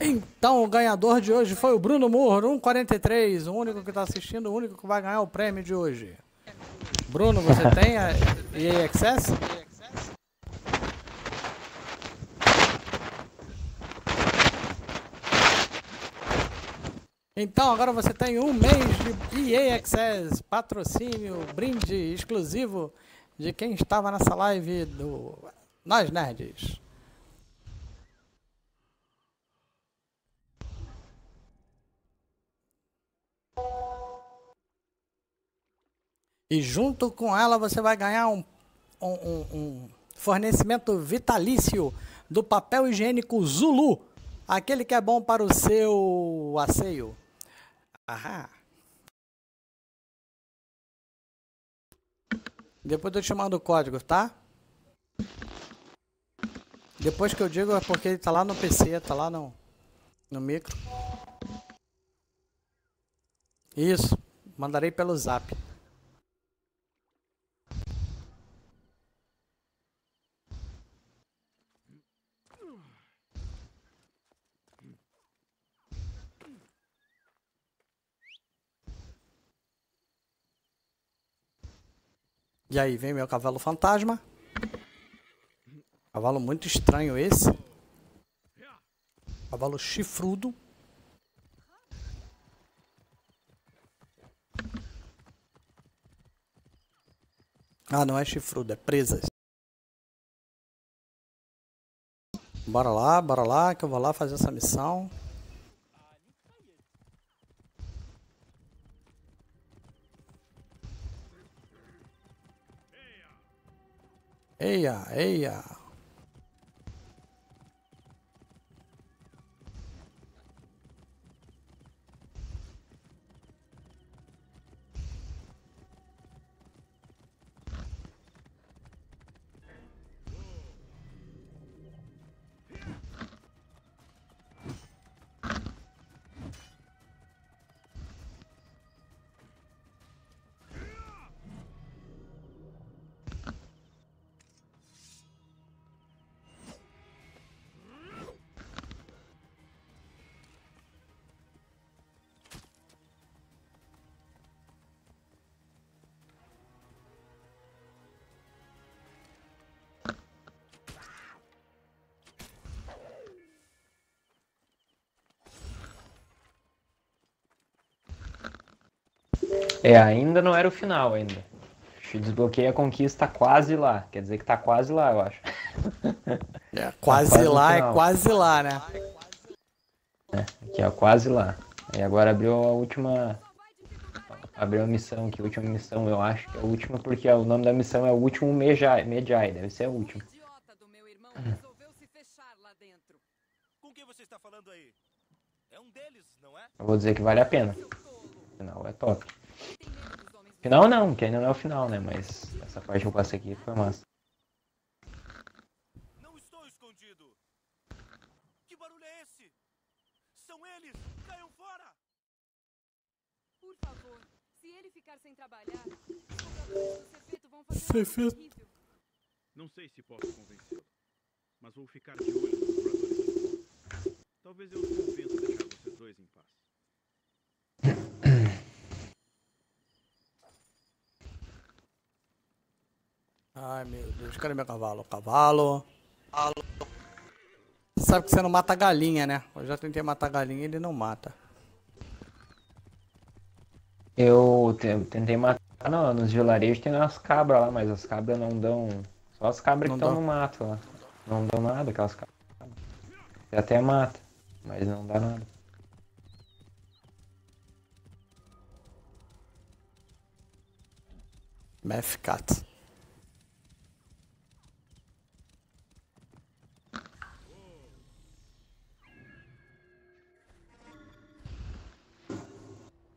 Então, o ganhador de hoje foi o Bruno Murro, um quarenta e três, o único que está assistindo, o único que vai ganhar o prêmio de hoje. Bruno, você tem a E A Access? Então, agora você tem um mês de E A Access, patrocínio, brinde exclusivo de quem estava nessa live do Nós Nerds. E junto com ela você vai ganhar um, um, um, um fornecimento vitalício do papel higiênico Zulu. Aquele que é bom para o seu asseio. Ahá. Depois eu te mando o código, tá? Depois que eu digo é porque ele tá lá no P C, tá lá no, no micro. Isso, mandarei pelo Zap. E aí vem meu cavalo fantasma. Cavalo muito estranho esse. Cavalo chifrudo. Ah, não é chifrudo, é presas. Bora lá, bora lá, que eu vou lá fazer essa missão. Eia, eia. É, ainda não era o final ainda. Desbloqueei a conquista quase lá. Quer dizer que tá quase lá, eu acho. É, quase, tá quase lá, é quase lá, né? É, aqui ó, quase lá. E agora abriu a última... Abriu a missão aqui, a última missão, eu acho que é a última, porque o nome da missão é o último Mejai, Mejai, deve ser a última. O idiota do meu irmão resolveu se fechar lá dentro. Com quem você está falando aí? É um deles, não é? Eu vou dizer que vale a pena. O final é top. Final não, que ainda não é o final, né? Mas essa parte que eu passei aqui foi massa. Não estou escondido. Que barulho é esse? São eles! Caiam fora! Por favor, se ele ficar sem trabalhar, os compradores do Cefeto vão fazer Cefeto. Não sei se posso convencê-lo, mas vou ficar de olho nos compradores. Talvez eu os convença a deixar vocês dois em paz. Ai, Ai, meu Deus, cadê meu cavalo? Cavalo. Cavalo. Você sabe que você não mata galinha, né? Eu já tentei matar galinha e ele não mata. Eu tentei matar não, nos vilarejos, tem as cabras lá, mas as cabras não dão... Só as cabras que estão no mato lá. Não dão nada, aquelas cabras. Você até mata, mas não dá nada. Math Cat.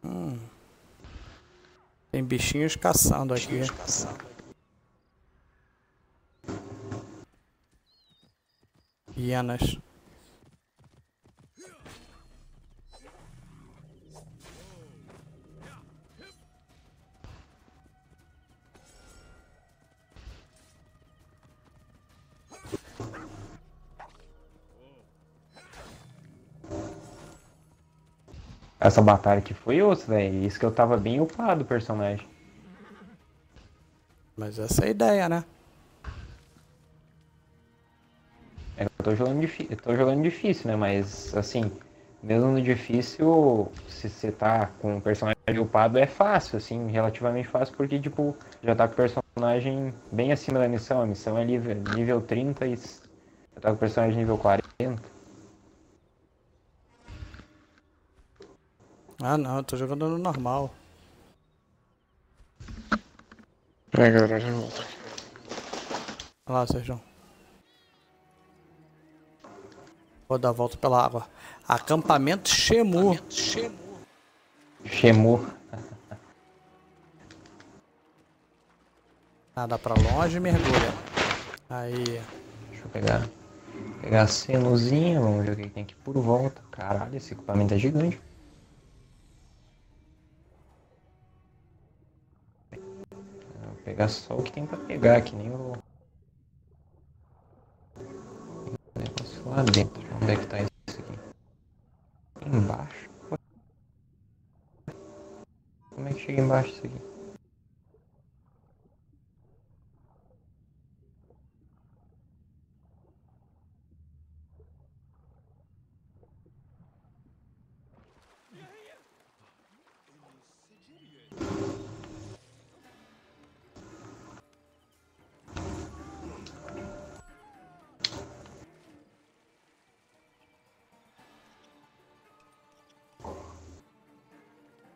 Hum. Tem bichinhos caçando aqui. Bichinhos caçando. Hienas. Essa batalha aqui foi osso, velho. Isso que eu tava bem upado, personagem. Mas essa é a ideia, né? É, eu tô jogando, eu tô jogando difícil, né? Mas, assim, mesmo no difícil, se você tá com um personagem upado, é fácil, assim, relativamente fácil, porque, tipo, já tá com o personagem bem acima da missão. A missão é nível, nível trinta e já tá com o personagem nível quarenta. Ah não, eu tô jogando no normal. É galera, já volto. Olha lá, Sergio. Vou dar a volta pela água. Acampamento Xemu. Xemu. Nada pra longe e mergulha. Aí. Deixa eu pegar. Vou pegar a cenuzinha, vamos ver o que tem aqui por volta. Caralho, esse equipamento é gigante. Pegar só o que tem pra pegar, que nem o... Tem um negócio lá dentro, onde é que tá isso aqui? Embaixo? Como é que chega embaixo isso aqui?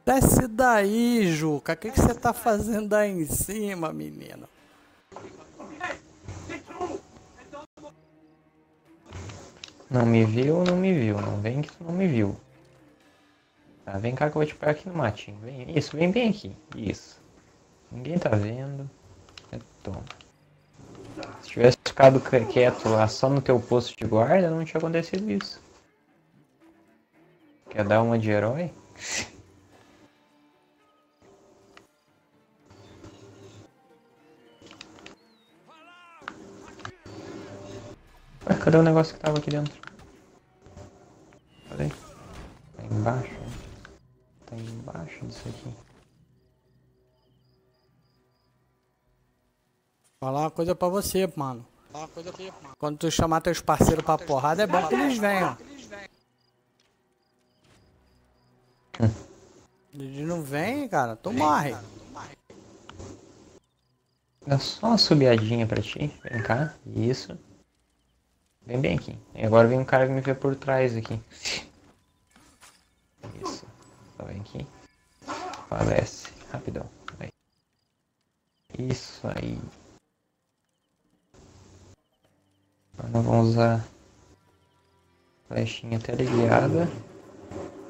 Desce daí, Juca. O que você tá fazendo aí em cima, menino? Não me viu, não me viu. Não vem que tu não me viu. Tá, vem cá que eu vou te pegar aqui no matinho. Vem, isso, vem bem aqui. Isso. Ninguém tá vendo. Toma. Se tivesse ficado quieto lá só no teu posto de guarda, não tinha acontecido isso. Quer dar uma de herói? Ué, cadê o negócio que tava aqui dentro? Cadê? Tá embaixo. Tá embaixo disso aqui. Falar uma coisa pra você, mano. Falar uma coisa pra você, mano. Quando tu chamar teus parceiros pra porrada, é bom que eles venham. Eles não vêm, cara. Tu morre. Dá só uma subiadinha pra ti. Vem cá. Isso. Vem bem aqui. E agora vem um cara que me vê por trás aqui. Isso. Só vem aqui. Falece. Rapidão. Aí. Isso aí. Agora nós vamos usar flechinha teleguiada.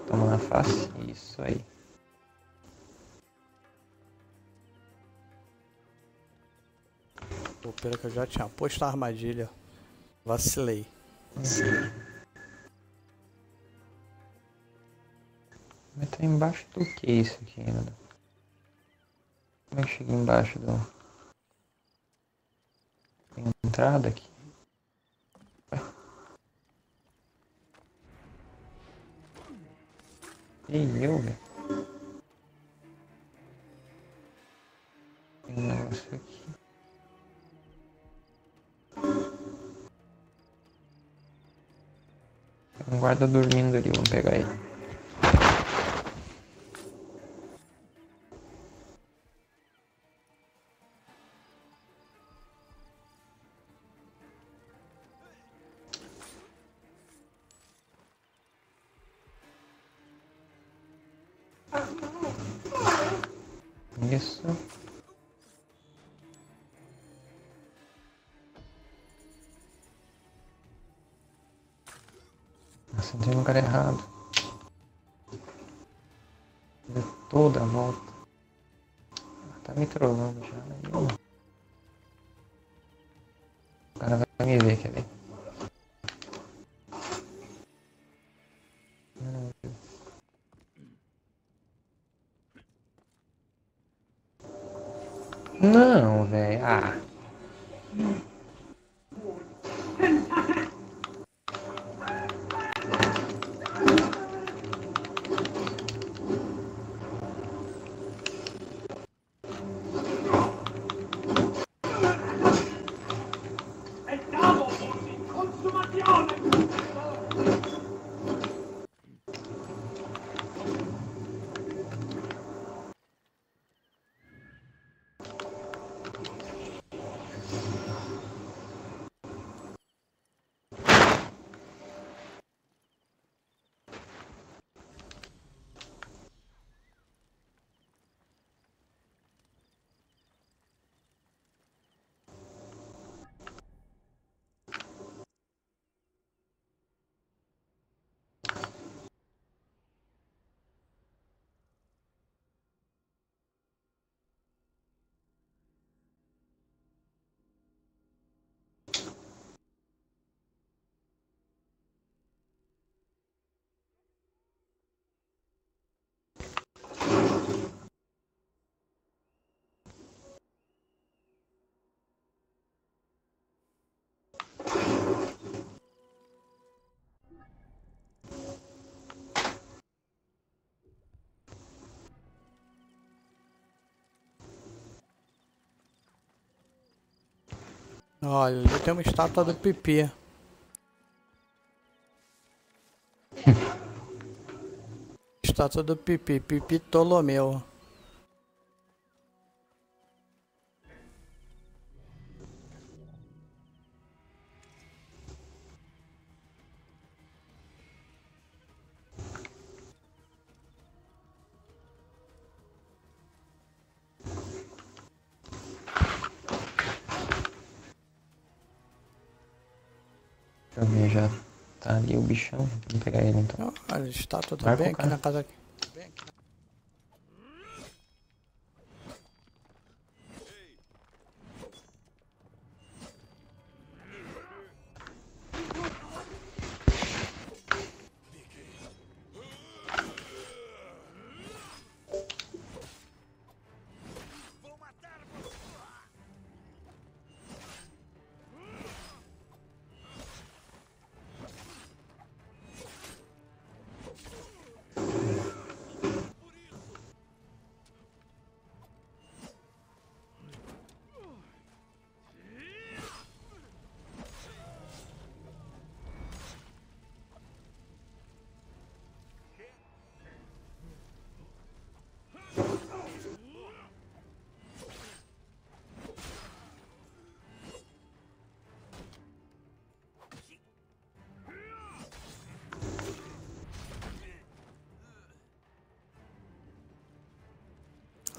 Toma na face. Isso aí. Pô, pera que eu já tinha posto a armadilha. Vacilei. Vacilei. Mas tá embaixo do que isso aqui ainda? Como é que chega embaixo do... Tem entrada aqui? Ué. Ei, eu, velho. Tem um negócio aqui. guarda dormindo ali, vamos pegar ele. Isso. Acertei no cara errado. Deu toda a volta. Tá me trollando já, né? O cara vai me ver, quer ver? Não, velho. Ah. Olha, ali tem uma estátua do Pipi. Estátua do Pipi, Pipi Ptolomeu. Já tá ali o bichão, vamos pegar ele então. Olha, a estátua tá bem aqui na casa aqui.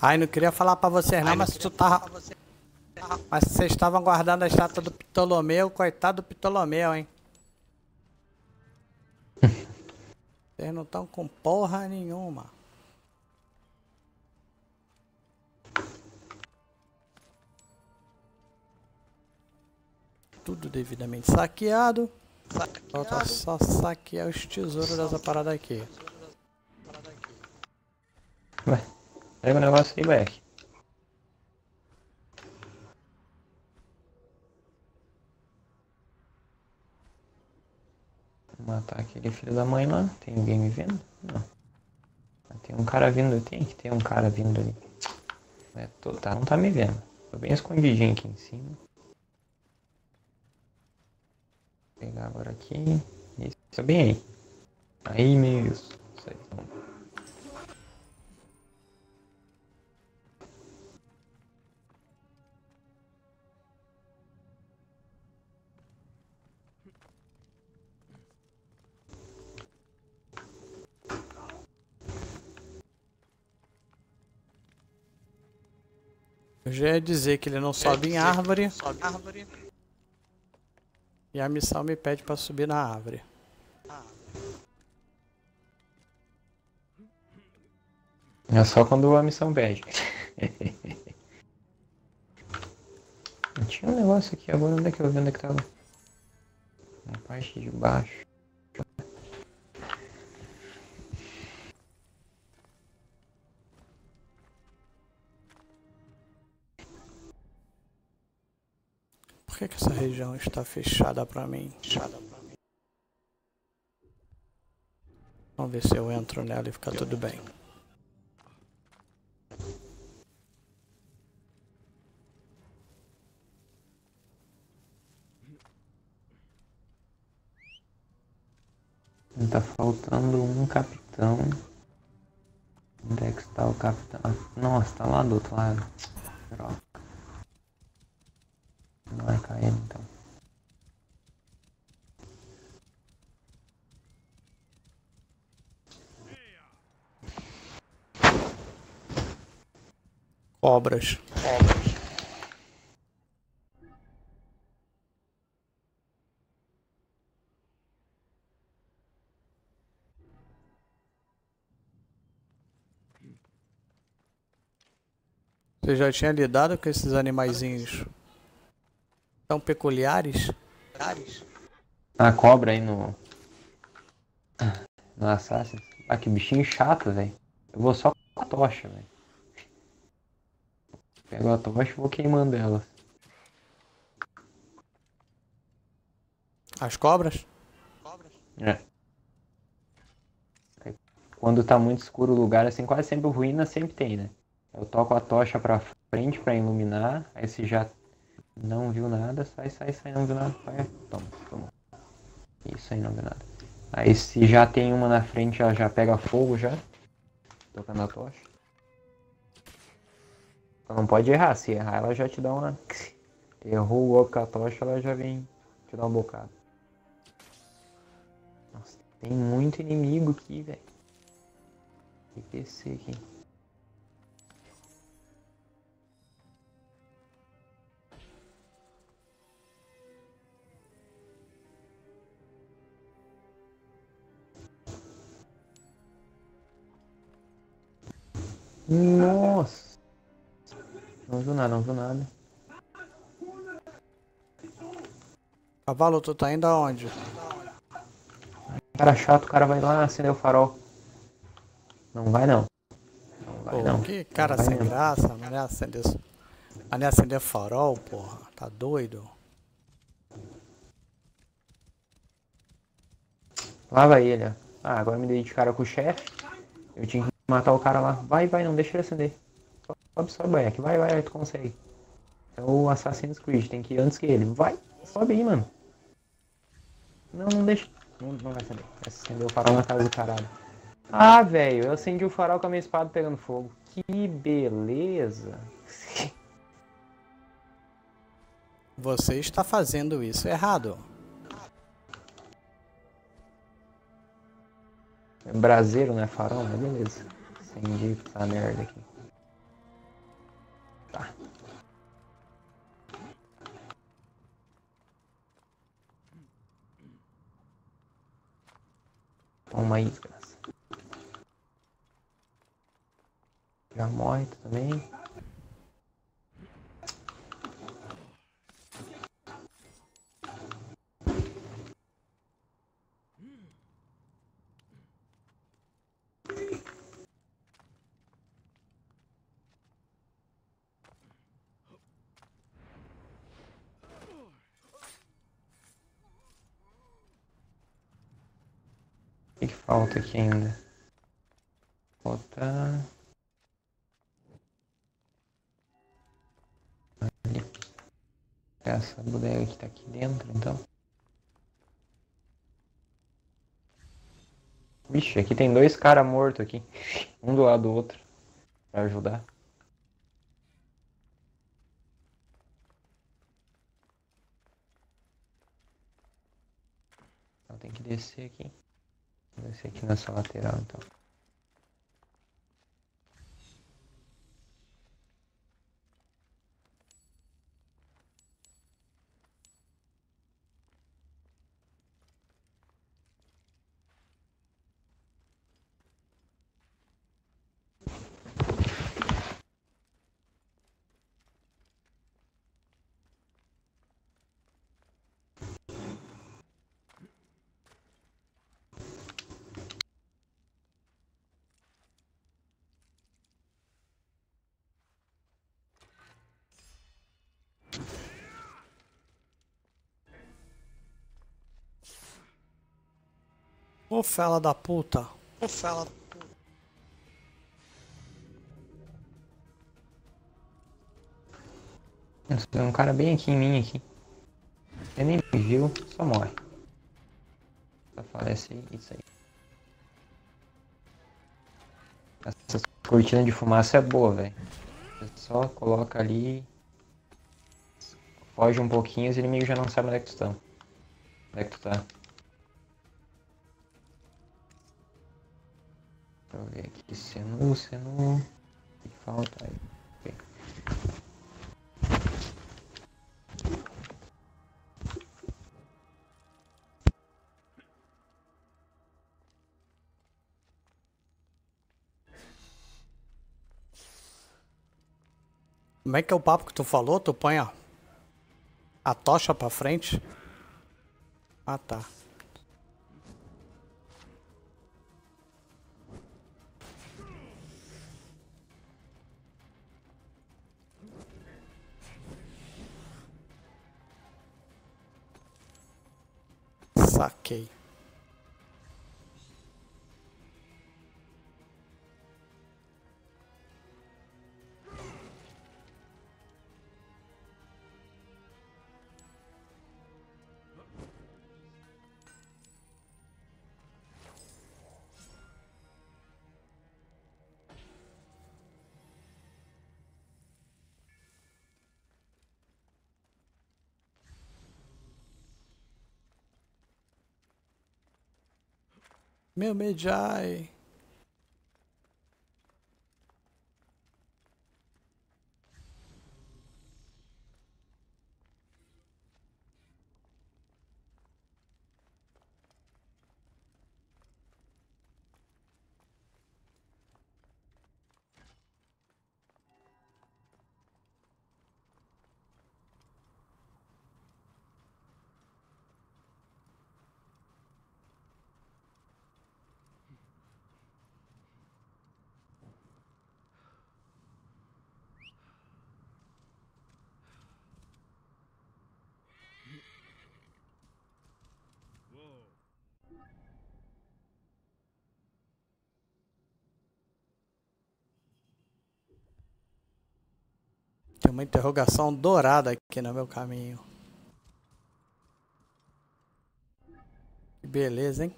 Ai, não queria falar pra vocês não, Ai, não mas tu tava... Você... Mas vocês estavam guardando a estátua do Ptolomeu, coitado do Ptolomeu, hein? Vocês não estão com porra nenhuma. Tudo devidamente saqueado. saqueado. Falta só saquear os tesouros dessa parada aqui. Ué. Pega o negócio aí, Bayek. Vou matar aquele filho da mãe lá. Tem alguém me vendo? Não. Tem um cara vindo. Tem que ter um cara vindo ali. É, tô, tá, não tá me vendo. Tô bem escondidinho aqui em cima. Vou pegar agora aqui. Isso, bem aí. Aí mesmo. Sei. Eu já ia dizer que ele não sobe em árvore. Sobe em árvore. E a missão me pede para subir na árvore. É só quando a missão perde. Tinha um negócio aqui agora, onde é que eu vi onde é que tava? Na parte de baixo. Por que que essa região está fechada pra mim? Fechada pra mim. Vamos ver se eu entro nela e fica tudo bem. Tá faltando um capitão. Onde é que está o capitão? Nossa, tá lá do outro lado. Droga. Não vai cair então. Cobras. Cobras. Você já tinha lidado com esses animaizinhos tão peculiares? A cobra aí no... no Assassin's. Ah, que bichinho chato, velho. Eu vou só com a tocha, velho. Pego a tocha e vou queimando elas. As cobras? Cobras? É. Quando tá muito escuro o lugar, assim, quase sempre ruína sempre tem, né? Eu toco a tocha pra frente pra iluminar, aí se já não viu nada, sai, sai, sai, não viu nada, vai, toma, toma. Isso aí, não viu nada. Aí se já tem uma na frente, ela já pega fogo já, tocando a tocha. Ela não pode errar, se errar ela já te dá uma... Errou o golpe com a tocha, ela já vem te dar um bocado. Nossa, tem muito inimigo aqui, velho. Tem que descer aqui. Nossa! Não viu nada, não viu nada. Cavalo, tu tá indo aonde? Cara chato, o cara vai lá acender o farol. Não vai não. Não vai, pô, não. Que cara não sem não. Graça, mané acender, mané acender farol, porra. Tá doido? Lá vai ele, ó. Ah, agora me dei de cara com o chefe. Eu tinha que matar o cara lá. Vai, vai, não deixa ele acender. Sobe, sobe, Bayek. Vai, vai, vai, tu consegue. É o Assassin's Creed, tem que ir antes que ele. Vai, sobe aí, mano. Não, não deixa. Não, não vai acender. Vai acender o farol na casa do caralho. Ah, velho, eu acendi o farol com a minha espada pegando fogo. Que beleza. Você está fazendo isso errado. É braseiro, né? Farol, né? Beleza. Acendi essa merda aqui. Tá. Toma aí, desgraça. Já morre também. O que falta aqui ainda? Botar... Ali. Essa bodega que tá aqui dentro, então. Vixe, aqui tem dois caras mortos aqui. Um do lado do outro. Pra ajudar. Então tem que descer aqui. Vou descer aqui nessa lateral então. Ô fela da puta. Ô fela da puta. Nossa, tem um cara bem aqui em mim aqui. Ele nem me viu, só morre. Só falece isso aí. Essa cortina de fumaça é boa, velho. Você só coloca ali. Foge um pouquinho e os inimigos já não sabem onde é que tu tá. Onde é que tu tá? Deixa eu ver aqui, Senu, Senu, o que falta aí? Okay. Como é que é o papo que tu falou? Tu põe a, a tocha pra frente? Ah tá. Saquei. Meu Medjai. Tem uma interrogação dourada aqui no meu caminho. Que beleza, hein?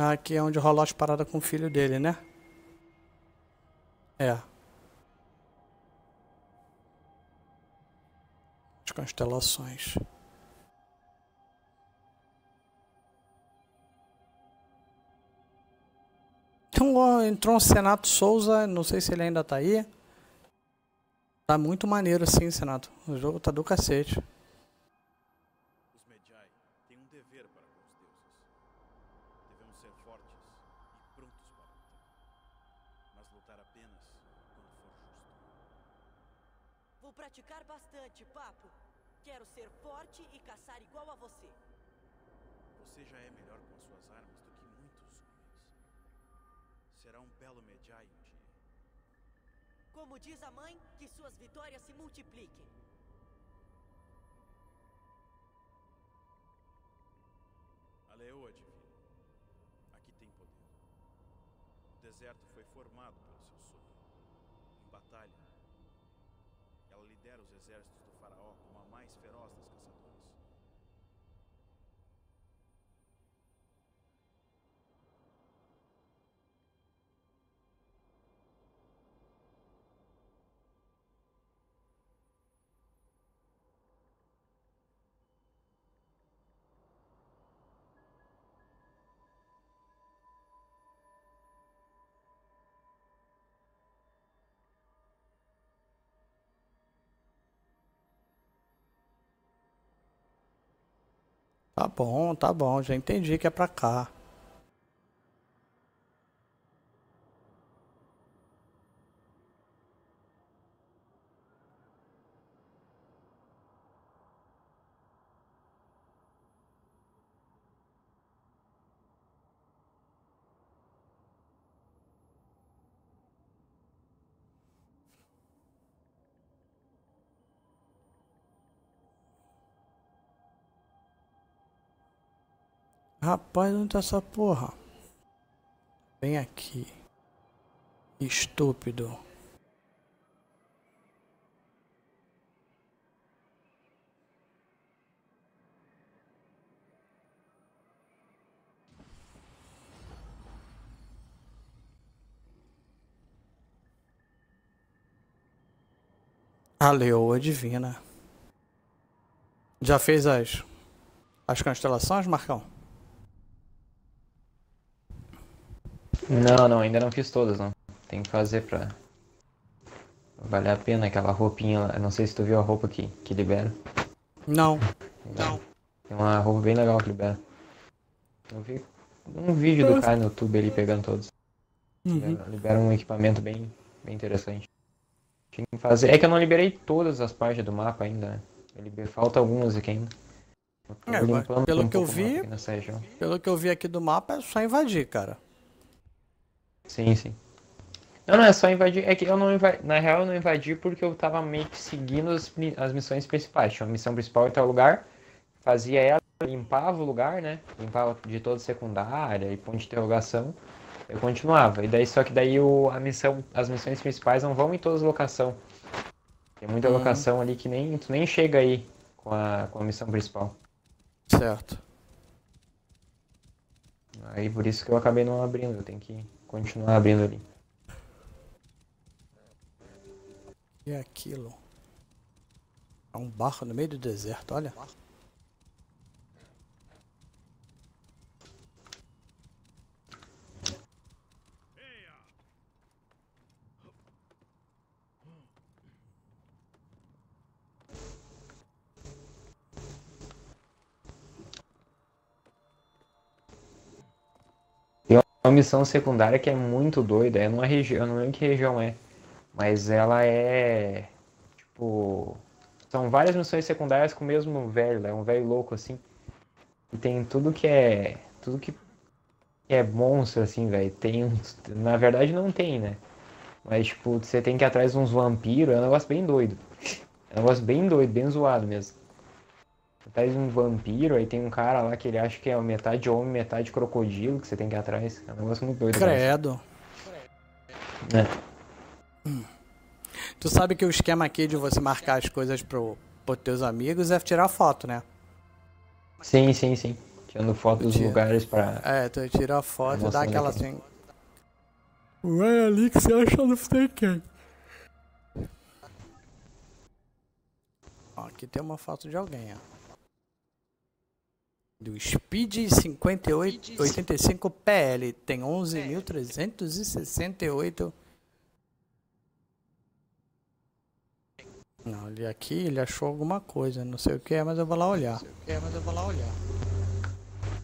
Aqui é onde rolou as paradas com o filho dele, né? É. As constelações. Então, entrou um Senato Souza, não sei se ele ainda tá aí. Tá muito maneiro assim, Senato. O jogo tá do cacete. Os Medjai têm um dever para com os deuses. Devemos ser fortes e prontos para lutar. Mas lutar apenas quando for justo. Vou praticar bastante, papo. Quero ser forte e caçar igual a você. Você já é melhor com as suas armas do que muitos homens. Será um belo Medjai um dia. Como diz a mãe, que suas vitórias se multipliquem. Aleoa divina, aqui tem poder. O deserto foi formado pelo seu sonho. Em batalha, ela lidera os exércitos do faraó como a mais feroz das caçadoras. Tá bom, tá bom, já entendi que é pra cá. Rapaz, onde tá essa porra? Vem aqui, estúpido. A leoa divina. Já fez as, as constelações, Marcão? Não, não, ainda não fiz todas, não. Tem que fazer pra valer a pena aquela roupinha lá. Não sei se tu viu a roupa que, que libera. Não, não. Tem uma roupa bem legal que libera. Eu vi um vídeo do cara no YouTube ali pegando todos. Uhum. Libera um equipamento bem, bem interessante. Tinha que fazer. É que eu não liberei todas as partes do mapa ainda, né? Eu liberei... Falta algumas aqui ainda. Eu é, limpando, pelo um que eu vi, pelo que eu vi aqui do mapa, é só invadir, cara. Sim, sim. Não, não, é só invadir. É que eu não invadi. Na real, eu não invadi porque eu tava meio que seguindo as, as missões principais. Tinha uma missão principal em tal lugar, fazia ela, limpava o lugar, né? Limpava de toda secundária e ponto de interrogação. Eu continuava. E daí, só que daí o, a missão, as missões principais não vão em todas as locações. Tem muita uhum. locação ali que nem, tu nem chega aí com a, com a missão principal. Certo. Aí por isso que eu acabei não abrindo. Eu tenho que continuar abrindo ali. E aquilo? É um barco no meio do deserto, olha. Uma missão secundária que é muito doida, é numa região, eu não lembro que região é, mas ela é, tipo, são várias missões secundárias com o mesmo velho, é um velho louco, assim, e tem tudo que é, tudo que é monstro, assim, velho, tem, na verdade não tem, né, mas, tipo, você tem que ir atrás de uns vampiros, é um negócio bem doido, é um negócio bem doido, bem zoado mesmo. Atrás de um vampiro, aí tem um cara lá que ele acha que é metade homem, metade crocodilo, que você tem que ir atrás. É um negócio muito doido. Credo. É. Hum. Tu sabe que o esquema aqui de você marcar as coisas pro, pros teus amigos é tirar foto, né? Sim, sim, sim. Tirando foto dos lugares pra... É, tu tira a foto e dá aquela assim... Ué, ali que você acha no fake. Ó, aqui tem uma foto de alguém, ó. Do Speed cinquenta e oito oitenta e cinco P L tem onze mil trezentos e sessenta e oito. Não, ele aqui, ele achou alguma coisa, não sei o que é, mas eu vou lá olhar. Não sei o que é, mas eu vou lá olhar.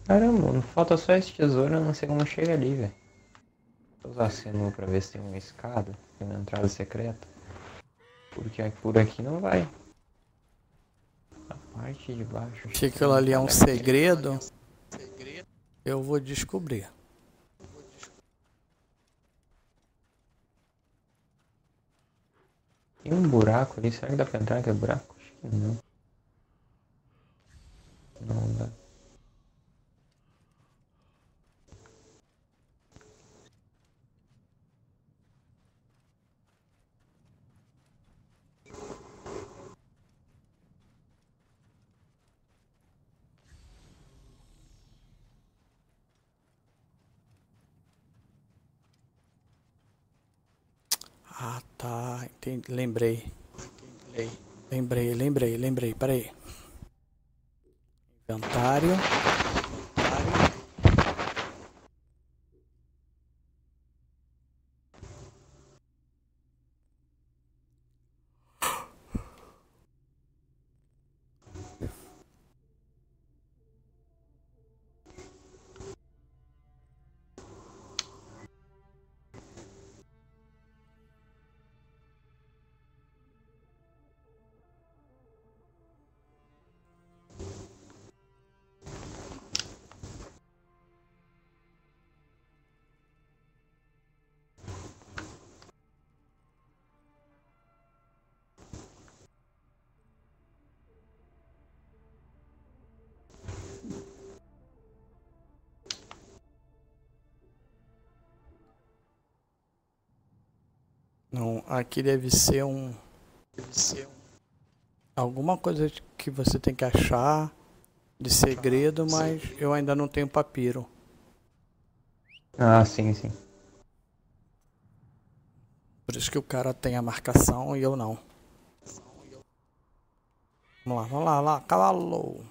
Caramba, não falta só esse tesouro, eu não sei como chega ali, velho. Vou usar a Senu pra ver se tem uma escada, tem uma entrada secreta. Porque por aqui não vai. A parte de baixo... Se aquilo ali é um segredo, eu vou descobrir. Tem um buraco ali, será que dá pra entrar naquele buraco? Acho que não. Não dá. Ah, tá, entendi. Lembrei. Lembrei, lembrei, lembrei. Peraí. Inventário. Não, aqui deve ser um, deve ser um alguma coisa que você tem que achar de segredo, mas sim, eu ainda não tenho papiro. Ah, sim, sim. Por isso que o cara tem a marcação e eu não. Vamos lá, vamos lá, lá, cavalo.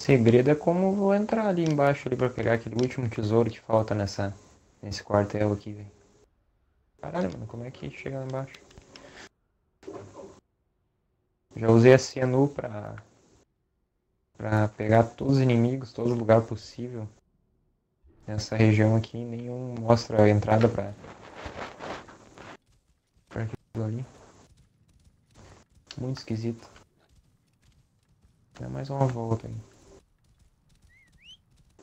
Segredo é como eu vou entrar ali embaixo ali pra pegar aquele último tesouro que falta nessa, nesse quartel aqui, velho. Caralho, mano, como é que chega lá embaixo? Já usei a Senu pra, pra pegar todos os inimigos, todo lugar possível. Nessa região aqui, nenhum mostra a entrada pra, pra aquilo ali. Muito esquisito. Dá mais uma volta aí.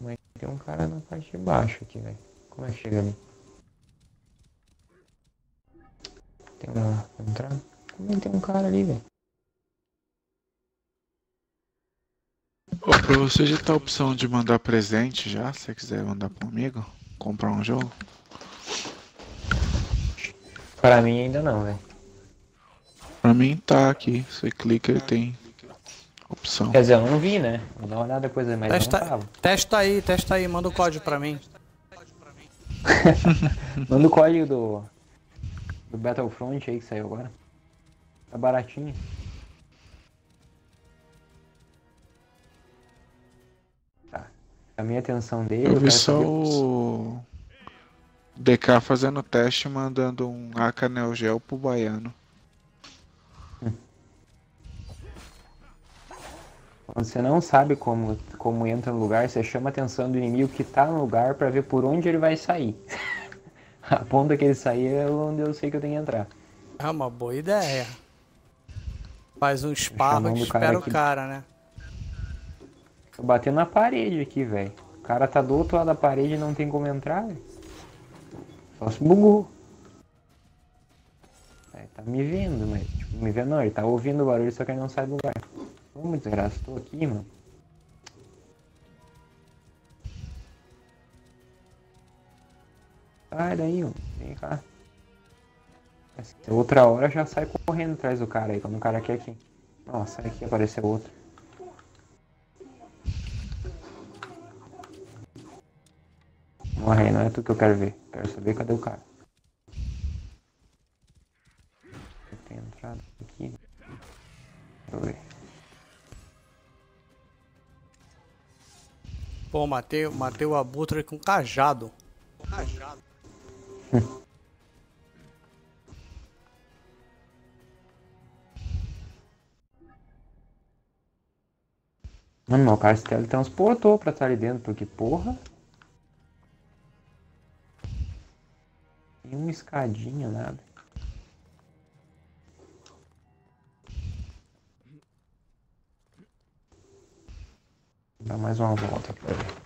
Mas tem um cara na parte de baixo aqui, velho. Como é que chega ali? Tem uma entrada? Também tem um cara ali, velho. Pra você já tá a opção de mandar presente já, se você quiser mandar pro amigo, comprar um jogo. Pra mim ainda não, velho. Pra mim tá aqui, você clica e tem opção. Quer dizer, eu não vi, né? Vou dar uma olhada depois, mas testa, não tava. Testa aí, testa aí, manda o código pra mim. Manda o código do, do Battlefront aí que saiu agora. Tá baratinho. Tá. A minha atenção dele... Eu vi só o... D K fazendo teste, mandando um A K Neo Geo pro baiano. Quando você não sabe como, como entra no lugar, você chama a atenção do inimigo que tá no lugar pra ver por onde ele vai sair. A ponta que ele sair é onde eu sei que eu tenho que entrar. É uma boa ideia. Faz um esparro e espera o cara, né? Tô batendo na parede aqui, velho. O cara tá do outro lado da parede e não tem como entrar, velho. Só se bugou. Ele tá me vendo, mas... Tipo, me vendo não, ele tá ouvindo o barulho, só que ele não sai do lugar. Como desgraça, tô aqui, mano. Sai daí, mano. Vem cá. Essa outra hora já sai correndo atrás do cara aí. Quando o cara quer aqui. Ó, sai aqui, apareceu outro. Morre aí, não é tu que eu quero ver. Quero saber cadê o cara. Eu tenho entrado aqui. Deixa eu ver. Pô, matei, matei o abutre com cajado. Cajado. Mano, meu cara se teletransportou pra estar ali dentro, porque porra. Tem uma escadinha, nada. Dá mais uma volta pra ver.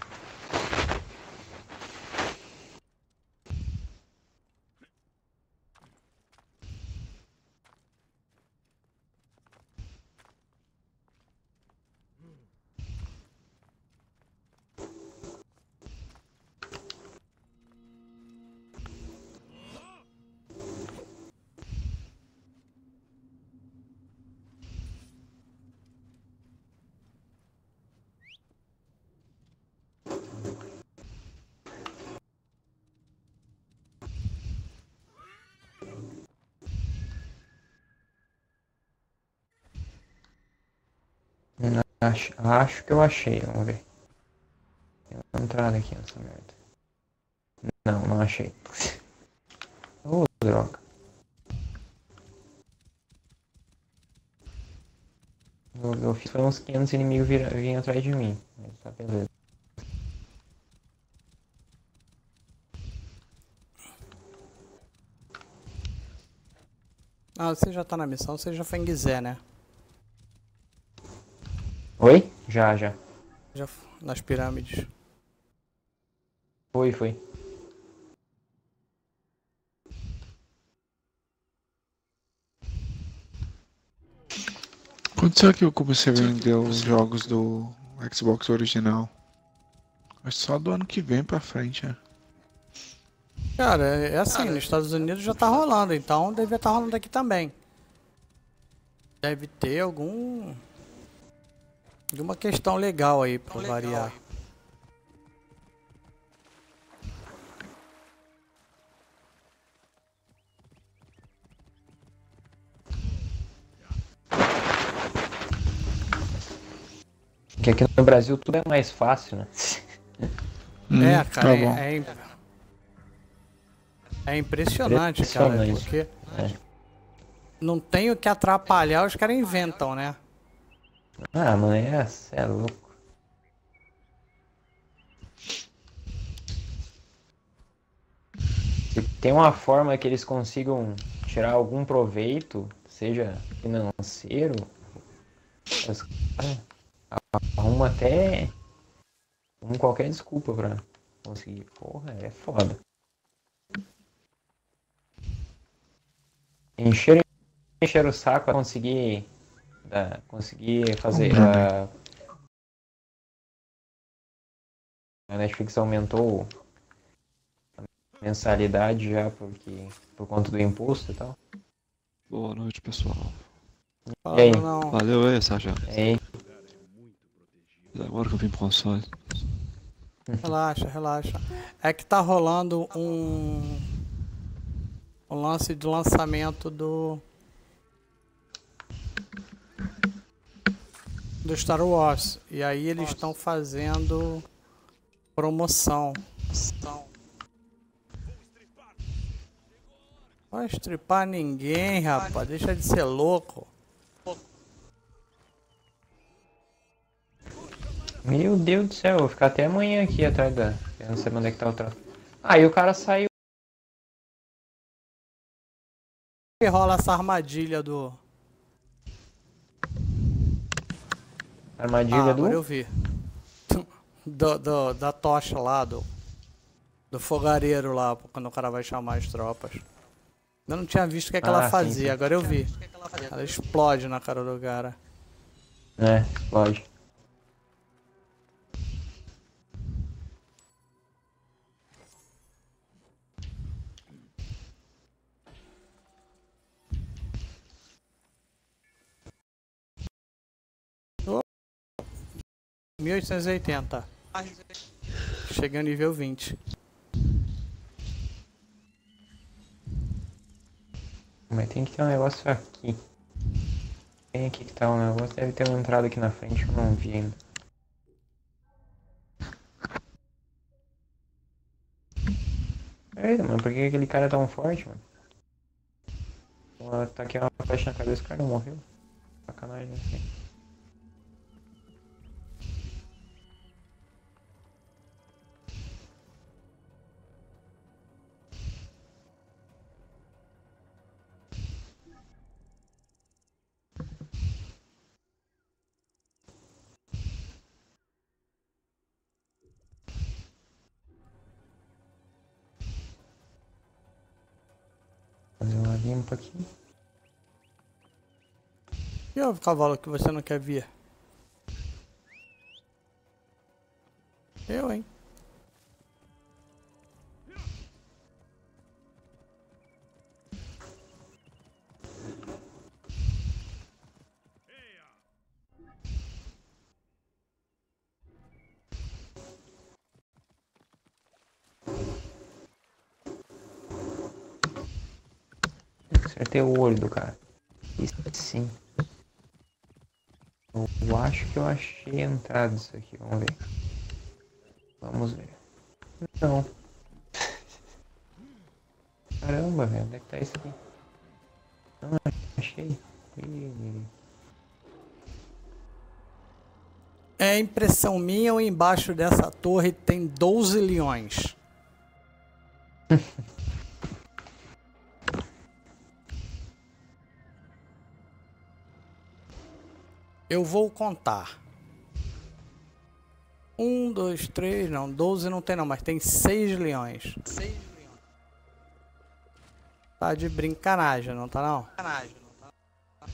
Acho, acho que eu achei, vamos ver. Tem uma entrada aqui nessa merda. Não, não achei. Ô, oh, droga. Eu, eu fiz uns quinhentos inimigos vinham atrás de mim. Mas tá beleza. Ah, você já tá na missão, você já foi em Gizé, né? Oi? Já, já. Já nas pirâmides. Foi, foi. Quando será que eu comecei a vender os jogos do Xbox original? É só do ano que vem pra frente, né? Cara, é assim, nos Estados Unidos já tá rolando, então deve estar rolando aqui também. Deve ter algum... de uma questão legal aí, pra legal. Variar. Porque aqui no Brasil tudo é mais fácil, né? Hum, é, cara, tá é, é, é impressionante, cara, porque é. Não tem o que atrapalhar, os caras inventam, né? Ah, mano, é, é louco. Se tem uma forma que eles consigam tirar algum proveito, seja financeiro, os caras arrumam até um qualquer desculpa pra conseguir. Porra, é foda. Encher, encher o saco pra conseguir... Da, conseguir fazer a... a Netflix aumentou a mensalidade já porque por conta do imposto e tal. Boa noite, pessoal. E aí? Não. Valeu aí, Sargento. Agora que eu vim pro console. Relaxa, relaxa. É que tá rolando um, um lance de lançamento do do Star Wars, e aí eles estão fazendo promoção. Não vai estripar ninguém, rapaz, deixa de ser louco. Meu Deus do céu, eu vou ficar até amanhã aqui atrás da... Eu não sei onde é que tá o trato. Aí o cara saiu. E rola essa armadilha do... Armadilha ah, do... eu vi. Do, do, da tocha lá, do, do fogareiro lá, quando o cara vai chamar as tropas. Eu não tinha visto o que, é que ah, ela fazia, sim, sim. Agora eu vi. Ela explode na cara do cara. É, explode. mil oitocentos e oitenta. Chegando ao nível vinte. Mas tem que ter um negócio aqui. Tem aqui que tá um negócio. Deve ter uma entrada aqui na frente que eu não vi ainda. Eita, mano, por que aquele cara tão forte, mano? Tá aqui uma flecha na cabeça, o cara não morreu. Sacanagem assim. Fazer uma limpa aqui. E o cavalo que você não quer ver? Eu, hein? Acertei o olho do cara. Isso sim. Eu acho que eu achei a entrada disso aqui. Vamos ver. Vamos ver. Não. Caramba, velho. Onde é que tá isso aqui? Não, achei. Ih. É impressão minha ou embaixo dessa torre tem doze leões? Eu vou contar. Um, dois, três, não, doze não tem não, mas tem seis leões. Seis leões. Tá de brincanagem, não tá não? Brincanagem, não tá.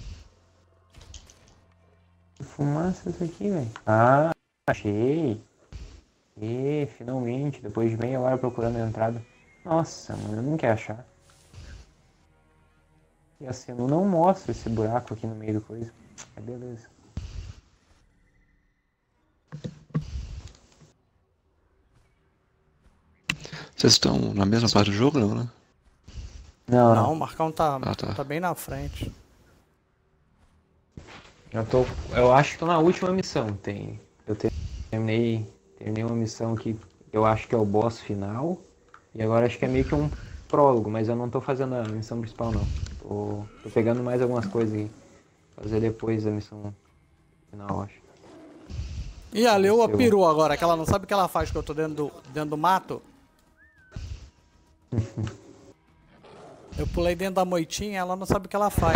Que fumaça isso aqui, velho. Ah, achei. E finalmente, depois de meia hora procurando a entrada. Nossa, mano, eu não quero achar. E a Senu não mostra esse buraco aqui no meio do coisa. Mas beleza. Vocês estão na mesma parte do jogo, não, né? Não, não, o Marcão tá, ah, tá. tá bem na frente. Eu, tô, eu acho que tô na última missão. Tem, eu terminei, terminei uma missão que eu acho que é o boss final. E agora acho que é meio que um prólogo, mas eu não tô fazendo a missão principal, não. Tô, tô pegando mais algumas coisas aí. Fazer depois da missão final, acho. E a Leoa pirou agora, que ela não sabe o que ela faz, que eu tô dentro do, dentro do mato. Eu pulei dentro da moitinha, ela não sabe o que ela faz.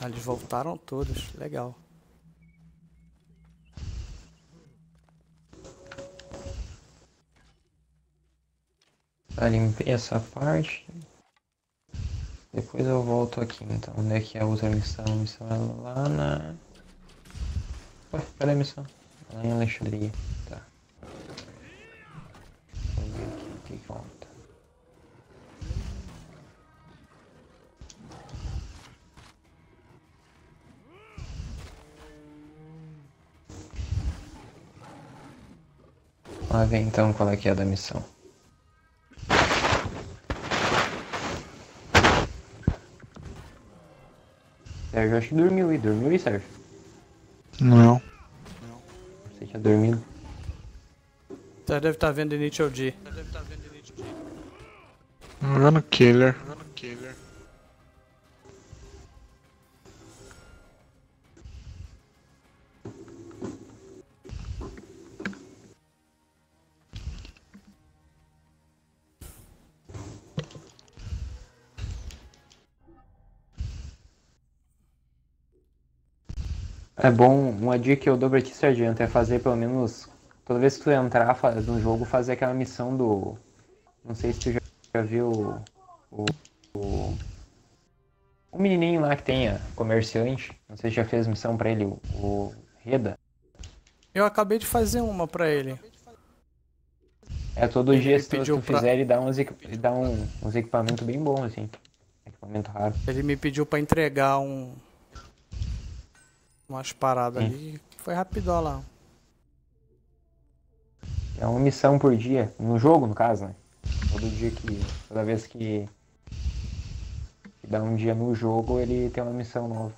Eles voltaram todos, legal. Tá, limpei essa parte. Depois eu volto aqui então. Onde é que é a outra missão? A missão é lá na... Ué, cadê a missão? Lá em Alexandria. Tá. Vamos ver aqui o que volta. Vamos ver então qual é que é da missão. Sérgio, acho que dormiu aí. Dormiu aí, Sérgio? Não. Não. Você tinha dormido? Você deve estar vendo Initial D. Você deve estar vendo Initial D. Jogando Killer. Jogando Killer. É bom, uma dica que eu dou pra ti, Sargento, é fazer pelo menos, toda vez que tu entrar faz, no jogo, fazer aquela missão do... Não sei se tu já, já viu o, o... O menininho lá que tem, a comerciante, não sei se já fez missão pra ele, o, o Reda. Eu acabei de fazer uma pra ele. É, todo ele dia se tu, tu pra... fizer ele dá, uns, ele dá um, uns equipamentos bem bons, assim, equipamento raro. Ele me pediu pra entregar um... umas paradas hum. ali, foi rapidão lá. É uma missão por dia, no jogo no caso, né? Todo dia que, toda vez que, que dá um dia no jogo, ele tem uma missão nova.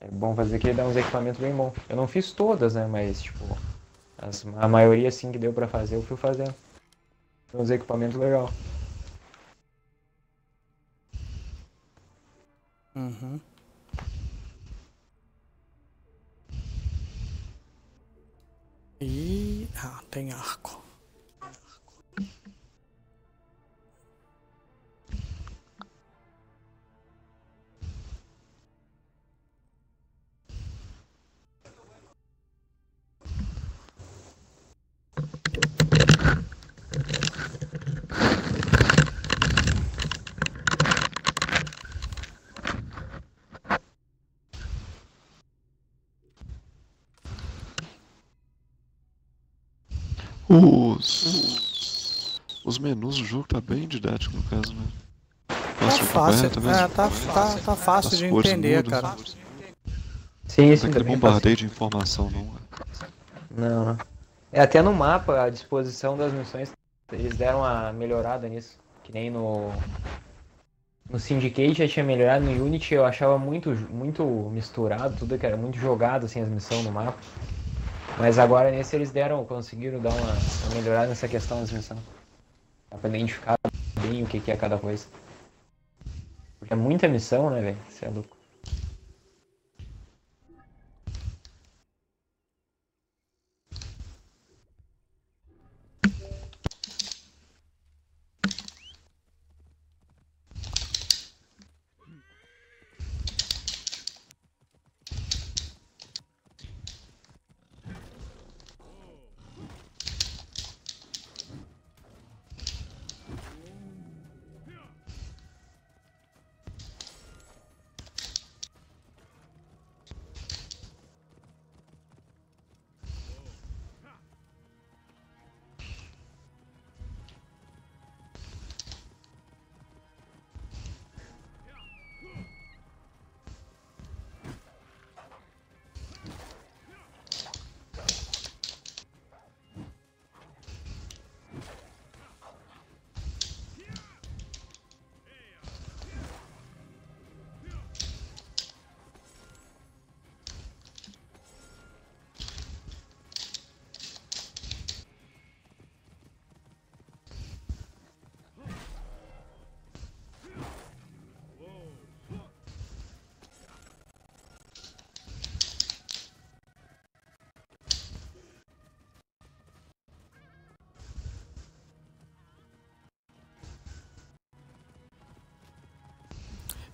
É bom fazer que ele dá uns equipamentos bem bons. Eu não fiz todas, né, mas tipo, as, a maioria assim que deu pra fazer, eu fui fazendo. Tem uns equipamentos legais. Uhum. E... ah, tem arco. Os... os menus do jogo tá bem didático no caso, né? Tá fácil, tá, é, tá, tá, tá fácil de entender, mudas, cara. Sim, isso não é aquele bombardeio de informação, não. Não, é até no mapa, a disposição das missões, eles deram uma melhorada nisso. Que nem no... no Syndicate já tinha melhorado, no Unity eu achava muito, muito misturado, tudo que era muito jogado, assim, as missões no mapa. Mas agora nesse eles deram, conseguiram dar uma, uma melhorada nessa questão das missões. Dá pra identificar bem o que, que é cada coisa. Porque é muita missão, né, velho? Você é louco.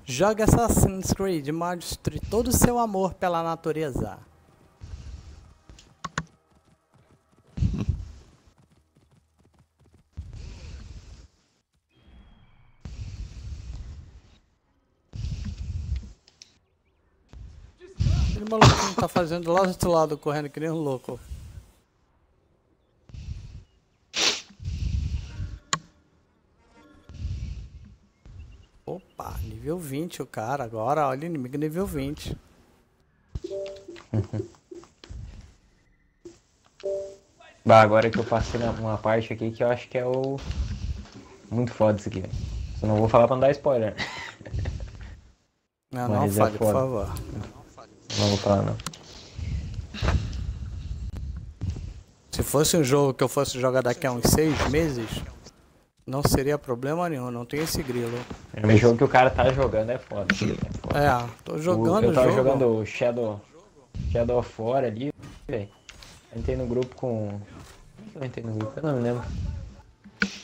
Joga Assassin's Creed, mostre todo o seu amor pela natureza. Aquele maluquinho tá fazendo lá do outro lado, correndo que nem um louco. Nível vinte o cara, agora olha, inimigo nível vinte. Bah, agora que eu passei uma parte aqui que eu acho que é o... muito foda isso aqui, velho. Eu não vou falar pra não dar spoiler. Não, mas não fale, é por favor. Não, não vou falar, não. Se fosse um jogo que eu fosse jogar daqui a uns seis meses... não seria problema nenhum, não tem esse grilo. É, o jogo que o cara tá jogando é foda. É, foda. é tô jogando o Eu tava jogo. jogando Shadow, Shadow of War ali, velho. Entrei no grupo com... eu entrei no grupo, eu não me lembro.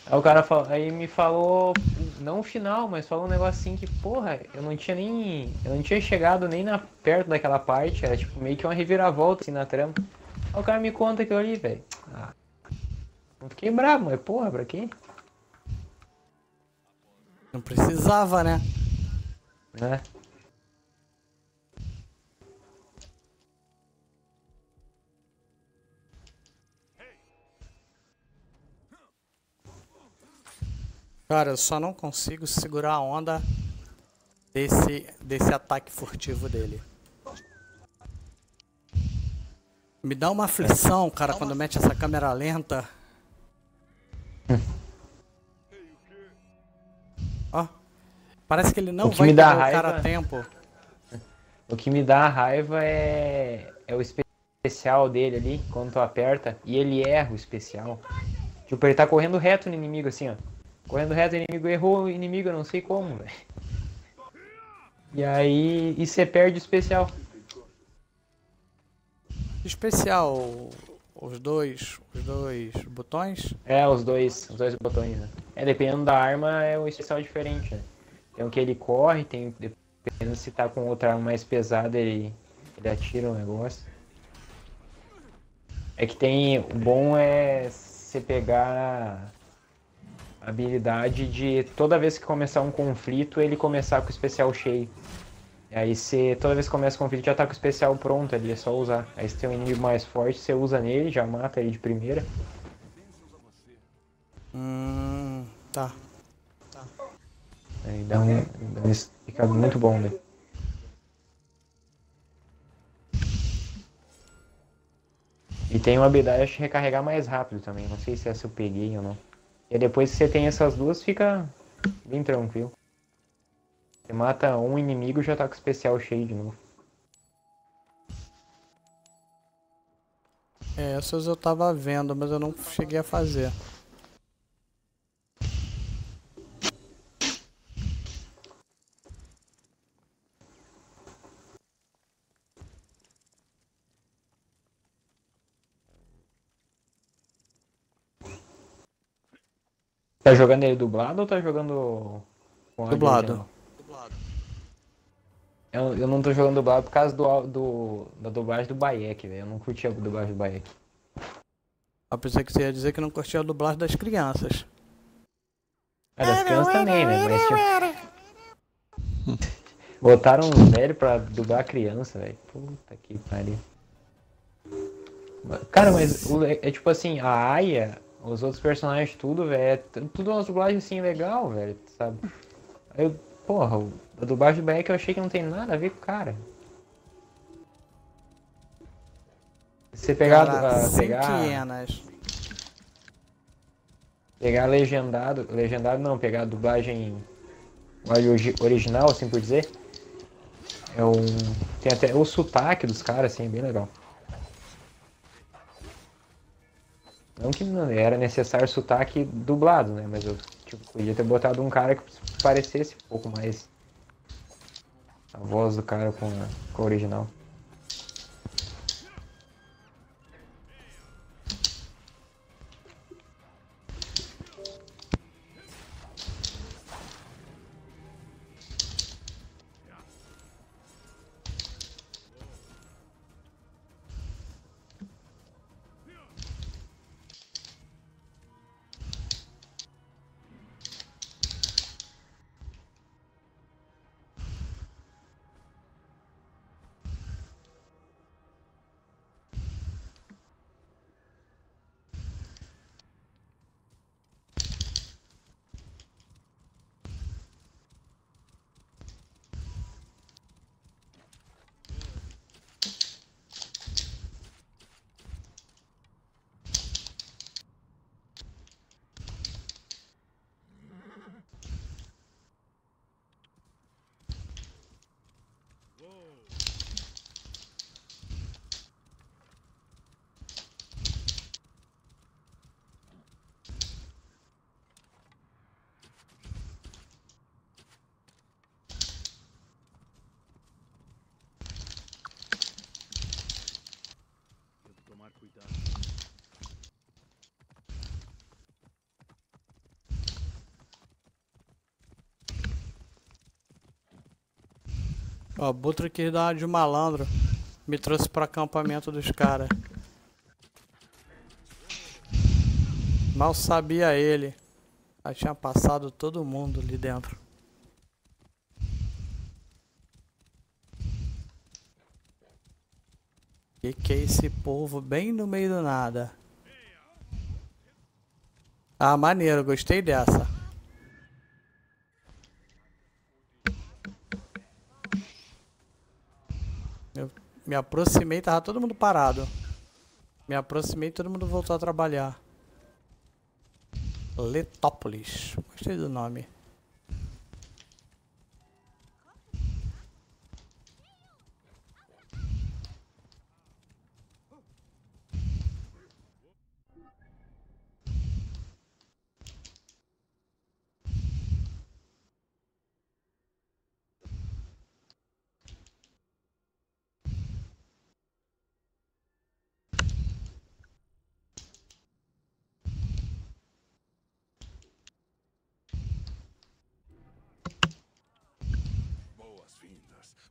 Aí o cara falou, aí me falou, não o final, mas falou um negócio assim que, porra, eu não tinha nem... eu não tinha chegado nem na, perto daquela parte, era tipo meio que uma reviravolta assim na trama. Aí o cara me conta que eu ali, velho. Ah, eu fiquei bravo, mas porra, pra quê? Não precisava, né? Né? Cara, eu só não consigo segurar a onda desse, desse ataque furtivo dele. Me dá uma aflição, cara, quando mete essa câmera lenta. Ó, parece que ele não vai dar o cara a tempo. O que me dá raiva é, é o especial dele ali, quando tu aperta, e ele erra o especial. Tipo, ele tá correndo reto no inimigo, assim, ó. Correndo reto, o inimigo errou, o inimigo eu não sei como, velho. E aí, e você perde o especial. Especial, os dois, os dois botões? É, os dois, os dois botões, né? É, dependendo da arma, é um especial diferente, né? Tem o que ele corre, tem... Dependendo se tá com outra arma mais pesada, ele, ele atira um negócio. É que tem... O bom é você pegar a habilidade de toda vez que começar um conflito, ele começar com o especial cheio. E aí você, toda vez que começa o conflito, já tá com o especial pronto ali, é só usar. Aí se tem um inimigo mais forte, você usa nele, já mata ele de primeira. Hum... Tá. Aí dá um, dá um explicado muito bom, né? E tem uma habilidade de recarregar mais rápido também, não sei se essa eu peguei ou não. E depois que você tem essas duas, fica bem tranquilo. Você mata um inimigo e já tá com o especial cheio de novo. É, essas eu tava vendo, mas eu não cheguei a fazer. Tá jogando ele dublado ou tá jogando... Com dublado. dublado. Eu, eu não tô jogando dublado por causa do, do, da dublagem do Bayek, velho. Eu não curti a dublagem do Bayek. Ah, pensei que você ia dizer que não curtia a dublagem das crianças. É, das crianças também, né? Mas tipo... Botaram um velho pra dublar a criança, velho. Puta que pariu. Cara, mas é tipo assim, a Aya... Os outros personagens tudo, velho, tudo umas dublagens assim legal, velho, sabe? Eu, porra, a dublagem do Bayek eu achei que não tem nada a ver com o cara. Você pegar cara, a, pegar, pegar legendado, legendado não, pegar a dublagem original, assim por dizer. É um, tem até o sotaque dos caras, assim, bem legal. Não que não era necessário sotaque dublado, né? Mas eu tipo, podia ter botado um cara que parecesse um pouco mais a voz do cara com a, com a original. Ó, oh, Butra que dá de malandro me trouxe pra acampamento dos caras. Mal sabia ele. Aí tinha passado todo mundo ali dentro. E que é esse povo bem no meio do nada. Ah, maneiro, gostei dessa. Me aproximei, tava todo mundo parado. Me aproximei e todo mundo voltou a trabalhar. Letópolis. Gostei do nome.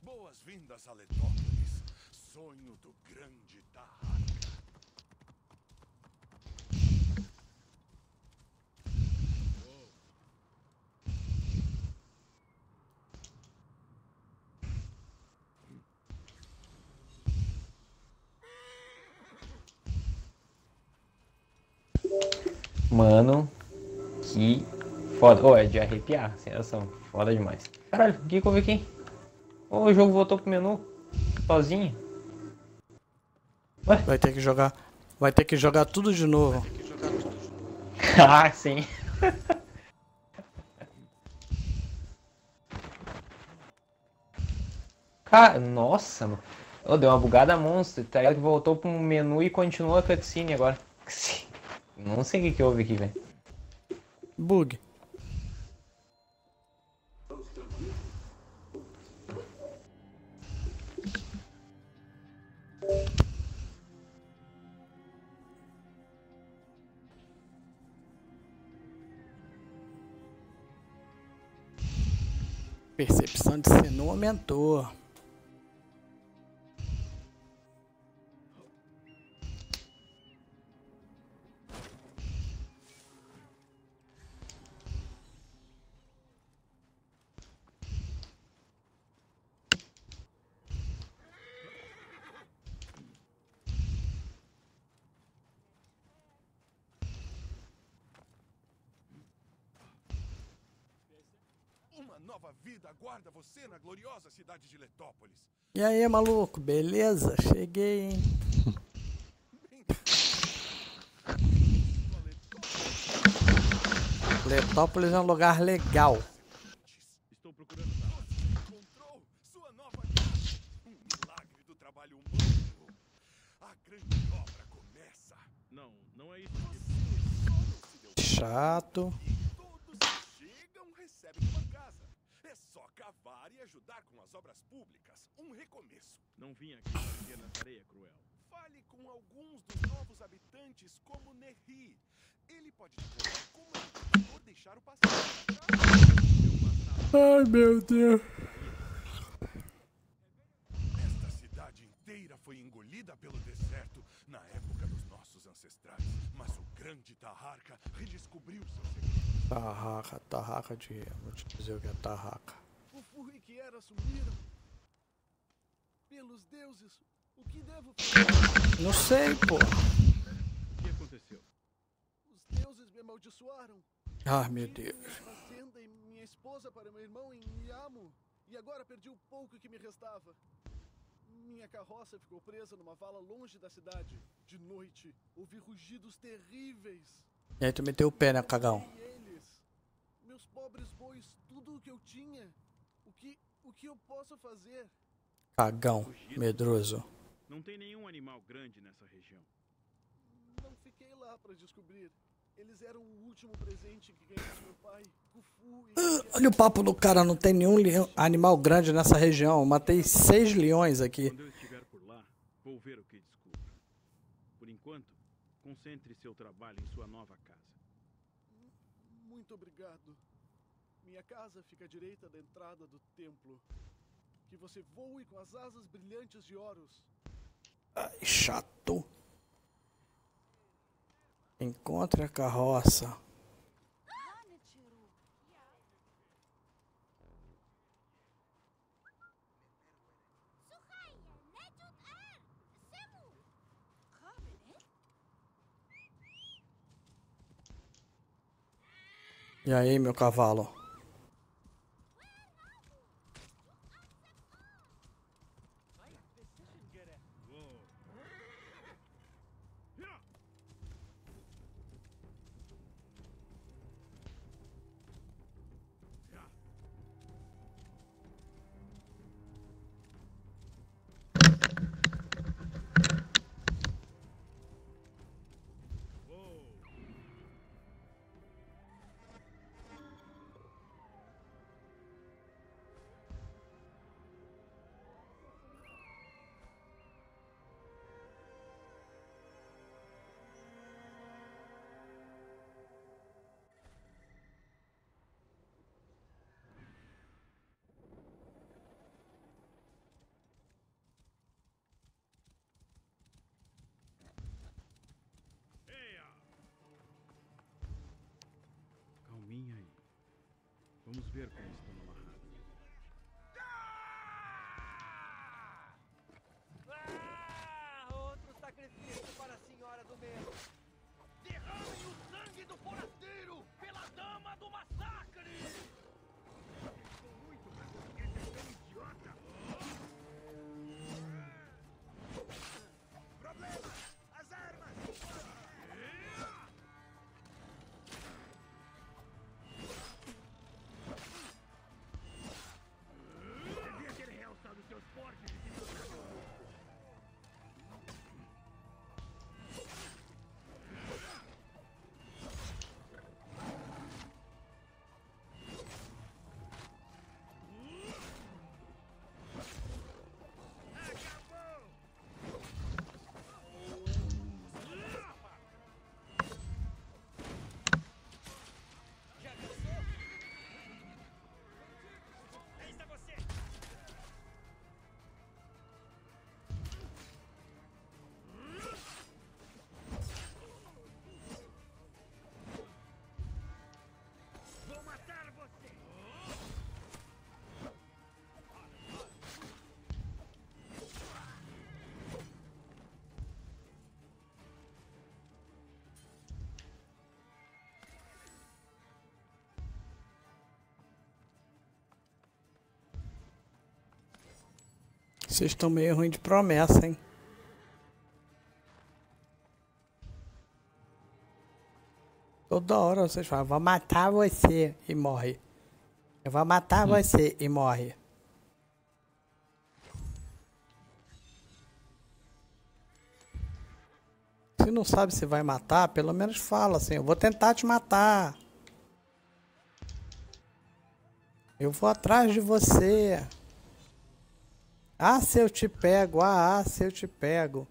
Boas-vindas a Letópolis, sonho do grande Taharqa. Mano, que foda. Oh, é de arrepiar, sem ação. Foda demais. Caralho, o que que eu vi aqui? Oh, o jogo voltou pro menu, sozinho. Ué? Vai ter que jogar, vai ter que jogar tudo de novo. Vai ter que jogar tudo de novo. Ah, sim. Cara, nossa, mano. Oh, deu uma bugada monstro, tá ligado? Que voltou pro menu e continua a cutscene agora. Não sei o que que houve aqui, velho. Bug. Percepção de Senu aumentou. Nova vida aguarda você na gloriosa cidade de Letópolis. E aí, maluco, beleza? Cheguei, hein? Letópolis é um lugar legal. Estou procurando encontrou sua nova casa. Um milagre do trabalho humano. A grande obra começa. Não, não é isso. Chato. Ajudar com as obras públicas, um recomeço. Não vim aqui fazer na tareia cruel. Fale com alguns dos novos habitantes, como Nerri. Ele pode dizer como é que deixar o passado. Ai, meu Deus. Esta cidade inteira foi engolida pelo deserto na época dos nossos ancestrais. Mas o grande Taharqa redescobriu seu segredo. Taharqa, Taharqa de... Vou te dizer o que é Taharqa. Que era sumiram. Pelos deuses, o que devo fazer? Não sei, pô. O que aconteceu? Os deuses me amaldiçoaram. Ah, meu Deus. Minha fazenda e minha esposa para meu irmão em Miamo. E agora perdi o pouco que me restava. Minha carroça ficou presa numa vala longe da cidade. De noite, ouvi rugidos terríveis. E aí tu meteu o pé, né, cagão? E eles, meus pobres bois, tudo o que eu tinha. O que, o que eu posso fazer? Cagão, medroso. Não tem nenhum animal grande nessa região. Não fiquei lá pra descobrir. Eles eram o último presente que ganhei do meu pai. Kufu e... Olha o papo do cara, não tem nenhum leão, animal grande nessa região. Eu matei seis leões aqui. Quando eu estiver por lá, vou ver o que descubro. Por enquanto, concentre seu trabalho em sua nova casa. Muito obrigado. Minha casa fica à direita da entrada do templo. Que você voe com as asas brilhantes de Horus. Ai, chato. Encontre a carroça. E aí, meu cavalo? Vamos ver como estão amarrados. Ah! Outro sacrifício para a senhora do medo. Derramem o sangue do forasteiro pela dama do massacre! Estou muito, mas eu fiquei tão idiota! Problema! As armas! Ah! Dos seus portes de acabou! Já cansou? Aí está você! Vocês estão meio ruim de promessa, hein? Toda hora vocês falam, vou matar você e morre. Eu vou matar hum. você e morre. Se não sabe se vai matar, pelo menos fala assim, eu vou tentar te matar. Eu vou atrás de você. Ah, se eu te pego, ah, ah, se eu te pego.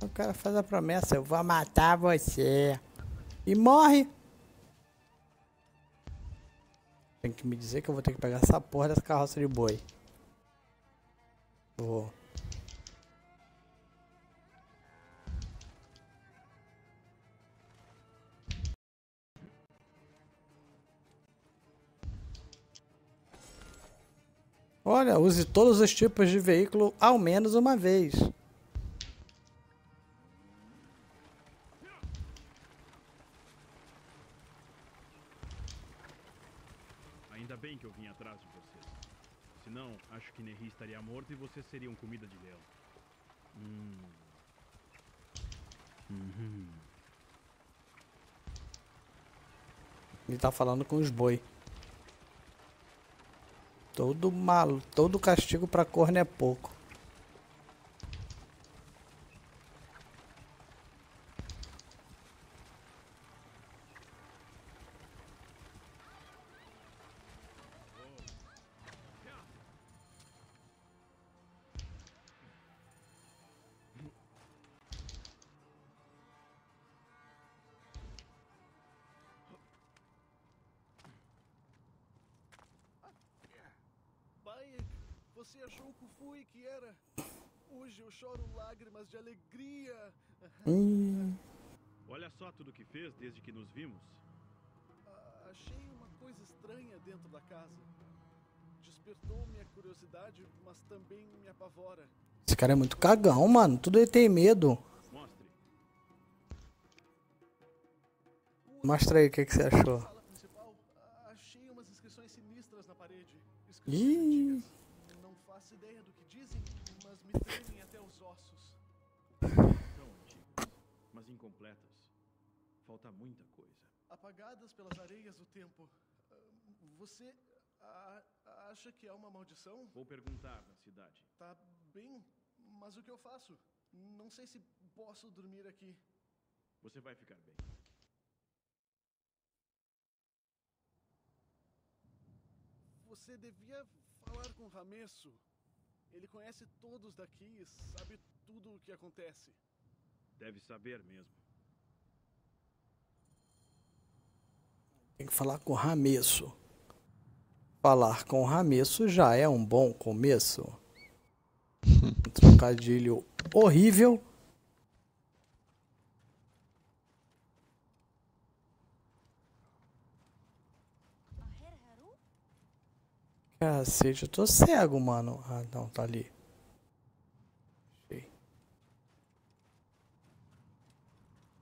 O cara faz a promessa, eu vou matar você. E morre. Tem que me dizer que eu vou ter que pegar essa porra dessa carroça de boi. Vou. Olha, use todos os tipos de veículo ao menos uma vez. Ainda bem que eu vim atrás de você. Senão, acho que Neri estaria morto e vocês seriam comida de leão. Hum. Uhum. Ele tá falando com os boi. Todo mal, todo castigo pra corno é pouco. Você achou que foi que era? Hoje eu choro lágrimas de alegria. Hum. Olha só tudo que fez desde que nos vimos. Ah, achei uma coisa estranha dentro da casa. Despertou minha curiosidade, mas também me apavora. Esse cara é muito cagão, mano. Tudo ele tem medo. Mostre. Mostra aí o que, que você achou. Ah, achei umas inscrições sinistras na parede. Ih. Faço ideia do que dizem, mas me tremem até os ossos. São antigas, mas incompletas. Falta muita coisa. Apagadas pelas areias do tempo. Você acha que é uma maldição? Vou perguntar na cidade. Tá bem, mas o que eu faço? Não sei se posso dormir aqui. Você vai ficar bem. Você devia falar com o Ramesso. Ele conhece todos daqui e sabe tudo o que acontece. Deve saber mesmo. Tem que falar com o Ramesso. Falar com o Ramesso já é um bom começo. Um trocadilho horrível. Cacete, eu tô cego, mano. Ah, não, tá ali. Achei.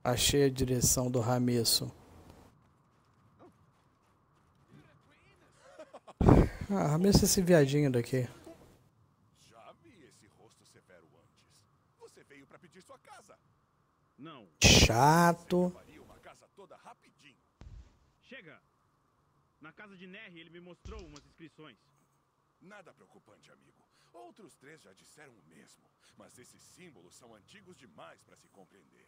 Achei a direção do Ramesso. Ah, Ramesso esse viadinho daqui. Já vi esse rosto severo antes. Você veio pra pedir sua casa? Não. Chato. Uma casa toda rapidinho. Chega. Na casa de Nerry ele me mostrou umas inscrições. Nada preocupante, amigo. Outros três já disseram o mesmo. Mas esses símbolos são antigos demais para se compreender.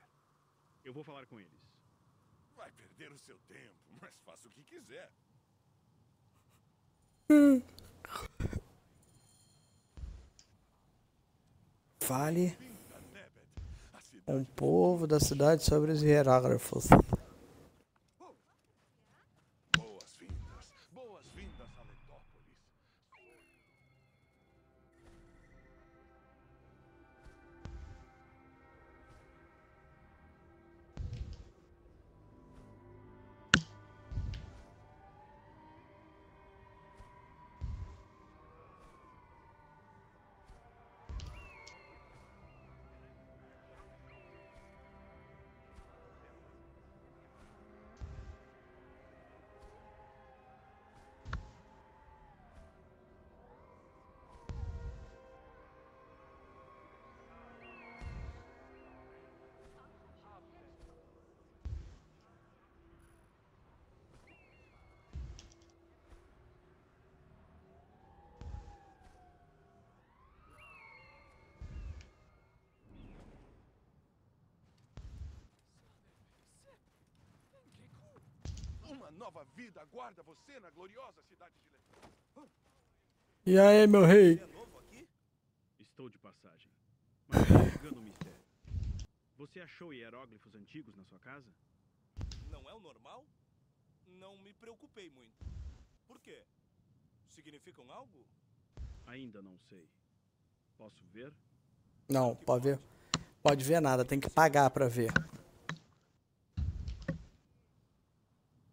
Eu vou falar com eles. Vai perder o seu tempo, mas faça o que quiser. Hum. Fale com o povo da cidade sobre os hierágrafos. Boas-vindas, boas-vindas a Letópolis. Uma nova vida aguarda você na gloriosa cidade de Letópolis. E aí, meu rei? Você é novo aqui? Estou de passagem. Mas está chegando um mistério. Você achou hieróglifos antigos na sua casa? Não é o normal? Não me preocupei muito. Por quê? Significam algo? Ainda não sei. Posso ver? Não, pode ver. Pode ver nada, tem que pagar para ver.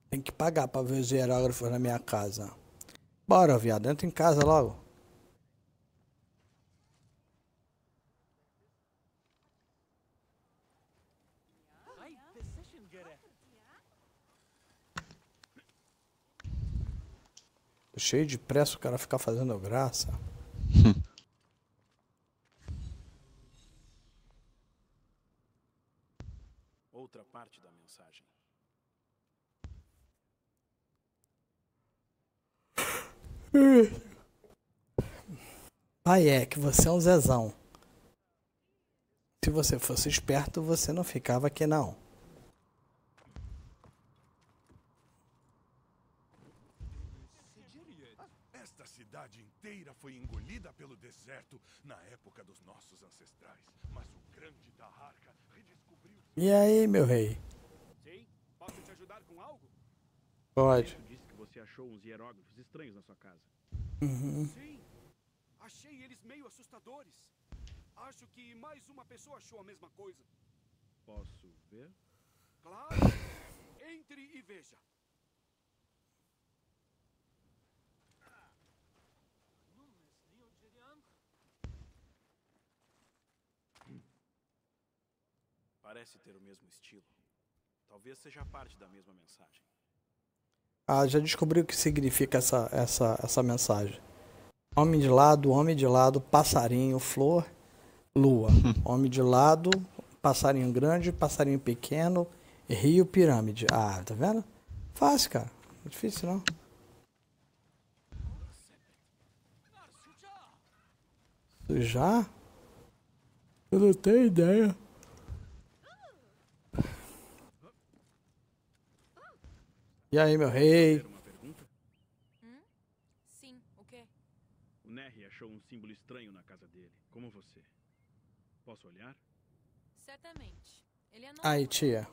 Tem que pagar pra ver os hierógrafos na minha casa. Bora, viado. Entra em casa logo. Tô cheio de pressa o cara ficar fazendo graça. Outra parte da mensagem. Bayek, você é um zezão. Se você fosse esperto, você não ficava aqui não. Esta cidade inteira foi engolida pelo deserto na época dos nossos ancestrais, mas o grande Taharqa redescobriu. E aí, meu rei? Sim, posso te ajudar com algo? Pode. Você achou uns hieróglifos estranhos na sua casa? Uhum. Sim, achei eles meio assustadores. Acho que mais uma pessoa achou a mesma coisa. Posso ver? Claro, entre e veja. Parece ter o mesmo estilo. Talvez seja parte da mesma mensagem. Ah, já descobri o que significa essa, essa, essa mensagem. Homem de lado, homem de lado, passarinho, flor, lua. Homem de lado, passarinho grande, passarinho pequeno, rio, pirâmide. Ah, tá vendo? Fácil, cara. Não é difícil, não. Sujar? Eu não tenho ideia. E aí, meu rei? Uma pergunta? Hum? Sim, o quê? O Nerry achou um símbolo estranho na casa dele, como você. Posso olhar? Certamente. Ele é novo. Aí, tia.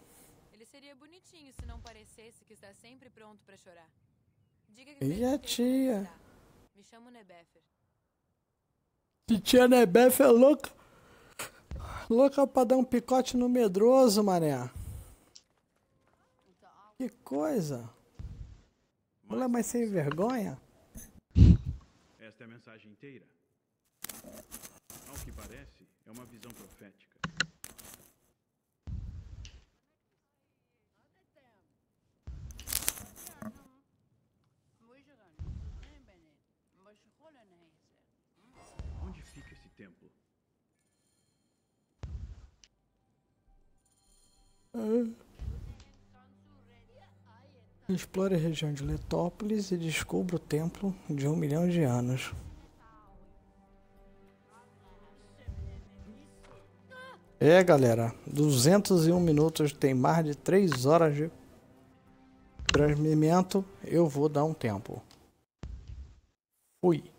Ele seria bonitinho se não parecesse que está sempre pronto para chorar. Diga que e a tia? Me chamo Nebefer. Que tia Nebefer é louca. Louca pra dar um picote no medroso, mané. Que coisa! Mulher mais sem vergonha! Esta é a mensagem inteira. Ao que parece, é uma visão profética. Onde fica esse templo? Explore a região de Letópolis e descubra o templo de um milhão de anos. É, galera, duzentos e um minutos, tem mais de três horas de transmimento. Eu vou dar um tempo. Fui.